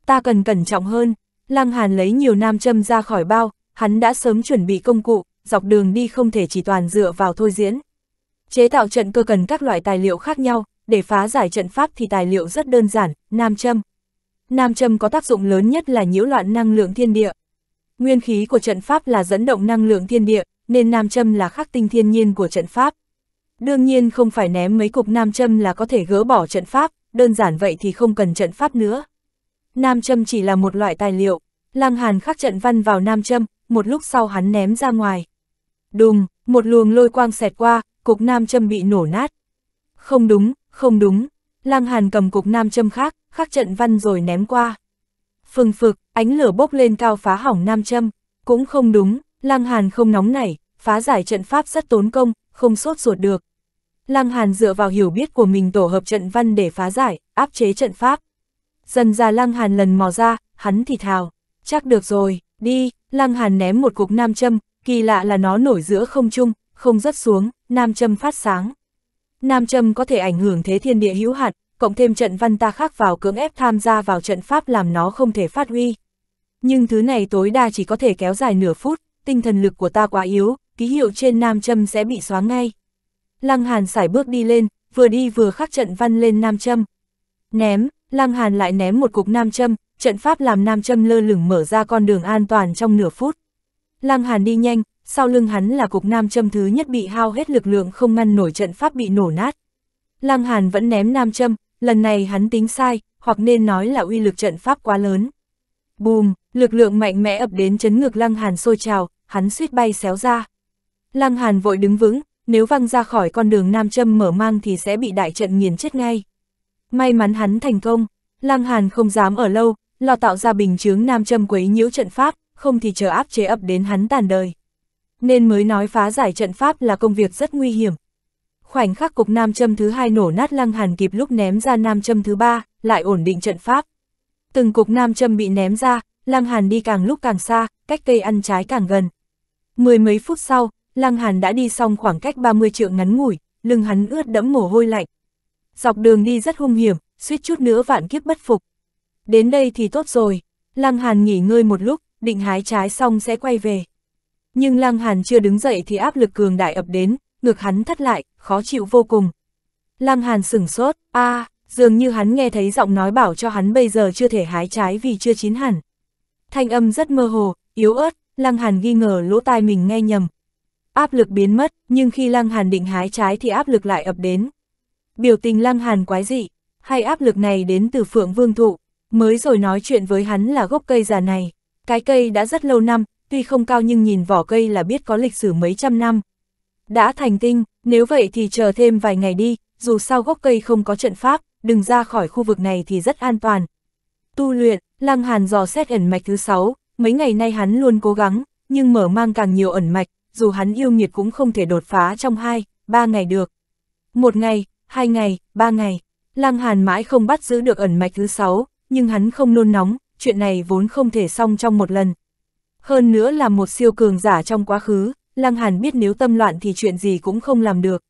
Ta cần cẩn trọng hơn. Lăng Hàn lấy nhiều nam châm ra khỏi bao, hắn đã sớm chuẩn bị công cụ, dọc đường đi không thể chỉ toàn dựa vào thôi diễn. Chế tạo trận cơ cần các loại tài liệu khác nhau, để phá giải trận pháp thì tài liệu rất đơn giản, nam châm. Nam châm có tác dụng lớn nhất là nhiễu loạn năng lượng thiên địa. Nguyên khí của trận pháp là dẫn động năng lượng thiên địa, nên nam châm là khắc tinh thiên nhiên của trận pháp. Đương nhiên không phải ném mấy cục nam châm là có thể gỡ bỏ trận pháp, đơn giản vậy thì không cần trận pháp nữa. Nam châm chỉ là một loại tài liệu, Lăng Hàn khắc trận văn vào nam châm, một lúc sau hắn ném ra ngoài. Đùng, một luồng lôi quang xẹt qua, cục nam châm bị nổ nát. Không đúng, không đúng, Lăng Hàn cầm cục nam châm khác, khắc trận văn rồi ném qua. Phừng phực, ánh lửa bốc lên cao phá hỏng nam châm, cũng không đúng, Lăng Hàn không nóng nảy, phá giải trận pháp rất tốn công, không sốt ruột được. Lăng Hàn dựa vào hiểu biết của mình tổ hợp trận văn để phá giải, áp chế trận pháp. Dần ra Lăng Hàn lần mò ra, hắn thì thào, chắc được rồi, đi. Lăng Hàn ném một cục nam châm, kỳ lạ là nó nổi giữa không trung, không rớt xuống, nam châm phát sáng. Nam châm có thể ảnh hưởng thế thiên địa hữu hạn, cộng thêm trận văn ta khắc vào cưỡng ép tham gia vào trận pháp làm nó không thể phát huy. Nhưng thứ này tối đa chỉ có thể kéo dài nửa phút, tinh thần lực của ta quá yếu, ký hiệu trên nam châm sẽ bị xóa ngay. Lăng Hàn sải bước đi lên, vừa đi vừa khắc trận văn lên nam châm. Ném, Lăng Hàn lại ném một cục nam châm, trận pháp làm nam châm lơ lửng mở ra con đường an toàn trong nửa phút. Lăng Hàn đi nhanh, sau lưng hắn là cục nam châm thứ nhất bị hao hết lực lượng không ngăn nổi trận pháp bị nổ nát. Lăng Hàn vẫn ném nam châm, lần này hắn tính sai, hoặc nên nói là uy lực trận pháp quá lớn. Bùm, lực lượng mạnh mẽ ập đến chấn ngược Lăng Hàn sôi trào, hắn suýt bay xéo ra. Lăng Hàn vội đứng vững, nếu văng ra khỏi con đường nam châm mở mang thì sẽ bị đại trận nghiền chết ngay. May mắn hắn thành công, Lăng Hàn không dám ở lâu, lo tạo ra bình chướng nam châm quấy nhiễu trận pháp, không thì chờ áp chế ập đến hắn tàn đời. Nên mới nói phá giải trận pháp là công việc rất nguy hiểm. Khoảnh khắc cục nam châm thứ hai nổ nát, Lăng Hàn kịp lúc ném ra nam châm thứ ba, lại ổn định trận pháp. Từng cục nam châm bị ném ra, Lăng Hàn đi càng lúc càng xa, cách cây ăn trái càng gần. Mười mấy phút sau, Lăng Hàn đã đi xong khoảng cách ba mươi trượng ngắn ngủi, lưng hắn ướt đẫm mồ hôi lạnh. Dọc đường đi rất hung hiểm, suýt chút nữa vạn kiếp bất phục. Đến đây thì tốt rồi, Lăng Hàn nghỉ ngơi một lúc, định hái trái xong sẽ quay về. Nhưng Lăng Hàn chưa đứng dậy thì áp lực cường đại ập đến, ngực hắn thắt lại, khó chịu vô cùng. Lăng Hàn sửng sốt, a, à, dường như hắn nghe thấy giọng nói bảo cho hắn bây giờ chưa thể hái trái vì chưa chín hẳn. Thanh âm rất mơ hồ, yếu ớt, Lăng Hàn nghi ngờ lỗ tai mình nghe nhầm. Áp lực biến mất, nhưng khi Lăng Hàn định hái trái thì áp lực lại ập đến. Biểu tình Lăng Hàn quái dị, hay áp lực này đến từ Phượng Vương Thụ, mới rồi nói chuyện với hắn là gốc cây già này. Cái cây đã rất lâu năm, tuy không cao nhưng nhìn vỏ cây là biết có lịch sử mấy trăm năm. Đã thành tinh, nếu vậy thì chờ thêm vài ngày đi, dù sao gốc cây không có trận pháp, đừng ra khỏi khu vực này thì rất an toàn. Tu luyện, Lăng Hàn dò xét ẩn mạch thứ sáu, mấy ngày nay hắn luôn cố gắng, nhưng mở mang càng nhiều ẩn mạch, dù hắn yêu nghiệt cũng không thể đột phá trong hai, ba ngày được. Một ngày, hai ngày, ba ngày, Lăng Hàn mãi không bắt giữ được ẩn mạch thứ sáu, nhưng hắn không nôn nóng, chuyện này vốn không thể xong trong một lần. Hơn nữa là một siêu cường giả trong quá khứ, Lăng Hàn biết nếu tâm loạn thì chuyện gì cũng không làm được.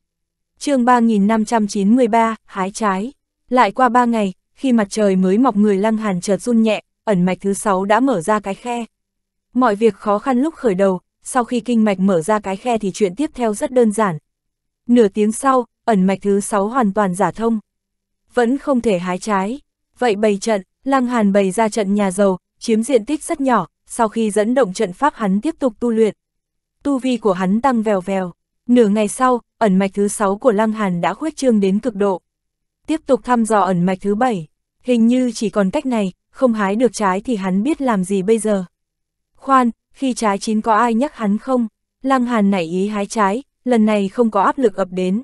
Chương ba nghìn năm trăm chín mươi ba, hái trái. Lại qua ba ngày, khi mặt trời mới mọc người Lăng Hàn chợt run nhẹ, ẩn mạch thứ sáu đã mở ra cái khe. Mọi việc khó khăn lúc khởi đầu, sau khi kinh mạch mở ra cái khe thì chuyện tiếp theo rất đơn giản. Nửa tiếng sau, ẩn mạch thứ sáu hoàn toàn giả thông. Vẫn không thể hái trái. Vậy bày trận, Lăng Hàn bày ra trận nhà giàu, chiếm diện tích rất nhỏ, sau khi dẫn động trận pháp hắn tiếp tục tu luyện. Tu vi của hắn tăng vèo vèo, nửa ngày sau, ẩn mạch thứ sáu của Lăng Hàn đã khuyết trương đến cực độ. Tiếp tục thăm dò ẩn mạch thứ bảy, hình như chỉ còn cách này, không hái được trái thì hắn biết làm gì bây giờ. Khoan, khi trái chín có ai nhắc hắn không? Lăng Hàn nảy ý hái trái, lần này không có áp lực ập đến.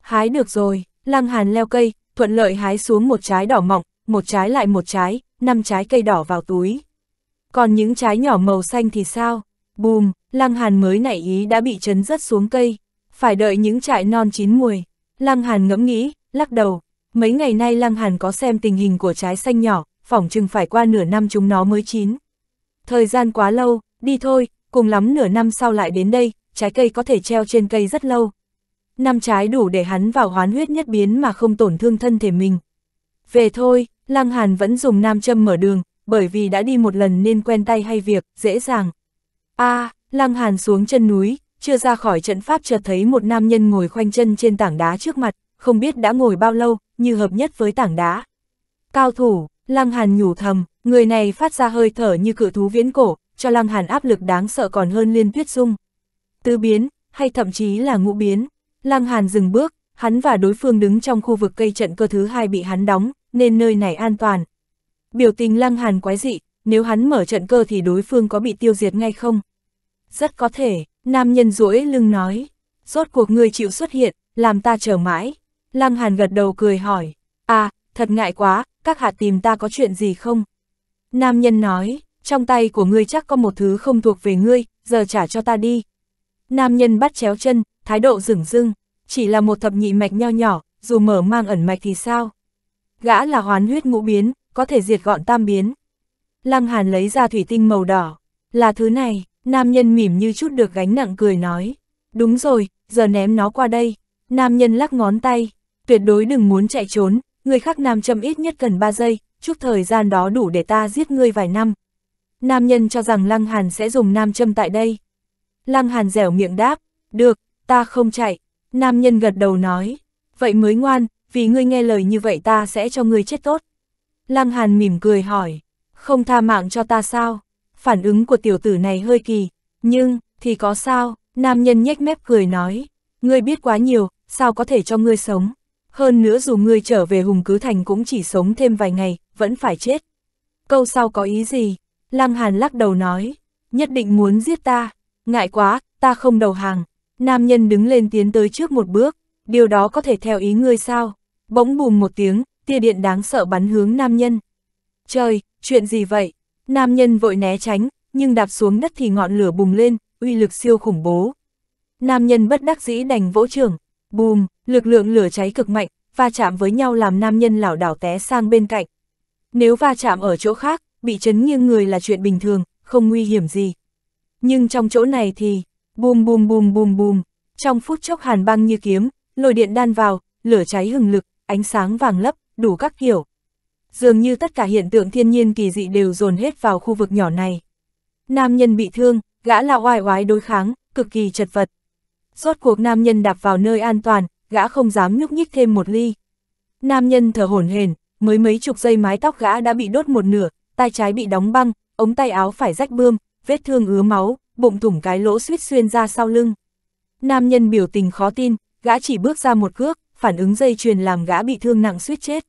Hái được rồi, Lăng Hàn leo cây, thuận lợi hái xuống một trái đỏ mọng, một trái lại một trái, năm trái cây đỏ vào túi. Còn những trái nhỏ màu xanh thì sao? Bùm, Lăng Hàn mới nảy ý đã bị chấn rớt xuống cây. Phải đợi những trái non chín mùi. Lăng Hàn ngẫm nghĩ, lắc đầu. Mấy ngày nay Lăng Hàn có xem tình hình của trái xanh nhỏ, phỏng chừng phải qua nửa năm chúng nó mới chín. Thời gian quá lâu, đi thôi, cùng lắm nửa năm sau lại đến đây, trái cây có thể treo trên cây rất lâu. Năm trái đủ để hắn vào hoán huyết nhất biến mà không tổn thương thân thể mình. Về thôi, Lăng Hàn vẫn dùng nam châm mở đường, bởi vì đã đi một lần nên quen tay hay việc, dễ dàng. A, à, Lăng Hàn xuống chân núi, chưa ra khỏi trận pháp chợt thấy một nam nhân ngồi khoanh chân trên tảng đá trước mặt, không biết đã ngồi bao lâu, như hợp nhất với tảng đá. Cao thủ, Lăng Hàn nhủ thầm, người này phát ra hơi thở như cự thú viễn cổ, cho Lăng Hàn áp lực đáng sợ còn hơn Liên Tuyết Dung. Tứ biến, hay thậm chí là ngũ biến, Lăng Hàn dừng bước, hắn và đối phương đứng trong khu vực cây trận cơ thứ hai bị hắn đóng, nên nơi này an toàn. Biểu tình Lăng Hàn quái dị, nếu hắn mở trận cơ thì đối phương có bị tiêu diệt ngay không? Rất có thể, nam nhân duỗi lưng nói, rốt cuộc ngươi chịu xuất hiện, làm ta chờ mãi. Lăng Hàn gật đầu cười hỏi, à, thật ngại quá, các hạ tìm ta có chuyện gì không? Nam nhân nói, trong tay của ngươi chắc có một thứ không thuộc về ngươi, giờ trả cho ta đi. Nam nhân bắt chéo chân, thái độ dửng dưng, chỉ là một thập nhị mạch nho nhỏ, dù mở mang ẩn mạch thì sao? Gã là hoán huyết ngũ biến, có thể diệt gọn tam biến. Lăng Hàn lấy ra thủy tinh màu đỏ, là thứ này, nam nhân mỉm như chút được gánh nặng cười nói, đúng rồi, giờ ném nó qua đây. Nam nhân lắc ngón tay, tuyệt đối đừng muốn chạy trốn, người khác nam châm ít nhất cần ba giây, chút thời gian đó đủ để ta giết ngươi vài năm. Nam nhân cho rằng Lăng Hàn sẽ dùng nam châm tại đây. Lăng Hàn dẻo miệng đáp, được, ta không chạy. Nam nhân gật đầu nói, vậy mới ngoan, vì ngươi nghe lời như vậy ta sẽ cho ngươi chết tốt. Lăng Hàn mỉm cười hỏi, không tha mạng cho ta sao? Phản ứng của tiểu tử này hơi kỳ, nhưng, thì có sao? Nam nhân nhếch mép cười nói, ngươi biết quá nhiều, sao có thể cho ngươi sống? Hơn nữa dù ngươi trở về Hùng Cứ Thành cũng chỉ sống thêm vài ngày, vẫn phải chết. Câu sau có ý gì? Lăng Hàn lắc đầu nói, nhất định muốn giết ta, ngại quá, ta không đầu hàng. Nam nhân đứng lên tiến tới trước một bước, điều đó có thể theo ý ngươi sao? Bỗng bùm một tiếng, tia điện đáng sợ bắn hướng nam nhân. Trời, chuyện gì vậy? Nam nhân vội né tránh, nhưng đạp xuống đất thì ngọn lửa bùng lên, uy lực siêu khủng bố. Nam nhân bất đắc dĩ đành vỗ chưởng, bùm, lực lượng lửa cháy cực mạnh, va chạm với nhau làm nam nhân lảo đảo té sang bên cạnh. Nếu va chạm ở chỗ khác, bị chấn nghiêng người là chuyện bình thường, không nguy hiểm gì. Nhưng trong chỗ này thì, bùm bùm bùm bùm bùm, trong phút chốc hàn băng như kiếm, lôi điện đan vào, lửa cháy hừng lực, ánh sáng vàng lấp, đủ các kiểu. Dường như tất cả hiện tượng thiên nhiên kỳ dị đều dồn hết vào khu vực nhỏ này. Nam nhân bị thương, gã là oai oái đối kháng, cực kỳ chật vật. Rốt cuộc nam nhân đạp vào nơi an toàn, gã không dám nhúc nhích thêm một ly. Nam nhân thở hổn hển, mới mấy chục giây mái tóc gã đã bị đốt một nửa, tay trái bị đóng băng, ống tay áo phải rách bươm, vết thương ứa máu, bụng thủng cái lỗ suýt xuyên ra sau lưng. Nam nhân biểu tình khó tin, gã chỉ bước ra một cước, phản ứng dây chuyền làm gã bị thương nặng suýt chết.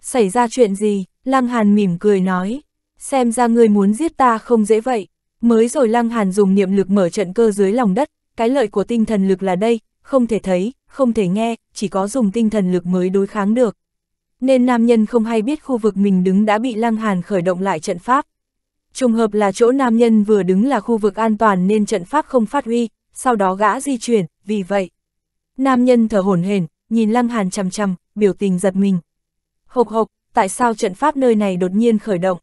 Xảy ra chuyện gì? Lăng Hàn mỉm cười nói, xem ra ngươi muốn giết ta không dễ vậy. Mới rồi Lăng Hàn dùng niệm lực mở trận cơ dưới lòng đất, cái lợi của tinh thần lực là đây, không thể thấy, không thể nghe, chỉ có dùng tinh thần lực mới đối kháng được. Nên nam nhân không hay biết khu vực mình đứng đã bị Lăng Hàn khởi động lại trận pháp. Trùng hợp là chỗ nam nhân vừa đứng là khu vực an toàn nên trận pháp không phát huy, sau đó gã di chuyển, vì vậy. Nam nhân thở hổn hển, nhìn Lăng Hàn chằm chằm, biểu tình giật mình. Hộc hộc, tại sao trận pháp nơi này đột nhiên khởi động?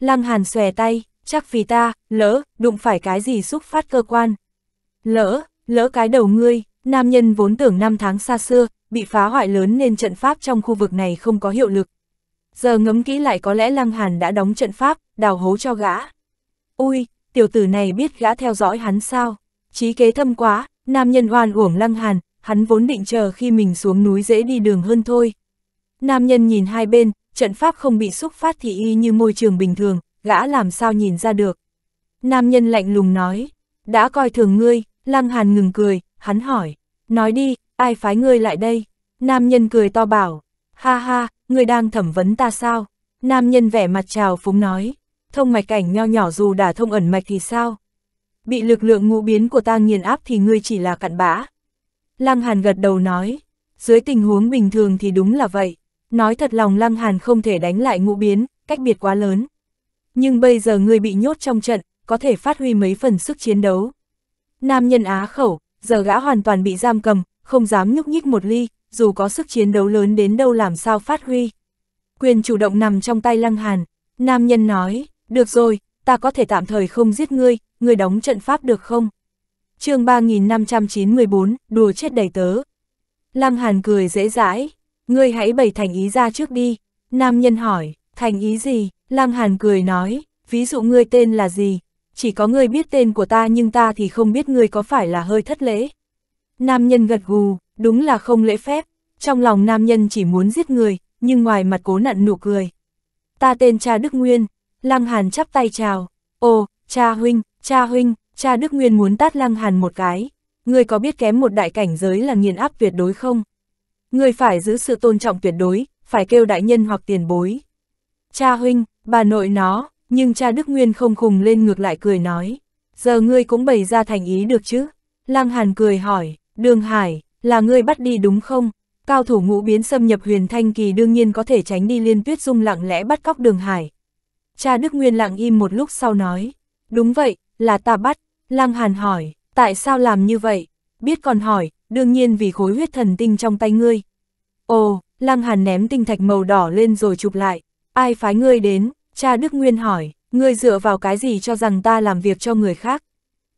Lăng Hàn xòe tay, chắc vì ta, lỡ, đụng phải cái gì xúc phát cơ quan. Lỡ, lỡ cái đầu ngươi, nam nhân vốn tưởng năm tháng xa xưa, bị phá hoại lớn nên trận pháp trong khu vực này không có hiệu lực. Giờ ngẫm kỹ lại có lẽ Lăng Hàn đã đóng trận pháp, đào hố cho gã. Ui, tiểu tử này biết gã theo dõi hắn sao? Trí kế thâm quá, nam nhân oan uổng Lăng Hàn, hắn vốn định chờ khi mình xuống núi dễ đi đường hơn thôi. Nam nhân nhìn hai bên, trận pháp không bị xúc phát thì y như môi trường bình thường, gã làm sao nhìn ra được. Nam nhân lạnh lùng nói, đã coi thường ngươi. Lăng Hàn ngừng cười, hắn hỏi, nói đi, ai phái ngươi lại đây? Nam nhân cười to bảo, ha ha, ngươi đang thẩm vấn ta sao? Nam nhân vẻ mặt trào phúng nói, thông mạch cảnh nho nhỏ dù đã thông ẩn mạch thì sao? Bị lực lượng ngũ biến của ta nghiền áp thì ngươi chỉ là cặn bã. Lăng Hàn gật đầu nói, dưới tình huống bình thường thì đúng là vậy. Nói thật lòng Lăng Hàn không thể đánh lại ngũ biến, cách biệt quá lớn. Nhưng bây giờ ngươi bị nhốt trong trận, có thể phát huy mấy phần sức chiến đấu. Nam nhân á khẩu, giờ gã hoàn toàn bị giam cầm, không dám nhúc nhích một ly, dù có sức chiến đấu lớn đến đâu làm sao phát huy. Quyền chủ động nằm trong tay Lăng Hàn, nam nhân nói, được rồi, ta có thể tạm thời không giết ngươi, ngươi đóng trận pháp được không? Chương ba nghìn năm trăm chín mươi bốn, đùa chết đầy tớ. Lăng Hàn cười dễ dãi, ngươi hãy bày thành ý ra trước đi. Nam nhân hỏi, thành ý gì? Lăng Hàn cười nói, ví dụ ngươi tên là gì? Chỉ có ngươi biết tên của ta nhưng ta thì không biết, ngươi có phải là hơi thất lễ? Nam nhân gật gù, đúng là không lễ phép. Trong lòng nam nhân chỉ muốn giết người, nhưng ngoài mặt cố nặn nụ cười. Ta tên Cha Đức Nguyên. Lăng Hàn chắp tay chào. Ồ, Cha huynh, Cha huynh. Cha Đức Nguyên muốn tát Lăng Hàn một cái. ngươi có biết kém một đại cảnh giới là nghiền áp tuyệt đối không? Ngươi phải giữ sự tôn trọng tuyệt đối, phải kêu đại nhân hoặc tiền bối. Cha huynh, bà nội nó, nhưng cha Đức Nguyên không khùng lên ngược lại cười nói. Giờ ngươi cũng bày ra thành ý được chứ? Lăng Hàn cười hỏi, Đường Hải, là ngươi bắt đi đúng không? Cao thủ ngũ biến xâm nhập Huyền Thanh Kỳ đương nhiên có thể tránh đi Liên Tuyết Dung lặng lẽ bắt cóc Đường Hải. Cha Đức Nguyên lặng im một lúc sau nói, đúng vậy, là ta bắt. Lăng Hàn hỏi, tại sao làm như vậy? Biết còn hỏi, đương nhiên vì khối huyết thần tinh trong tay ngươi. Ồ, Lăng Hàn ném tinh thạch màu đỏ lên rồi chụp lại. Ai phái ngươi đến? Cha Đức Nguyên hỏi, ngươi dựa vào cái gì cho rằng ta làm việc cho người khác?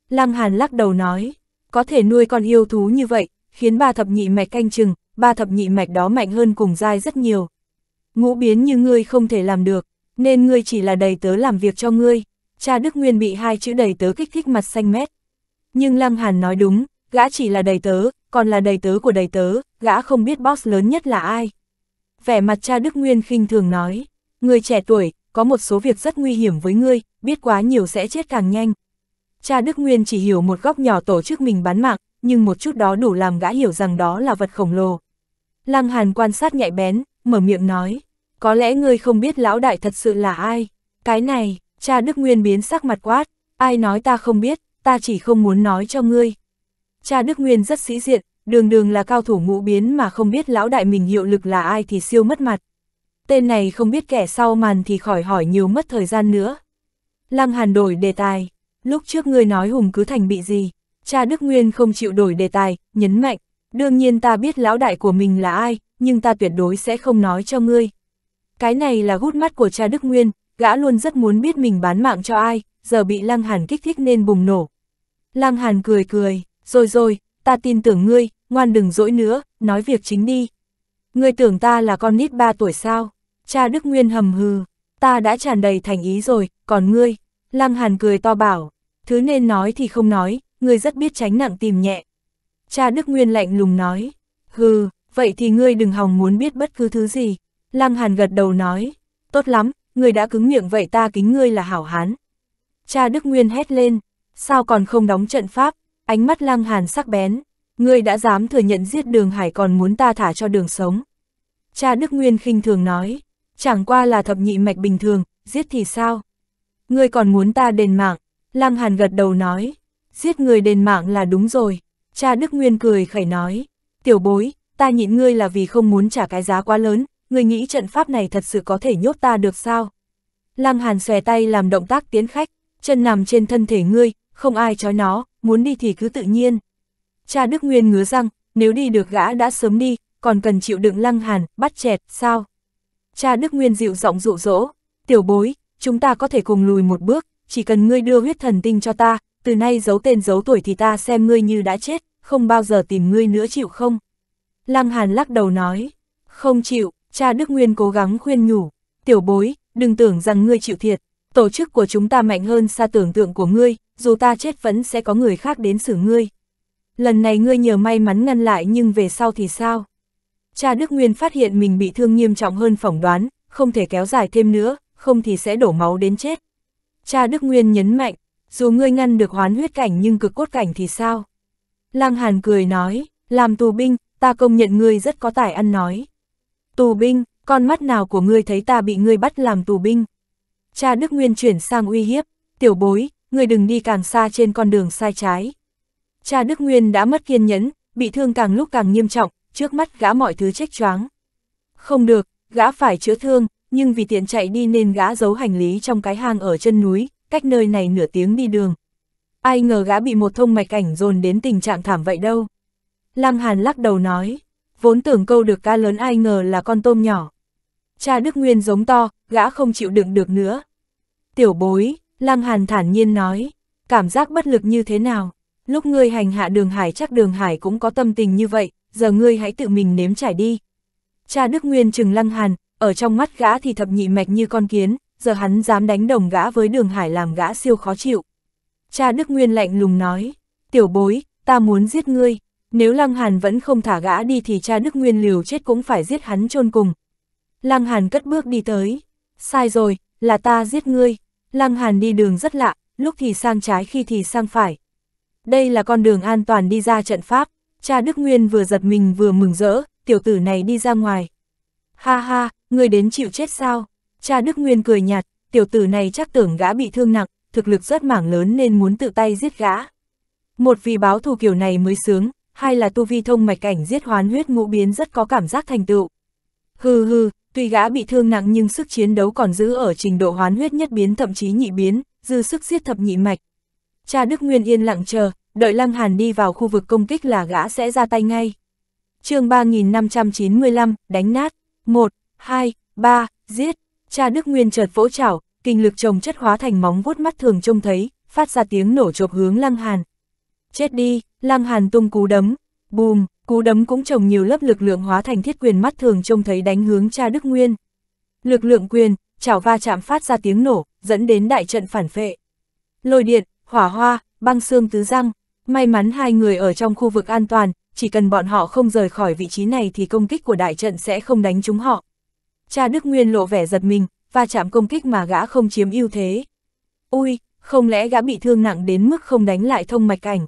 Lăng Hàn lắc đầu nói, có thể nuôi con yêu thú như vậy, khiến ba thập nhị mạch canh chừng, ba thập nhị mạch đó mạnh hơn cùng giai rất nhiều. Ngũ biến như ngươi không thể làm được, nên ngươi chỉ là đầy tớ làm việc cho ngươi. Cha Đức Nguyên bị hai chữ đầy tớ kích thích mặt xanh mét. Nhưng Lăng Hàn nói đúng, gã chỉ là đầy tớ, còn là đầy tớ của đầy tớ, gã không biết boss lớn nhất là ai. Vẻ mặt cha Đức Nguyên khinh thường nói, người trẻ tuổi, có một số việc rất nguy hiểm với ngươi, biết quá nhiều sẽ chết càng nhanh. Cha Đức Nguyên chỉ hiểu một góc nhỏ tổ chức mình bán mạng, nhưng một chút đó đủ làm gã hiểu rằng đó là vật khổng lồ. Lăng Hàn quan sát nhạy bén, mở miệng nói, có lẽ ngươi không biết lão đại thật sự là ai. Cái này, cha Đức Nguyên biến sắc mặt quát, ai nói ta không biết, ta chỉ không muốn nói cho ngươi. Cha Đức Nguyên rất sĩ diện, đường đường là cao thủ ngũ biến mà không biết lão đại mình hiệu lực là ai thì siêu mất mặt. Tên này không biết kẻ sau màn thì khỏi hỏi nhiều mất thời gian nữa. Lăng Hàn đổi đề tài, lúc trước ngươi nói Hùng Cứ Thành bị gì? Cha Đức Nguyên không chịu đổi đề tài, nhấn mạnh, đương nhiên ta biết lão đại của mình là ai, nhưng ta tuyệt đối sẽ không nói cho ngươi. Cái này là hút mắt của cha Đức Nguyên, gã luôn rất muốn biết mình bán mạng cho ai, giờ bị Lăng Hàn kích thích nên bùng nổ. Lăng Hàn cười cười, rồi rồi, ta tin tưởng ngươi, ngoan đừng dỗi nữa, nói việc chính đi. Ngươi tưởng ta là con nít ba tuổi sao? Cha Đức Nguyên hầm hừ, ta đã tràn đầy thành ý rồi, còn ngươi? Lăng Hàn cười to bảo, thứ nên nói thì không nói, ngươi rất biết tránh nặng tìm nhẹ. Cha Đức Nguyên lạnh lùng nói, hừ, vậy thì ngươi đừng hòng muốn biết bất cứ thứ gì. Lăng Hàn gật đầu nói, tốt lắm, ngươi đã cứng miệng vậy ta kính ngươi là hảo hán. Cha Đức Nguyên hét lên, sao còn không đóng trận pháp? Ánh mắt Lăng Hàn sắc bén, ngươi đã dám thừa nhận giết Đường Hải còn muốn ta thả cho đường sống? Cha Đức Nguyên khinh thường nói, chẳng qua là thập nhị mạch bình thường, giết thì sao? Ngươi còn muốn ta đền mạng? Lăng Hàn gật đầu nói, giết người đền mạng là đúng rồi. Cha Đức Nguyên cười khẩy nói, tiểu bối, ta nhịn ngươi là vì không muốn trả cái giá quá lớn, ngươi nghĩ trận pháp này thật sự có thể nhốt ta được sao? Lăng Hàn xòe tay làm động tác tiến khách, chân nằm trên thân thể ngươi, không ai trói nó, muốn đi thì cứ tự nhiên. Cha Đức Nguyên ngứa răng, nếu đi được gã đã sớm đi, còn cần chịu đựng Lăng Hàn bắt chẹt sao? Cha Đức Nguyên dịu giọng dụ dỗ, tiểu bối, chúng ta có thể cùng lùi một bước, chỉ cần ngươi đưa huyết thần tinh cho ta, từ nay giấu tên giấu tuổi thì ta xem ngươi như đã chết, không bao giờ tìm ngươi nữa chịu không? Lăng Hàn lắc đầu nói, không chịu. Cha Đức Nguyên cố gắng khuyên nhủ, tiểu bối, đừng tưởng rằng ngươi chịu thiệt, tổ chức của chúng ta mạnh hơn xa tưởng tượng của ngươi, dù ta chết vẫn sẽ có người khác đến xử ngươi. Lần này ngươi nhờ may mắn ngăn lại nhưng về sau thì sao? Cha Đức Nguyên phát hiện mình bị thương nghiêm trọng hơn phỏng đoán, không thể kéo dài thêm nữa, không thì sẽ đổ máu đến chết. Cha Đức Nguyên nhấn mạnh, dù ngươi ngăn được hoán huyết cảnh nhưng cực cốt cảnh thì sao? Lăng Hàn cười nói, làm tù binh, ta công nhận ngươi rất có tài ăn nói. Tù binh, con mắt nào của ngươi thấy ta bị ngươi bắt làm tù binh? Cha Đức Nguyên chuyển sang uy hiếp, tiểu bối, ngươi đừng đi càng xa trên con đường sai trái. Cha Đức Nguyên đã mất kiên nhẫn, bị thương càng lúc càng nghiêm trọng, trước mắt gã mọi thứ chếch choáng. Không được, gã phải chữa thương, nhưng vì tiện chạy đi nên gã giấu hành lý trong cái hang ở chân núi, cách nơi này nửa tiếng đi đường. Ai ngờ gã bị một thông mạch cảnh dồn đến tình trạng thảm vậy đâu. Lăng Hàn lắc đầu nói, vốn tưởng câu được cá lớn ai ngờ là con tôm nhỏ. Cha Đức Nguyên giống to, gã không chịu đựng được nữa. Tiểu bối, Lăng Hàn thản nhiên nói, cảm giác bất lực như thế nào? Lúc ngươi hành hạ Đường Hải chắc Đường Hải cũng có tâm tình như vậy, giờ ngươi hãy tự mình nếm trải đi. Cha Đức Nguyên trừng Lăng Hàn, ở trong mắt gã thì thập nhị mạch như con kiến, giờ hắn dám đánh đồng gã với Đường Hải làm gã siêu khó chịu. Cha Đức Nguyên lạnh lùng nói, tiểu bối, ta muốn giết ngươi. Nếu Lăng Hàn vẫn không thả gã đi thì cha Đức Nguyên liều chết cũng phải giết hắn chôn cùng. Lăng Hàn cất bước đi tới. Sai rồi, là ta giết ngươi. Lăng Hàn đi đường rất lạ, lúc thì sang trái khi thì sang phải. đây là con đường an toàn đi ra trận pháp. Cha Đức Nguyên vừa giật mình vừa mừng rỡ, tiểu tử này đi ra ngoài. Ha ha, ngươi đến chịu chết sao? Cha Đức Nguyên cười nhạt, tiểu tử này chắc tưởng gã bị thương nặng, thực lực rất mảng lớn nên muốn tự tay giết gã. Một vì báo thù kiểu này mới sướng, hai là tu vi thông mạch cảnh giết hoán huyết ngũ biến rất có cảm giác thành tựu. Hừ hừ, tuy gã bị thương nặng nhưng sức chiến đấu còn giữ ở trình độ hoán huyết nhất biến thậm chí nhị biến, dư sức giết thập nhị mạch. Cha Đức Nguyên yên lặng chờ, đợi Lăng Hàn đi vào khu vực công kích là gã sẽ ra tay ngay. Chương ba nghìn năm trăm chín mươi lăm, đánh nát. một, hai, ba, giết. Cha Đức Nguyên chợt vỗ chảo, kinh lực chồng chất hóa thành móng vuốt mắt thường trông thấy, phát ra tiếng nổ chộp hướng Lăng Hàn. Chết đi, Lăng Hàn tung cú đấm, bùm, cú đấm cũng chồng nhiều lớp lực lượng hóa thành thiết quyền mắt thường trông thấy đánh hướng Cha Đức Nguyên. Lực lượng quyền, chảo va chạm phát ra tiếng nổ, dẫn đến đại trận phản phệ. Lôi điện, hỏa hoa, băng xương tứ răng, may mắn hai người ở trong khu vực an toàn, chỉ cần bọn họ không rời khỏi vị trí này thì công kích của đại trận sẽ không đánh trúng họ. Cha Đức Nguyên lộ vẻ giật mình, va chạm công kích mà gã không chiếm ưu thế. Ui, không lẽ gã bị thương nặng đến mức không đánh lại thông mạch cảnh?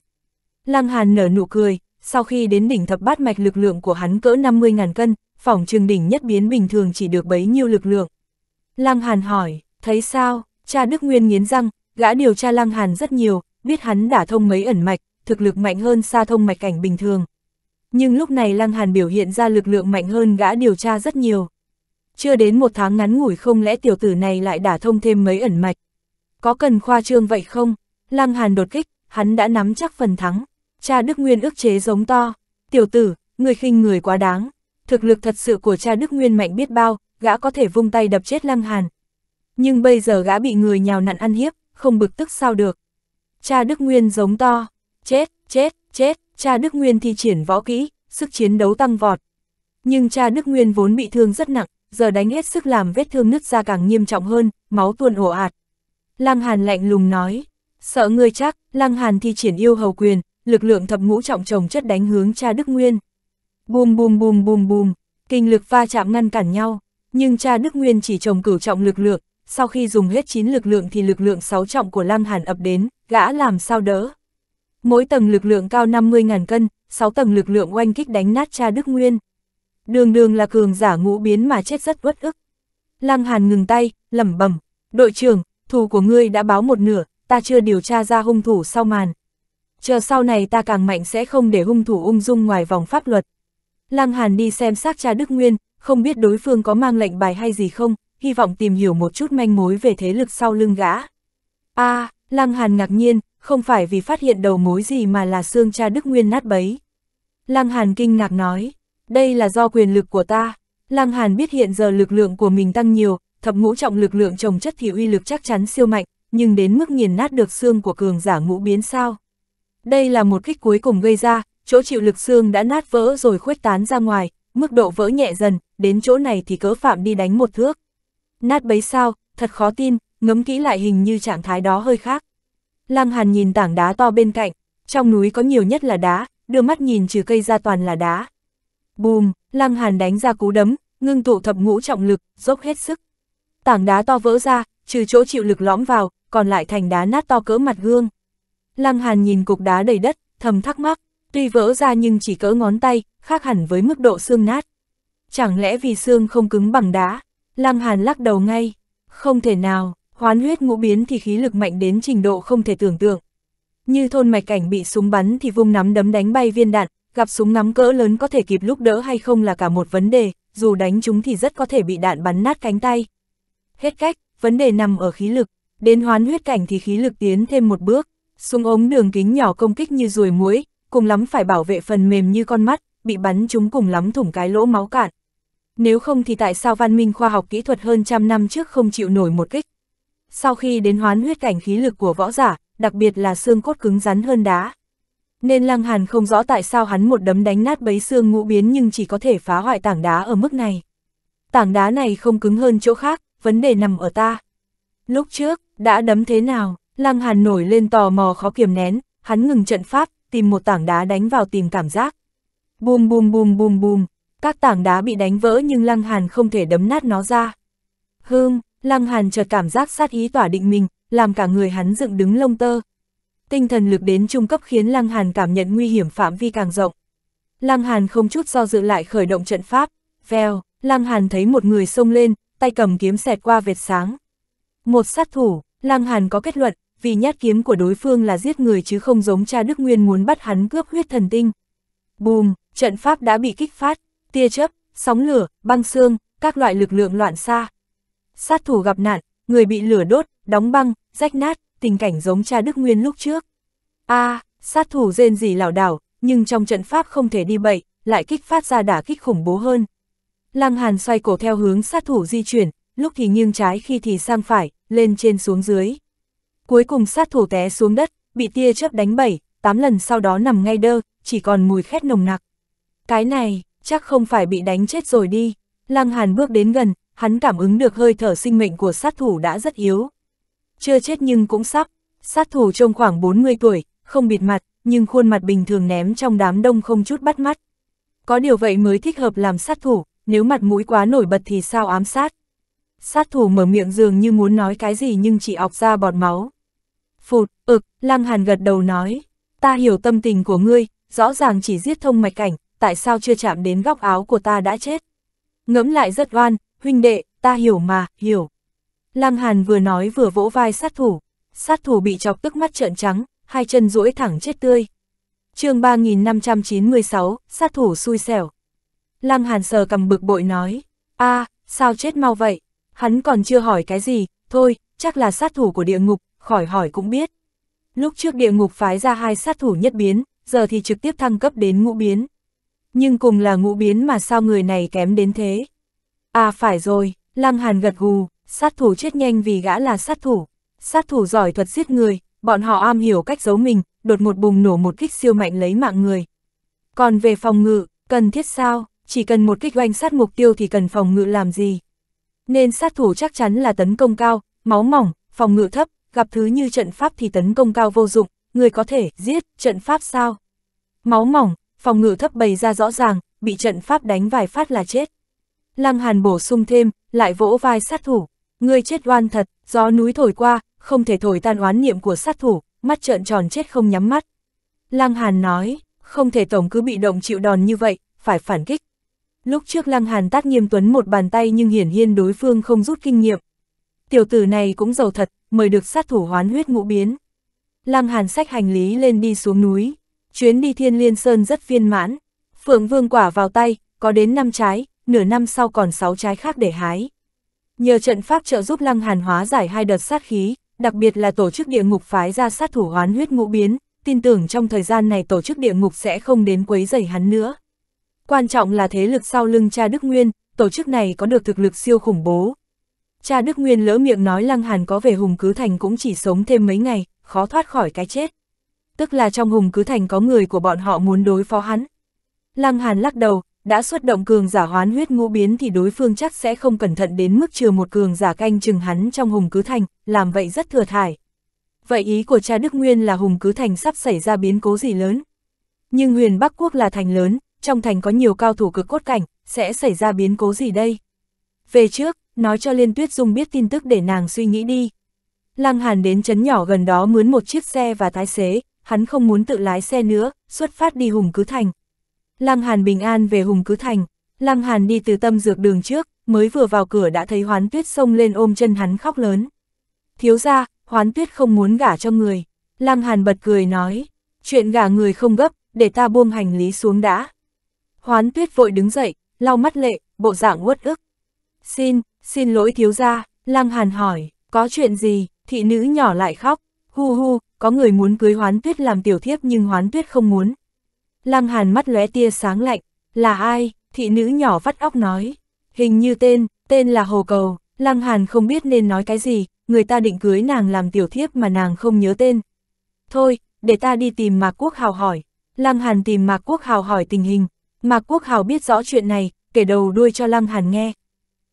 Lăng Hàn nở nụ cười, sau khi đến đỉnh thập bát mạch lực lượng của hắn cỡ năm mươi nghìn cân, phỏng chừng đỉnh nhất biến bình thường chỉ được bấy nhiêu lực lượng. Lăng Hàn hỏi, thấy sao? Cha Đức Nguyên nghiến răng, gã điều tra Lăng Hàn rất nhiều, biết hắn đã thông mấy ẩn mạch, thực lực mạnh hơn xa thông mạch cảnh bình thường. Nhưng lúc này Lăng Hàn biểu hiện ra lực lượng mạnh hơn gã điều tra rất nhiều. Chưa đến một tháng ngắn ngủi không lẽ tiểu tử này lại đả thông thêm mấy ẩn mạch? Có cần khoa trương vậy không? Lăng Hàn đột kích, hắn đã nắm chắc phần thắng. Cha Đức Nguyên ức chế giống to. Tiểu tử, người khinh người quá đáng. Thực lực thật sự của Cha Đức Nguyên mạnh biết bao, gã có thể vung tay đập chết Lăng Hàn. Nhưng bây giờ gã bị người nhào nặn ăn hiếp, không bực tức sao được. Cha Đức Nguyên giống to. Chết, chết, chết. Cha Đức Nguyên thi triển võ kỹ, sức chiến đấu tăng vọt. Nhưng Cha Đức Nguyên vốn bị thương rất nặng, giờ đánh hết sức làm vết thương nứt ra càng nghiêm trọng hơn, máu tuôn ồ ạt. Lăng Hàn lạnh lùng nói, sợ ngươi chắc. Lăng Hàn thi triển yêu hầu quyền, lực lượng thập ngũ trọng chồng chất đánh hướng Cha Đức Nguyên. Bùm bùm bùm bùm bùm, kinh lực va chạm ngăn cản nhau, nhưng Cha Đức Nguyên chỉ chồng cửu trọng lực lượng, sau khi dùng hết chín lực lượng thì lực lượng sáu trọng của Lăng Hàn ập đến, gã làm sao đỡ. Mỗi tầng lực lượng cao năm mươi nghìn cân, sáu tầng lực lượng oanh kích đánh nát Cha Đức Nguyên. Đường đường là cường giả ngũ biến mà chết rất uất ức. Lăng Hàn ngừng tay, lẩm bẩm, đội trưởng, thù của ngươi đã báo một nửa, ta chưa điều tra ra hung thủ sau màn. Chờ sau này ta càng mạnh sẽ không để hung thủ ung dung ngoài vòng pháp luật. Lăng Hàn đi xem xác Cha Đức Nguyên, không biết đối phương có mang lệnh bài hay gì không, hy vọng tìm hiểu một chút manh mối về thế lực sau lưng gã. A, à, Lăng Hàn ngạc nhiên, không phải vì phát hiện đầu mối gì mà là xương Cha Đức Nguyên nát bấy. Lăng Hàn kinh ngạc nói, đây là do quyền lực của ta. Lăng Hàn biết hiện giờ lực lượng của mình tăng nhiều, thập ngũ trọng lực lượng chồng chất thì uy lực chắc chắn siêu mạnh, nhưng đến mức nghiền nát được xương của cường giả ngũ biến sao? Đây là một kích cuối cùng gây ra, chỗ chịu lực xương đã nát vỡ rồi khuếch tán ra ngoài, mức độ vỡ nhẹ dần, đến chỗ này thì cỡ phạm đi đánh một thước. Nát bấy sao, thật khó tin, ngẫm kỹ lại hình như trạng thái đó hơi khác. Lăng Hàn nhìn tảng đá to bên cạnh, trong núi có nhiều nhất là đá, đưa mắt nhìn trừ cây ra toàn là đá. Bùm, Lăng Hàn đánh ra cú đấm, ngưng tụ thập ngũ trọng lực, dốc hết sức. Tảng đá to vỡ ra, trừ chỗ chịu lực lõm vào, còn lại thành đá nát to cỡ mặt gương. Lăng Hàn nhìn cục đá đầy đất, thầm thắc mắc, tuy vỡ ra nhưng chỉ cỡ ngón tay, khác hẳn với mức độ xương nát. Chẳng lẽ vì xương không cứng bằng đá? Lăng Hàn lắc đầu ngay, không thể nào, hoán huyết ngũ biến thì khí lực mạnh đến trình độ không thể tưởng tượng. Như thôn mạch cảnh bị súng bắn thì vung nắm đấm đánh bay viên đạn, gặp súng ngắm cỡ lớn có thể kịp lúc đỡ hay không là cả một vấn đề, dù đánh chúng thì rất có thể bị đạn bắn nát cánh tay. Hết cách, vấn đề nằm ở khí lực, đến hoán huyết cảnh thì khí lực tiến thêm một bước. Súng ống đường kính nhỏ công kích như ruồi muỗi, cùng lắm phải bảo vệ phần mềm như con mắt, bị bắn chúng cùng lắm thủng cái lỗ máu cạn. Nếu không thì tại sao văn minh khoa học kỹ thuật hơn trăm năm trước không chịu nổi một kích? Sau khi đến hoán huyết cảnh khí lực của võ giả, đặc biệt là xương cốt cứng rắn hơn đá. Nên Lăng Hàn không rõ tại sao hắn một đấm đánh nát bấy xương ngũ biến nhưng chỉ có thể phá hoại tảng đá ở mức này. Tảng đá này không cứng hơn chỗ khác, vấn đề nằm ở ta. Lúc trước, đã đấm thế nào? Lăng Hàn nổi lên tò mò khó kiềm nén, hắn ngừng trận pháp, tìm một tảng đá đánh vào tìm cảm giác. Bùm bùm bùm bùm bùm, các tảng đá bị đánh vỡ nhưng Lăng Hàn không thể đấm nát nó ra. Hương, Lăng Hàn chợt cảm giác sát ý tỏa định mình, làm cả người hắn dựng đứng lông tơ. Tinh thần lực đến trung cấp khiến Lăng Hàn cảm nhận nguy hiểm phạm vi càng rộng. Lăng Hàn không chút do dự lại khởi động trận pháp. Vèo, Lăng Hàn thấy một người xông lên, tay cầm kiếm xẹt qua vệt sáng. Một sát thủ, Lăng Hàn có kết luận, vì nhát kiếm của đối phương là giết người chứ không giống cha Đức Nguyên muốn bắt hắn cướp huyết thần tinh. Bùm, trận pháp đã bị kích phát, tia chớp, sóng lửa, băng xương, các loại lực lượng loạn xa. Sát thủ gặp nạn, người bị lửa đốt, đóng băng, rách nát, tình cảnh giống cha Đức Nguyên lúc trước. A, à, sát thủ rên rỉ lảo đảo, nhưng trong trận pháp không thể đi bậy, lại kích phát ra đả kích khủng bố hơn. Lăng Hàn xoay cổ theo hướng sát thủ di chuyển, lúc thì nghiêng trái khi thì sang phải, lên trên xuống dưới. Cuối cùng sát thủ té xuống đất, bị tia chớp đánh bảy, tám lần sau đó nằm ngay đơ, chỉ còn mùi khét nồng nặc. Cái này, chắc không phải bị đánh chết rồi đi. Lăng Hàn bước đến gần, hắn cảm ứng được hơi thở sinh mệnh của sát thủ đã rất yếu. Chưa chết nhưng cũng sắp, sát thủ trông khoảng bốn mươi tuổi, không bịt mặt, nhưng khuôn mặt bình thường ném trong đám đông không chút bắt mắt. Có điều vậy mới thích hợp làm sát thủ, nếu mặt mũi quá nổi bật thì sao ám sát. Sát thủ mở miệng dường như muốn nói cái gì nhưng chỉ ọc ra bọt máu. Phụt, ực, Lăng Hàn gật đầu nói, ta hiểu tâm tình của ngươi, rõ ràng chỉ giết thông mạch cảnh, tại sao chưa chạm đến góc áo của ta đã chết. Ngẫm lại rất oan, huynh đệ, ta hiểu mà, hiểu. Lăng Hàn vừa nói vừa vỗ vai sát thủ, sát thủ bị chọc tức mắt trợn trắng, hai chân duỗi thẳng chết tươi. Chương ba nghìn năm trăm chín mươi sáu, sát thủ xui xẻo. Lăng Hàn sờ cầm bực bội nói, a, sao chết mau vậy? Hắn còn chưa hỏi cái gì, thôi, chắc là sát thủ của địa ngục, khỏi hỏi cũng biết. Lúc trước địa ngục phái ra hai sát thủ nhất biến, giờ thì trực tiếp thăng cấp đến ngũ biến. Nhưng cùng là ngũ biến mà sao người này kém đến thế? À phải rồi, Lăng Hàn gật gù, sát thủ chết nhanh vì gã là sát thủ. Sát thủ giỏi thuật giết người, bọn họ am hiểu cách giấu mình, đột một bùng nổ một kích siêu mạnh lấy mạng người. Còn về phòng ngự, cần thiết sao? Chỉ cần một kích oanh sát mục tiêu thì cần phòng ngự làm gì? Nên sát thủ chắc chắn là tấn công cao, máu mỏng, phòng ngự thấp, gặp thứ như trận pháp thì tấn công cao vô dụng, người có thể giết, trận pháp sao? Máu mỏng, phòng ngự thấp bày ra rõ ràng, bị trận pháp đánh vài phát là chết. Lăng Hàn bổ sung thêm, lại vỗ vai sát thủ, ngươi chết oan thật, gió núi thổi qua, không thể thổi tan oán niệm của sát thủ, mắt trợn tròn chết không nhắm mắt. Lăng Hàn nói, không thể tổng cứ bị động chịu đòn như vậy, phải phản kích. Lúc trước Lăng Hàn tát Nghiêm Tuấn một bàn tay nhưng hiển nhiên đối phương không rút kinh nghiệm. Tiểu tử này cũng giàu thật, mời được sát thủ hoán huyết ngũ biến. Lăng Hàn xách hành lý lên đi xuống núi. Chuyến đi Thiên Liên Sơn rất viên mãn. Phượng Vương quả vào tay, có đến năm trái, nửa năm sau còn sáu trái khác để hái. Nhờ trận pháp trợ giúp Lăng Hàn hóa giải hai đợt sát khí, đặc biệt là tổ chức địa ngục phái ra sát thủ hoán huyết ngũ biến, tin tưởng trong thời gian này tổ chức địa ngục sẽ không đến quấy rầy hắn nữa. Quan trọng là thế lực sau lưng cha Đức Nguyên, tổ chức này có được thực lực siêu khủng bố. Cha Đức Nguyên lỡ miệng nói Lăng Hàn có về Hùng Cứ Thành cũng chỉ sống thêm mấy ngày, khó thoát khỏi cái chết. Tức là trong Hùng Cứ Thành có người của bọn họ muốn đối phó hắn. Lăng Hàn lắc đầu, đã xuất động cường giả hoán huyết ngũ biến thì đối phương chắc sẽ không cẩn thận đến mức trừ một cường giả canh chừng hắn trong Hùng Cứ Thành, làm vậy rất thừa thải. Vậy ý của cha Đức Nguyên là Hùng Cứ Thành sắp xảy ra biến cố gì lớn. Nhưng Huyền Bắc Quốc là thành lớn. Trong thành có nhiều cao thủ cực cốt cảnh, sẽ xảy ra biến cố gì đây? Về trước, nói cho Liên Tuyết Dung biết tin tức để nàng suy nghĩ đi. Lăng Hàn đến trấn nhỏ gần đó mướn một chiếc xe và tái xế, hắn không muốn tự lái xe nữa, xuất phát đi Hùng Cứ Thành. Lăng Hàn bình an về Hùng Cứ Thành, Lăng Hàn đi từ Tâm Dược Đường trước, mới vừa vào cửa đã thấy Hoán Tuyết xông lên ôm chân hắn khóc lớn. Thiếu gia, Hoán Tuyết không muốn gả cho người. Lăng Hàn bật cười nói, chuyện gả người không gấp, để ta buông hành lý xuống đã. Hoán Tuyết vội đứng dậy, lau mắt lệ, bộ dạng uất ức. Xin, xin lỗi thiếu gia, Lăng Hàn hỏi, có chuyện gì, thị nữ nhỏ lại khóc. Hu hu, có người muốn cưới Hoán Tuyết làm tiểu thiếp nhưng Hoán Tuyết không muốn. Lăng Hàn mắt lóe tia sáng lạnh, là ai, thị nữ nhỏ vắt óc nói. Hình như tên, tên là Hồ Cầu, Lăng Hàn không biết nên nói cái gì, người ta định cưới nàng làm tiểu thiếp mà nàng không nhớ tên. Thôi, để ta đi tìm Mạc Quốc Hào hỏi. Lăng Hàn tìm Mạc Quốc Hào hỏi tình hình. Mạc Quốc Hào biết rõ chuyện này, kể đầu đuôi cho Lăng Hàn nghe.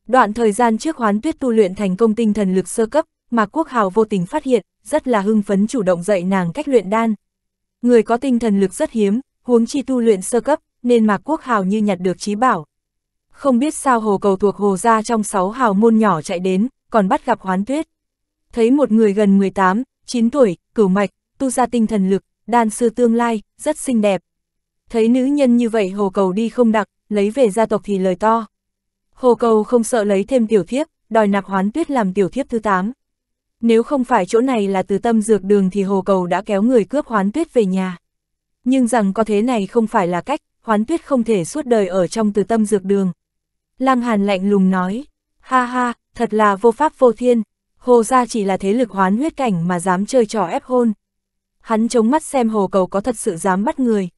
Đoạn thời gian trước Hoán Tuyết tu luyện thành công tinh thần lực sơ cấp, Mạc Quốc Hào vô tình phát hiện, rất là hưng phấn chủ động dạy nàng cách luyện đan. Người có tinh thần lực rất hiếm, huống chi tu luyện sơ cấp, nên Mạc Quốc Hào như nhặt được trí bảo. Không biết sao Hồ Cầu thuộc Hồ gia trong sáu hào môn nhỏ chạy đến, còn bắt gặp Hoán Tuyết. Thấy một người gần mười tám, chín tuổi, cửu mạch, tu ra tinh thần lực, đan sư tương lai, rất xinh đẹp. Thấy nữ nhân như vậy Hồ Cầu đi không đặc, lấy về gia tộc thì lời to. Hồ Cầu không sợ lấy thêm tiểu thiếp, đòi nạp Hoán Tuyết làm tiểu thiếp thứ tám. Nếu không phải chỗ này là từ Tâm Dược Đường thì Hồ Cầu đã kéo người cướp Hoán Tuyết về nhà. Nhưng rằng có thế này không phải là cách, Hoán Tuyết không thể suốt đời ở trong Từ Tâm Dược Đường. Lăng Hàn lạnh lùng nói, ha ha, thật là vô pháp vô thiên, Hồ gia chỉ là thế lực hoán huyết cảnh mà dám chơi trò ép hôn. Hắn chống mắt xem Hồ Cầu có thật sự dám bắt người.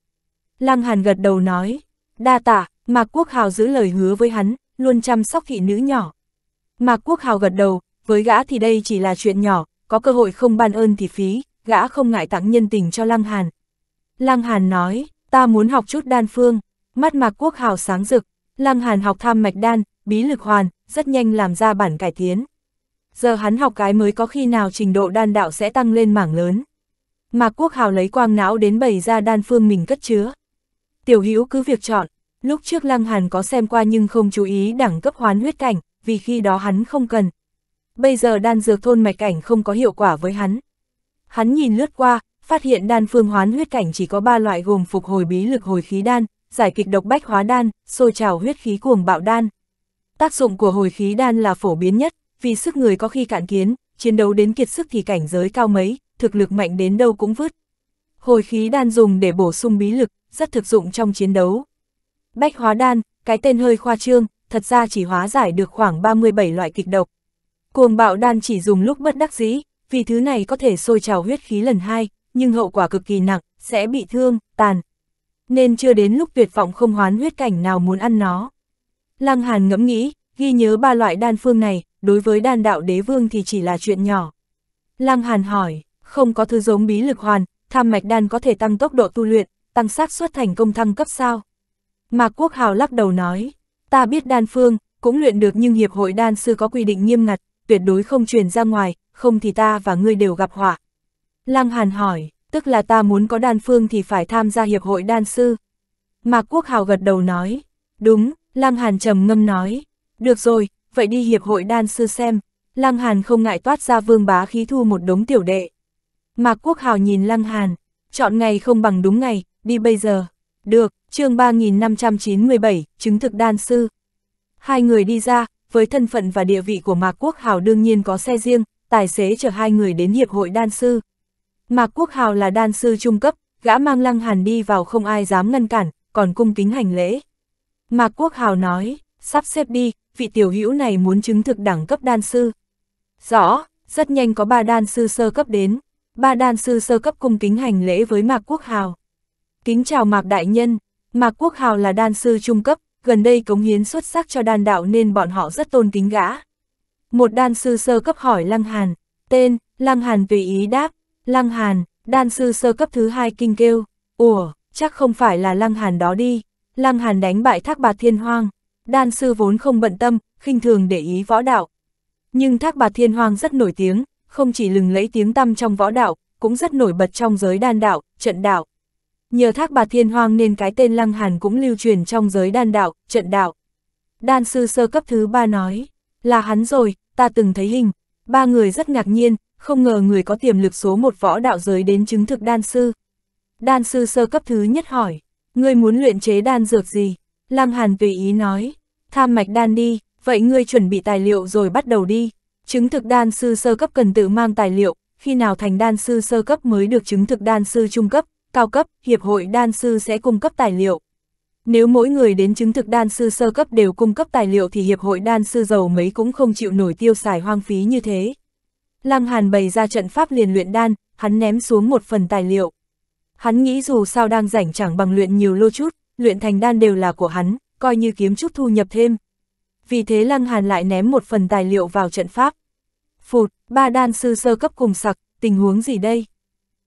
Lăng Hàn gật đầu nói, đa tạ, Mạc Quốc Hào giữ lời hứa với hắn, luôn chăm sóc thị nữ nhỏ. Mạc Quốc Hào gật đầu, với gã thì đây chỉ là chuyện nhỏ, có cơ hội không ban ơn thì phí, gã không ngại tặng nhân tình cho Lăng Hàn. Lăng Hàn nói, ta muốn học chút đan phương, mắt Mạc Quốc Hào sáng rực, Lăng Hàn học tham mạch đan, bí lực hoàn, rất nhanh làm ra bản cải tiến. Giờ hắn học cái mới có khi nào trình độ đan đạo sẽ tăng lên mảng lớn. Mạc Quốc Hào lấy quang não đến bày ra đan phương mình cất chứa. Tiểu Hữu cứ việc chọn, lúc trước Lăng Hàn có xem qua nhưng không chú ý đẳng cấp hoán huyết cảnh, vì khi đó hắn không cần. Bây giờ đan dược thôn mạch cảnh không có hiệu quả với hắn. Hắn nhìn lướt qua, phát hiện đan phương hoán huyết cảnh chỉ có ba loại gồm phục hồi bí lực hồi khí đan, giải kịch độc bách hóa đan, sôi trào huyết khí cuồng bạo đan. Tác dụng của hồi khí đan là phổ biến nhất, vì sức người có khi cạn kiến, chiến đấu đến kiệt sức thì cảnh giới cao mấy, thực lực mạnh đến đâu cũng vứt. Hồi khí đan dùng để bổ sung bí lực, rất thực dụng trong chiến đấu. Bách hóa đan, cái tên hơi khoa trương, thật ra chỉ hóa giải được khoảng ba mươi bảy loại kịch độc. Cuồng bạo đan chỉ dùng lúc bất đắc dĩ, vì thứ này có thể sôi trào huyết khí lần hai, nhưng hậu quả cực kỳ nặng, sẽ bị thương, tàn. Nên chưa đến lúc tuyệt vọng không hoán huyết cảnh nào muốn ăn nó. Lăng Hàn ngẫm nghĩ, ghi nhớ ba loại đan phương này, đối với đan đạo đế vương thì chỉ là chuyện nhỏ. Lăng Hàn hỏi, không có thứ giống bí lực hoàn, tham mạch đan có thể tăng tốc độ tu luyện, tăng xác suất thành công thăng cấp sao? Mạc Quốc Hào lắc đầu nói, ta biết đan phương, cũng luyện được nhưng hiệp hội đan sư có quy định nghiêm ngặt, tuyệt đối không truyền ra ngoài, không thì ta và ngươi đều gặp họa. Lăng Hàn hỏi, tức là ta muốn có đan phương thì phải tham gia hiệp hội đan sư. Mạc Quốc Hào gật đầu nói, đúng. Lăng Hàn trầm ngâm nói, được rồi, vậy đi hiệp hội đan sư xem. Lăng Hàn không ngại toát ra vương bá khí thu một đống tiểu đệ. Mạc Quốc Hào nhìn Lăng Hàn, chọn ngày không bằng đúng ngày, đi bây giờ. Được, chương ba nghìn năm trăm chín mươi bảy, chứng thực đan sư. Hai người đi ra, với thân phận và địa vị của Mạc Quốc Hào đương nhiên có xe riêng, tài xế chở hai người đến hiệp hội đan sư. Mạc Quốc Hào là đan sư trung cấp, gã mang Lăng Hàn đi vào không ai dám ngăn cản, còn cung kính hành lễ. Mạc Quốc Hào nói, sắp xếp đi, vị tiểu hữu này muốn chứng thực đẳng cấp đan sư. Rõ, rất nhanh có ba đan sư sơ cấp đến, ba đan sư sơ cấp cung kính hành lễ với Mạc Quốc Hào. Kính chào Mạc đại nhân, Mạc Quốc Hào là đan sư trung cấp, gần đây cống hiến xuất sắc cho đan đạo nên bọn họ rất tôn kính gã. Một đan sư sơ cấp hỏi Lăng Hàn, tên, Lăng Hàn tùy ý đáp, Lăng Hàn. Đan sư sơ cấp thứ hai kinh kêu, ủa, chắc không phải là Lăng Hàn đó đi. Lăng Hàn đánh bại Thác Bạt Thiên Hoang, đan sư vốn không bận tâm, khinh thường để ý võ đạo. Nhưng Thác Bạt Thiên Hoang rất nổi tiếng, không chỉ lừng lẫy tiếng tăm trong võ đạo, cũng rất nổi bật trong giới đan đạo, trận đạo. Nhờ Thác Bạt Thiên Hoang nên cái tên Lăng Hàn cũng lưu truyền trong giới đan đạo, trận đạo. Đan sư sơ cấp thứ ba nói, là hắn rồi, ta từng thấy hình. Ba người rất ngạc nhiên, không ngờ người có tiềm lực số một võ đạo giới đến chứng thực đan sư. Đan sư sơ cấp thứ nhất hỏi, ngươi muốn luyện chế đan dược gì? Lăng Hàn tùy ý nói, tham mạch đan đi, vậy ngươi chuẩn bị tài liệu rồi bắt đầu đi. Chứng thực đan sư sơ cấp cần tự mang tài liệu, khi nào thành đan sư sơ cấp mới được chứng thực đan sư trung cấp, cao cấp, hiệp hội đan sư sẽ cung cấp tài liệu. Nếu mỗi người đến chứng thực đan sư sơ cấp đều cung cấp tài liệu thì hiệp hội đan sư giàu mấy cũng không chịu nổi tiêu xài hoang phí như thế. Lăng Hàn bày ra trận pháp liền luyện đan, hắn ném xuống một phần tài liệu. Hắn nghĩ dù sao đang rảnh chẳng bằng luyện nhiều lô chút, luyện thành đan đều là của hắn, coi như kiếm chút thu nhập thêm. Vì thế Lăng Hàn lại ném một phần tài liệu vào trận pháp. Phụt, ba đan sư sơ cấp cùng sặc, tình huống gì đây?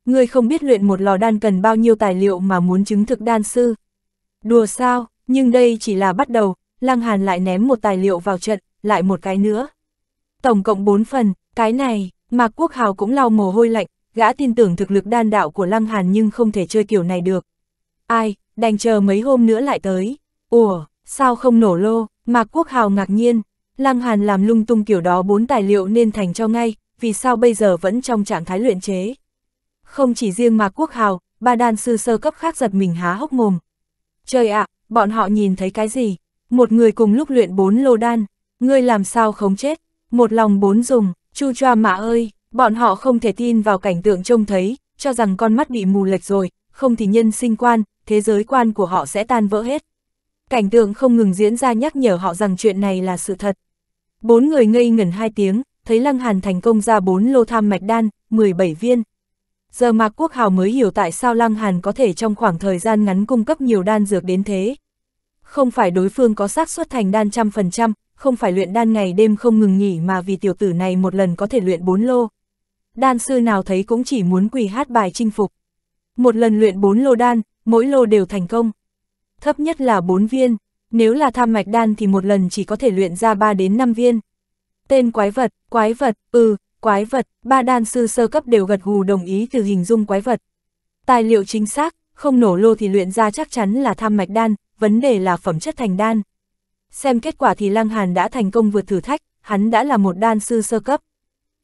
Ngươi không biết luyện một lò đan cần bao nhiêu tài liệu mà muốn chứng thực đan sư? Đùa sao, nhưng đây chỉ là bắt đầu, Lăng Hàn lại ném một tài liệu vào trận, lại một cái nữa. Tổng cộng bốn phần, cái này, Mạc Quốc Hào cũng lau mồ hôi lạnh. Gã tin tưởng thực lực đan đạo của Lăng Hàn nhưng không thể chơi kiểu này được. Ai, đành chờ mấy hôm nữa lại tới. Ủa, sao không nổ lô? Mạc Quốc Hào ngạc nhiên. Lăng Hàn làm lung tung kiểu đó bốn tài liệu nên thành cho ngay, vì sao bây giờ vẫn trong trạng thái luyện chế? Không chỉ riêng Mạc Quốc Hào, ba đan sư sơ cấp khác giật mình há hốc mồm. Trời ạ, à, bọn họ nhìn thấy cái gì? Một người cùng lúc luyện bốn lô đan, ngươi làm sao khống chết? Một lòng bốn dùng, chu choa mạ ơi, bọn họ không thể tin vào cảnh tượng trông thấy, cho rằng con mắt bị mù lệch rồi, không thì nhân sinh quan, thế giới quan của họ sẽ tan vỡ hết. Cảnh tượng không ngừng diễn ra nhắc nhở họ rằng chuyện này là sự thật. Bốn người ngây ngẩn hai tiếng, thấy Lăng Hàn thành công ra bốn lô tham mạch đan, mười bảy viên. Giờ Mạc Quốc Hào mới hiểu tại sao Lăng Hàn có thể trong khoảng thời gian ngắn cung cấp nhiều đan dược đến thế. Không phải đối phương có xác suất thành đan trăm phần trăm, không phải luyện đan ngày đêm không ngừng nghỉ mà vì tiểu tử này một lần có thể luyện bốn lô. Đan sư nào thấy cũng chỉ muốn quỳ hát bài chinh phục. Một lần luyện bốn lô đan, mỗi lô đều thành công. Thấp nhất là bốn viên, nếu là tham mạch đan thì một lần chỉ có thể luyện ra ba đến năm viên. Tên quái vật, quái vật, ừ, quái vật, ba đan sư sơ cấp đều gật gù đồng ý từ hình dung quái vật. Tài liệu chính xác, không nổ lô thì luyện ra chắc chắn là tham mạch đan, vấn đề là phẩm chất thành đan. Xem kết quả thì Lăng Hàn đã thành công vượt thử thách, hắn đã là một đan sư sơ cấp.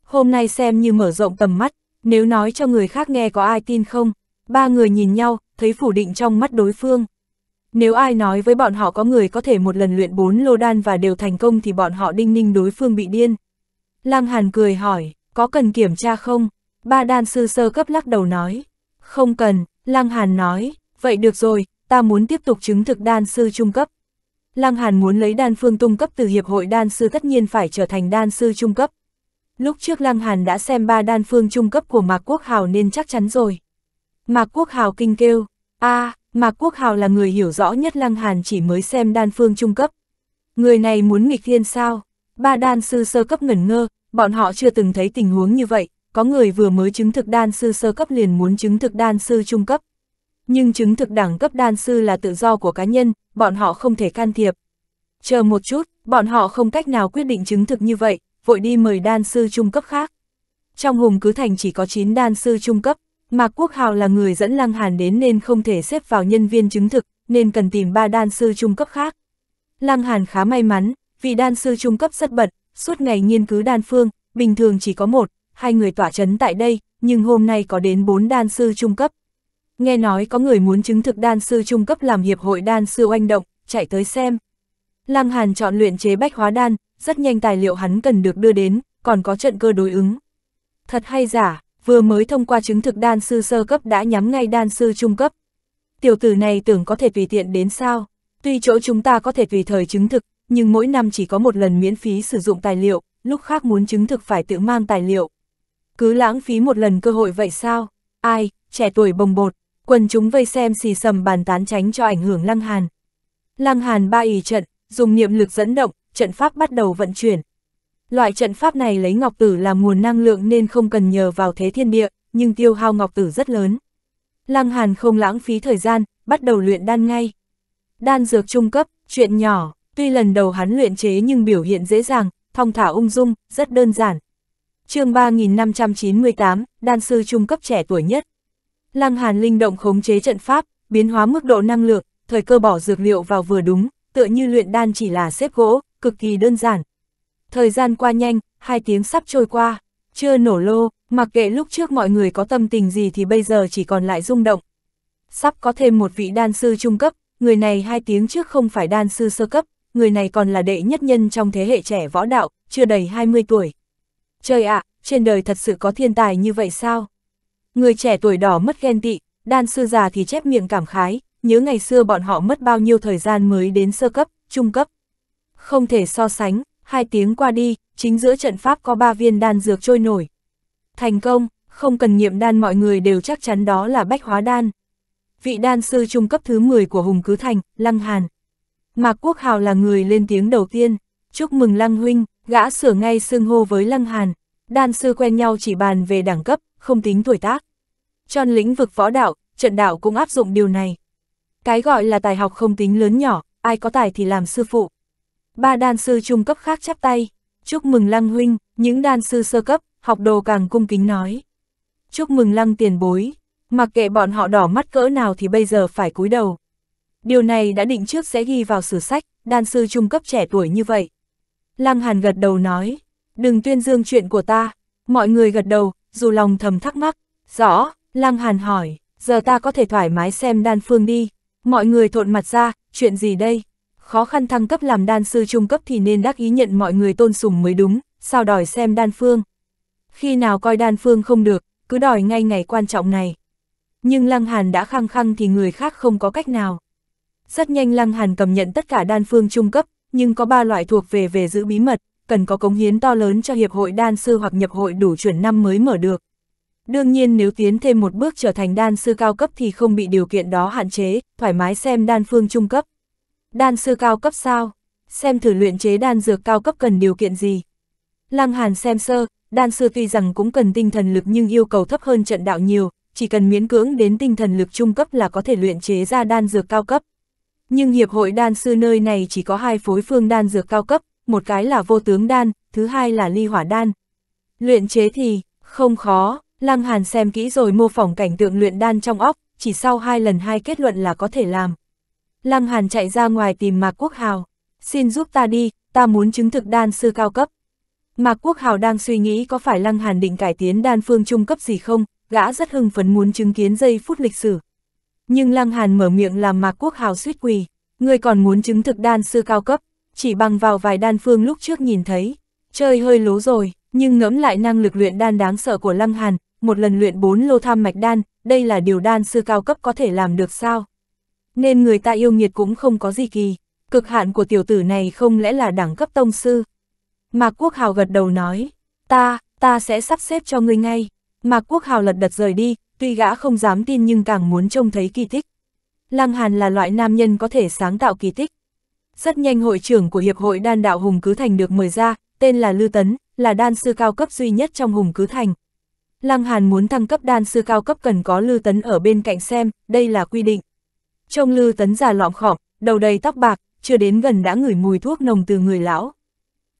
Hôm nay xem như mở rộng tầm mắt, nếu nói cho người khác nghe có ai tin không? Ba người nhìn nhau, thấy phủ định trong mắt đối phương. Nếu ai nói với bọn họ có người có thể một lần luyện bốn lô đan và đều thành công thì bọn họ đinh ninh đối phương bị điên. Lăng Hàn cười hỏi, có cần kiểm tra không? Ba đan sư sơ cấp lắc đầu nói, không cần. Lăng Hàn nói, vậy được rồi, ta muốn tiếp tục chứng thực đan sư trung cấp. Lăng Hàn muốn lấy đan phương tung cấp từ hiệp hội đan sư tất nhiên phải trở thành đan sư trung cấp. Lúc trước Lăng Hàn đã xem ba đan phương trung cấp của Mạc Quốc Hào nên chắc chắn rồi. Mạc Quốc Hào kinh kêu, a à, Mạc Quốc Hào là người hiểu rõ nhất Lăng Hàn chỉ mới xem đan phương trung cấp. Người này muốn nghịch thiên sao? Ba đan sư sơ cấp ngẩn ngơ, bọn họ chưa từng thấy tình huống như vậy, có người vừa mới chứng thực đan sư sơ cấp liền muốn chứng thực đan sư trung cấp. Nhưng chứng thực đẳng cấp đan sư là tự do của cá nhân, bọn họ không thể can thiệp. Chờ một chút, bọn họ không cách nào quyết định chứng thực như vậy, vội đi mời đan sư trung cấp khác. Trong Hùng Cứ Thành chỉ có chín đan sư trung cấp. Mạc Quốc Hào là người dẫn Lăng Hàn đến nên không thể xếp vào nhân viên chứng thực, nên cần tìm ba đan sư trung cấp khác. Lăng Hàn khá may mắn, vì đan sư trung cấp rất bận, suốt ngày nghiên cứu đan phương, bình thường chỉ có một, hai người tỏa chấn tại đây, nhưng hôm nay có đến bốn đan sư trung cấp. Nghe nói có người muốn chứng thực đan sư trung cấp làm hiệp hội đan sư oanh động, chạy tới xem. Lăng Hàn chọn luyện chế bách hóa đan, rất nhanh tài liệu hắn cần được đưa đến, còn có trận cơ đối ứng. Thật hay giả? Vừa mới thông qua chứng thực đan sư sơ cấp đã nhắm ngay đan sư trung cấp. Tiểu tử này tưởng có thể tùy tiện đến sao? Tuy chỗ chúng ta có thể tùy thời chứng thực, nhưng mỗi năm chỉ có một lần miễn phí sử dụng tài liệu, lúc khác muốn chứng thực phải tự mang tài liệu. Cứ lãng phí một lần cơ hội vậy sao? Ai, trẻ tuổi bồng bột, quần chúng vây xem xì xầm bàn tán tránh cho ảnh hưởng Lăng Hàn. Lăng Hàn ba ỷ trận, dùng niệm lực dẫn động, trận pháp bắt đầu vận chuyển. Loại trận pháp này lấy ngọc tử làm nguồn năng lượng nên không cần nhờ vào thế thiên địa, nhưng tiêu hao ngọc tử rất lớn. Lăng Hàn không lãng phí thời gian, bắt đầu luyện đan ngay. Đan dược trung cấp, chuyện nhỏ, tuy lần đầu hắn luyện chế nhưng biểu hiện dễ dàng, thong thả ung dung, rất đơn giản. Chương ba nghìn năm trăm chín mươi tám, đan sư trung cấp trẻ tuổi nhất. Lăng Hàn linh động khống chế trận pháp, biến hóa mức độ năng lượng, thời cơ bỏ dược liệu vào vừa đúng, tựa như luyện đan chỉ là xếp gỗ, cực kỳ đơn giản. Thời gian qua nhanh, hai tiếng sắp trôi qua, chưa nổ lô, mặc kệ lúc trước mọi người có tâm tình gì thì bây giờ chỉ còn lại rung động. Sắp có thêm một vị đan sư trung cấp, người này hai tiếng trước không phải đan sư sơ cấp, người này còn là đệ nhất nhân trong thế hệ trẻ võ đạo, chưa đầy hai mươi tuổi. Trời ạ, à, trên đời thật sự có thiên tài như vậy sao? Người trẻ tuổi đỏ mất ghen tị, đan sư già thì chép miệng cảm khái, nhớ ngày xưa bọn họ mất bao nhiêu thời gian mới đến sơ cấp, trung cấp. Không thể so sánh. Hai tiếng qua đi, chính giữa trận pháp có ba viên đan dược trôi nổi. Thành công, không cần nghiệm đan mọi người đều chắc chắn đó là bách hóa đan. Vị đan sư trung cấp thứ mười của Hùng Cứ Thành, Lăng Hàn. Mạc Quốc Hào là người lên tiếng đầu tiên. Chúc mừng Lăng huynh, gã sửa ngay xưng hô với Lăng Hàn. Đan sư quen nhau chỉ bàn về đẳng cấp, không tính tuổi tác. Trong lĩnh vực võ đạo, trận đạo cũng áp dụng điều này. Cái gọi là tài học không tính lớn nhỏ, ai có tài thì làm sư phụ. Ba đan sư trung cấp khác chắp tay, chúc mừng Lăng huynh, những đan sư sơ cấp, học đồ càng cung kính nói. Chúc mừng Lăng tiền bối, mặc kệ bọn họ đỏ mắt cỡ nào thì bây giờ phải cúi đầu. Điều này đã định trước sẽ ghi vào sử sách, đan sư trung cấp trẻ tuổi như vậy. Lăng Hàn gật đầu nói, đừng tuyên dương chuyện của ta, mọi người gật đầu, dù lòng thầm thắc mắc, rõ, Lăng Hàn hỏi, giờ ta có thể thoải mái xem đan phương đi. Mọi người thộn mặt ra, chuyện gì đây? Khó khăn thăng cấp làm đan sư trung cấp thì nên đắc ý nhận mọi người tôn sùng mới đúng, sao đòi xem đan phương? Khi nào coi đan phương không được, cứ đòi ngay ngày quan trọng này. Nhưng Lăng Hàn đã khăng khăng thì người khác không có cách nào. Rất nhanh Lăng Hàn cầm nhận tất cả đan phương trung cấp, nhưng có ba loại thuộc về về giữ bí mật, cần có cống hiến to lớn cho hiệp hội đan sư hoặc nhập hội đủ chuẩn năm mới mở được. Đương nhiên nếu tiến thêm một bước trở thành đan sư cao cấp thì không bị điều kiện đó hạn chế, thoải mái xem đan phương trung cấp. Đan sư cao cấp sao? Xem thử luyện chế đan dược cao cấp cần điều kiện gì? Lăng Hàn xem sơ, đan sư tuy rằng cũng cần tinh thần lực nhưng yêu cầu thấp hơn trận đạo nhiều, chỉ cần miễn cưỡng đến tinh thần lực trung cấp là có thể luyện chế ra đan dược cao cấp. Nhưng hiệp hội đan sư nơi này chỉ có hai phối phương đan dược cao cấp, một cái là vô tướng đan, thứ hai là ly hỏa đan. Luyện chế thì không khó, Lăng Hàn xem kỹ rồi mô phỏng cảnh tượng luyện đan trong óc, chỉ sau hai lần hai kết luận là có thể làm. Lăng Hàn chạy ra ngoài tìm Mạc Quốc Hào, xin giúp ta đi, ta muốn chứng thực đan sư cao cấp. Mạc Quốc Hào đang suy nghĩ có phải Lăng Hàn định cải tiến đan phương trung cấp gì không, gã rất hưng phấn muốn chứng kiến giây phút lịch sử. Nhưng Lăng Hàn mở miệng làm Mạc Quốc Hào suýt quỳ, ngươi còn muốn chứng thực đan sư cao cấp, chỉ bằng vào vài đan phương lúc trước nhìn thấy, chơi hơi lố rồi, nhưng ngẫm lại năng lực luyện đan đáng sợ của Lăng Hàn, một lần luyện bốn lô tham mạch đan, đây là điều đan sư cao cấp có thể làm được sao? Nên người ta yêu nghiệt cũng không có gì kỳ, cực hạn của tiểu tử này không lẽ là đẳng cấp tông sư? Mạc Quốc Hào gật đầu nói, ta, ta sẽ sắp xếp cho ngươi ngay. Mạc Quốc Hào lật đật rời đi, tuy gã không dám tin nhưng càng muốn trông thấy kỳ tích. Lăng Hàn là loại nam nhân có thể sáng tạo kỳ tích. Rất nhanh hội trưởng của Hiệp hội Đan Đạo Hùng Cứ Thành được mời ra, tên là Lư Tấn, là đan sư cao cấp duy nhất trong Hùng Cứ Thành. Lăng Hàn muốn thăng cấp đan sư cao cấp cần có Lư Tấn ở bên cạnh xem, đây là quy định. Trông Lư Tấn già lọm khọm, đầu đầy tóc bạc, chưa đến gần đã ngửi mùi thuốc nồng từ người lão.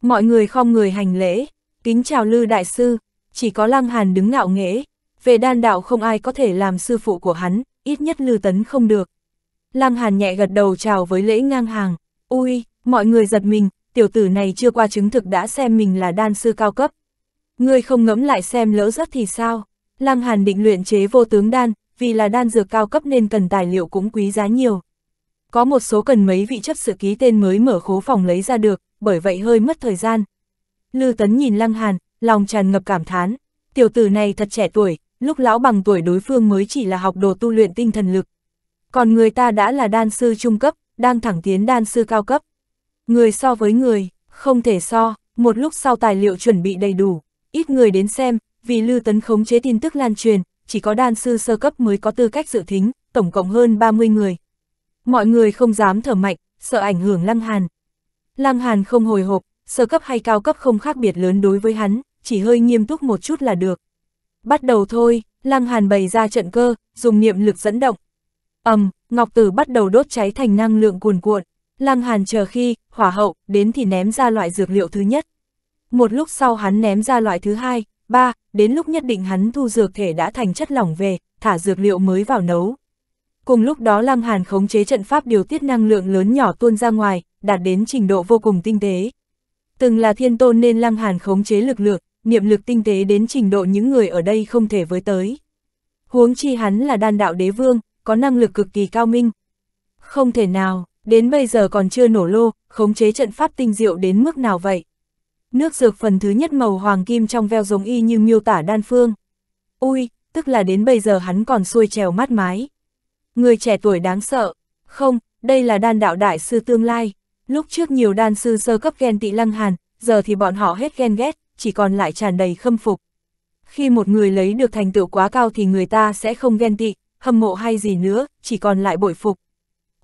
Mọi người khom người hành lễ, kính chào Lư đại sư, chỉ có Lăng Hàn đứng ngạo nghễ. Về đan đạo không ai có thể làm sư phụ của hắn, ít nhất Lư Tấn không được. Lăng Hàn nhẹ gật đầu chào với lễ ngang hàng. Ui, mọi người giật mình, tiểu tử này chưa qua chứng thực đã xem mình là đan sư cao cấp. Ngươi không ngẫm lại xem lỡ rớt thì sao? Lăng Hàn định luyện chế vô tướng đan, vì là đan dược cao cấp nên cần tài liệu cũng quý giá nhiều. Có một số cần mấy vị chấp sự ký tên mới mở khố phòng lấy ra được, bởi vậy hơi mất thời gian. Lư Tấn nhìn Lăng Hàn, lòng tràn ngập cảm thán, tiểu tử này thật trẻ tuổi, lúc lão bằng tuổi đối phương mới chỉ là học đồ tu luyện tinh thần lực. Còn người ta đã là đan sư trung cấp, đang thẳng tiến đan sư cao cấp. Người so với người, không thể so, một lúc sau tài liệu chuẩn bị đầy đủ, ít người đến xem, vì Lư Tấn khống chế tin tức lan truyền, chỉ có đan sư sơ cấp mới có tư cách dự thính, tổng cộng hơn ba mươi người. Mọi người không dám thở mạnh, sợ ảnh hưởng Lăng Hàn. Lăng Hàn không hồi hộp, sơ cấp hay cao cấp không khác biệt lớn đối với hắn, chỉ hơi nghiêm túc một chút là được. Bắt đầu thôi, Lăng Hàn bày ra trận cơ, dùng niệm lực dẫn động. Ầm, um, ngọc tử bắt đầu đốt cháy thành năng lượng cuồn cuộn. Lăng Hàn chờ khi hỏa hậu đến thì ném ra loại dược liệu thứ nhất. Một lúc sau hắn ném ra loại thứ hai, ba, đến lúc nhất định hắn thu dược thể đã thành chất lỏng về, thả dược liệu mới vào nấu. Cùng lúc đó Lăng Hàn khống chế trận pháp điều tiết năng lượng lớn nhỏ tuôn ra ngoài, đạt đến trình độ vô cùng tinh tế. Từng là thiên tôn nên Lăng Hàn khống chế lực lượng, niệm lực tinh tế đến trình độ những người ở đây không thể với tới. Huống chi hắn là đan đạo đế vương, có năng lực cực kỳ cao minh. Không thể nào, đến bây giờ còn chưa nổ lô, khống chế trận pháp tinh diệu đến mức nào vậy? Nước dược phần thứ nhất màu hoàng kim trong veo giống y như miêu tả đan phương. Ui, tức là đến bây giờ hắn còn xuôi trèo mát mái. Người trẻ tuổi đáng sợ. Không, đây là đan đạo đại sư tương lai. Lúc trước nhiều đan sư sơ cấp ghen tị Lăng Hàn, giờ thì bọn họ hết ghen ghét, chỉ còn lại tràn đầy khâm phục. Khi một người lấy được thành tựu quá cao thì người ta sẽ không ghen tị, hâm mộ hay gì nữa, chỉ còn lại bội phục.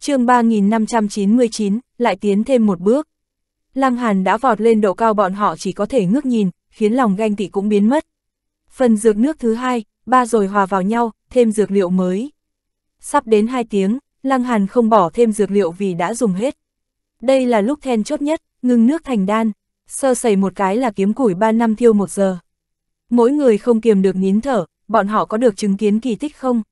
Chương ba nghìn năm trăm chín mươi chín, lại tiến thêm một bước. Lăng Hàn đã vọt lên độ cao bọn họ chỉ có thể ngước nhìn, khiến lòng ganh tị cũng biến mất. Phần dược nước thứ hai, ba rồi hòa vào nhau, thêm dược liệu mới. Sắp đến hai tiếng, Lăng Hàn không bỏ thêm dược liệu vì đã dùng hết. Đây là lúc then chốt nhất, ngưng nước thành đan, sơ sẩy một cái là kiếm củi ba năm thiêu một giờ. Mỗi người không kiềm được nín thở, bọn họ có được chứng kiến kỳ tích không?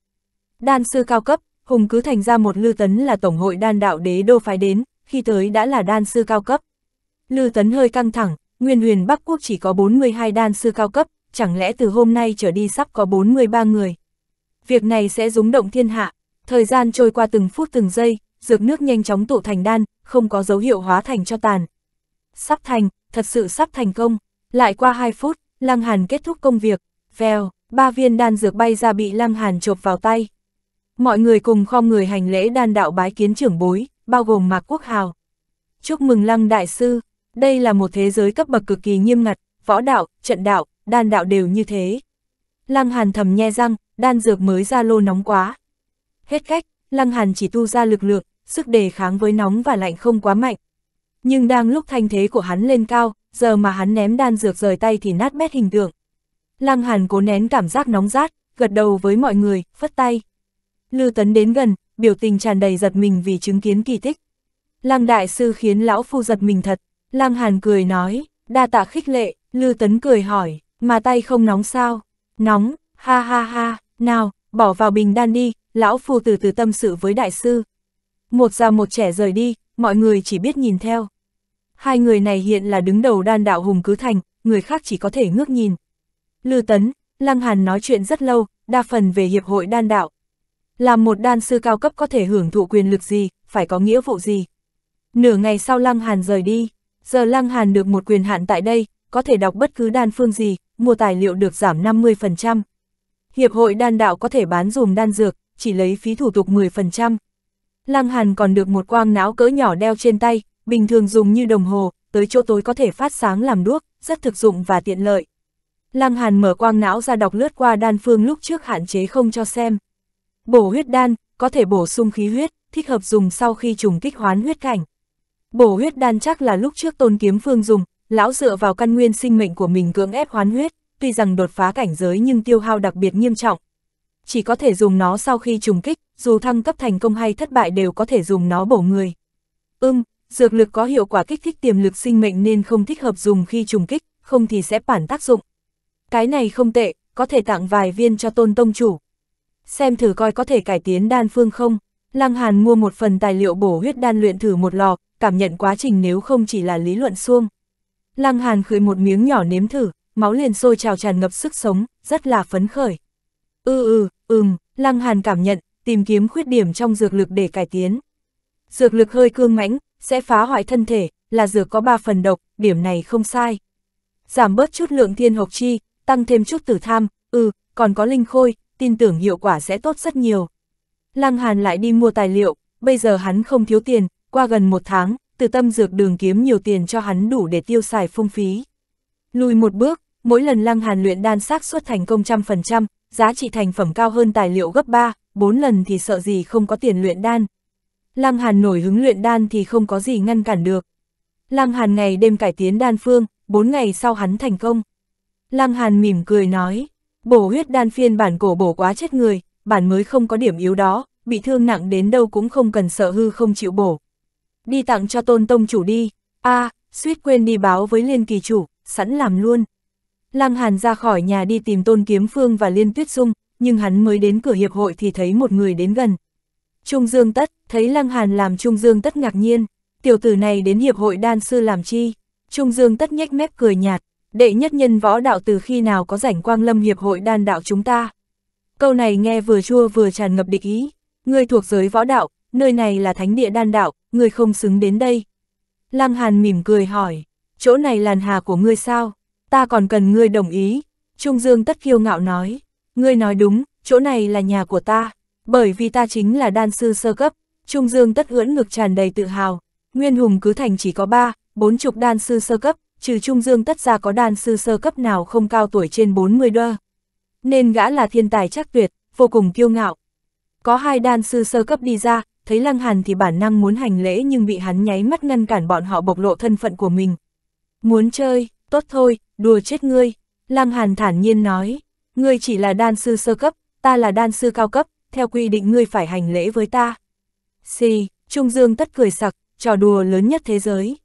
Đan sư cao cấp, Hùng Cứ Thành ra một Lư Tấn là tổng hội đan đạo đế đô phái đến, khi tới đã là đan sư cao cấp. Lư Tấn hơi căng thẳng, nguyên huyền Bắc Quốc chỉ có bốn mươi hai đan sư cao cấp, chẳng lẽ từ hôm nay trở đi sắp có bốn mươi ba người. việc này sẽ rúng động thiên hạ. Thời gian trôi qua từng phút từng giây, dược nước nhanh chóng tụ thành đan, không có dấu hiệu hóa thành cho tàn. Sắp thành, thật sự sắp thành công. Lại qua hai phút, Lăng Hàn kết thúc công việc. Vèo, ba viên đan dược bay ra bị Lăng Hàn chộp vào tay. Mọi người cùng khom người hành lễ đan đạo bái kiến trưởng bối, bao gồm Mạc Quốc Hào. Chúc mừng Lăng đại sư, đây là một thế giới cấp bậc cực kỳ nghiêm ngặt, võ đạo, trận đạo, đan đạo đều như thế. Lăng Hàn thầm nhe răng, đan dược mới ra lô nóng quá. Hết cách, Lăng Hàn chỉ tu ra lực lượng, sức đề kháng với nóng và lạnh không quá mạnh. Nhưng đang lúc thanh thế của hắn lên cao, giờ mà hắn ném đan dược rời tay thì nát bét hình tượng. Lăng Hàn cố nén cảm giác nóng rát, gật đầu với mọi người, phất tay. Lư Tấn đến gần, biểu tình tràn đầy giật mình vì chứng kiến kỳ tích. Lăng đại sư khiến lão phu giật mình thật. Lăng Hàn cười nói, đa tạ khích lệ. Lư Tấn cười hỏi, mà tay không nóng sao? Nóng, ha ha ha, nào, bỏ vào bình đan đi, lão phu từ từ tâm sự với đại sư. Một già một trẻ rời đi, mọi người chỉ biết nhìn theo. Hai người này hiện là đứng đầu đan đạo hùng cứ thành, người khác chỉ có thể ngước nhìn. Lư Tấn, Lăng Hàn nói chuyện rất lâu, đa phần về hiệp hội đan đạo. Làm một đan sư cao cấp có thể hưởng thụ quyền lực gì, phải có nghĩa vụ gì. Nửa ngày sau Lăng Hàn rời đi, giờ Lăng Hàn được một quyền hạn tại đây, có thể đọc bất cứ đan phương gì, mua tài liệu được giảm năm mươi phần trăm. Hiệp hội đan đạo có thể bán dùm đan dược, chỉ lấy phí thủ tục mười phần trăm. Lăng Hàn còn được một quang não cỡ nhỏ đeo trên tay, bình thường dùng như đồng hồ, tới chỗ tối có thể phát sáng làm đuốc, rất thực dụng và tiện lợi. Lăng Hàn mở quang não ra đọc lướt qua đan phương lúc trước hạn chế không cho xem. Bổ huyết đan, có thể bổ sung khí huyết, thích hợp dùng sau khi trùng kích hoán huyết cảnh. Bổ huyết đan chắc là lúc trước Tôn Kiếm Phương dùng, lão dựa vào căn nguyên sinh mệnh của mình cưỡng ép hoán huyết, tuy rằng đột phá cảnh giới nhưng tiêu hao đặc biệt nghiêm trọng. Chỉ có thể dùng nó sau khi trùng kích, dù thăng cấp thành công hay thất bại đều có thể dùng nó bổ người. Ưm, ừ, dược lực có hiệu quả kích thích tiềm lực sinh mệnh nên không thích hợp dùng khi trùng kích, không thì sẽ phản tác dụng. Cái này không tệ, có thể tặng vài viên cho Tôn tông chủ. Xem thử coi có thể cải tiến đan phương không. Lăng Hàn mua một phần tài liệu bổ huyết đan luyện thử một lò, cảm nhận quá trình nếu không chỉ là lý luận suông. Lăng Hàn khơi một miếng nhỏ nếm thử, máu liền sôi trào tràn ngập sức sống, rất là phấn khởi. Ừ ừ, ừm, Lăng Hàn cảm nhận, tìm kiếm khuyết điểm trong dược lực để cải tiến. Dược lực hơi cương mãnh, sẽ phá hoại thân thể, là dược có ba phần độc, điểm này không sai. Giảm bớt chút lượng thiên hộc chi, tăng thêm chút tử tham, ừ, còn có linh khôi, tin tưởng hiệu quả sẽ tốt rất nhiều. Lăng Hàn lại đi mua tài liệu, bây giờ hắn không thiếu tiền, qua gần một tháng, Từ Tâm Dược Đường kiếm nhiều tiền cho hắn đủ để tiêu xài phung phí. Lùi một bước, mỗi lần Lăng Hàn luyện đan xác suất thành công trăm phần trăm, giá trị thành phẩm cao hơn tài liệu gấp ba, bốn lần thì sợ gì không có tiền luyện đan. Lăng Hàn nổi hứng luyện đan thì không có gì ngăn cản được. Lăng Hàn ngày đêm cải tiến đan phương, bốn ngày sau hắn thành công. Lăng Hàn mỉm cười nói, bổ huyết đan phiên bản cổ bổ quá chết người, bản mới không có điểm yếu đó, bị thương nặng đến đâu cũng không cần sợ hư không chịu bổ. Đi tặng cho Tôn tông chủ đi, a à, suýt quên đi báo với Liên Kỳ chủ, sẵn làm luôn. Lăng Hàn ra khỏi nhà đi tìm Tôn Kiếm Phương và Liên Tuyết Dung, nhưng hắn mới đến cửa hiệp hội thì thấy một người đến gần. Trung Dương Tất, thấy Lăng Hàn làm Trung Dương Tất ngạc nhiên, tiểu tử này đến hiệp hội đan sư làm chi? Trung Dương Tất nhếch mép cười nhạt, đệ nhất nhân võ đạo từ khi nào có rảnh quang lâm hiệp hội đan đạo chúng ta. Câu này nghe vừa chua vừa tràn ngập địch ý, ngươi thuộc giới võ đạo, nơi này là thánh địa đan đạo, ngươi không xứng đến đây. Lăng Hàn mỉm cười hỏi, chỗ này làn hà của ngươi sao? Ta còn cần ngươi đồng ý. Trung Dương Tất kiêu ngạo nói, ngươi nói đúng, chỗ này là nhà của ta, bởi vì ta chính là đan sư sơ cấp. Trung Dương Tất ưỡn ngực tràn đầy tự hào, nguyên hùng cứ thành chỉ có ba, bốn chục đan sư sơ cấp, trừ Trung Dương Tất ra có đan sư sơ cấp nào không cao tuổi trên bốn mươi đơ. Nên gã là thiên tài chắc tuyệt, vô cùng kiêu ngạo. Có hai đan sư sơ cấp đi ra, thấy Lăng Hàn thì bản năng muốn hành lễ nhưng bị hắn nháy mắt ngăn cản bọn họ bộc lộ thân phận của mình. Muốn chơi, tốt thôi, đùa chết ngươi. Lăng Hàn thản nhiên nói, ngươi chỉ là đan sư sơ cấp, ta là đan sư cao cấp, theo quy định ngươi phải hành lễ với ta. Xì, Trung Dương Tất cười sặc, trò đùa lớn nhất thế giới.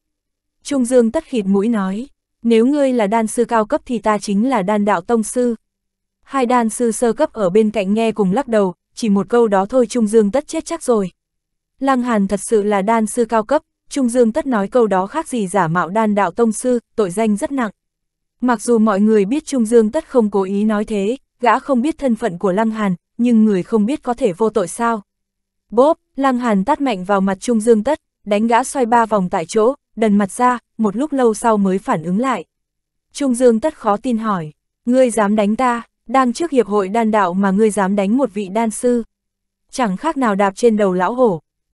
Trung Dương Tất khịt mũi nói, nếu ngươi là đan sư cao cấp thì ta chính là đan đạo tông sư. Hai đan sư sơ cấp ở bên cạnh nghe cùng lắc đầu, chỉ một câu đó thôi Trung Dương Tất chết chắc rồi. Lăng Hàn thật sự là đan sư cao cấp, Trung Dương Tất nói câu đó khác gì giả mạo đan đạo tông sư, tội danh rất nặng. Mặc dù mọi người biết Trung Dương Tất không cố ý nói thế, gã không biết thân phận của Lăng Hàn, nhưng người không biết có thể vô tội sao. Bốp, Lăng Hàn tát mạnh vào mặt Trung Dương Tất, đánh gã xoay ba vòng tại chỗ, đần mặt ra, một lúc lâu sau mới phản ứng lại. Trung Dương Tất khó tin hỏi, ngươi dám đánh ta, đang trước hiệp hội đan đạo mà ngươi dám đánh một vị đan sư. Chẳng khác nào đạp trên đầu lão hổ,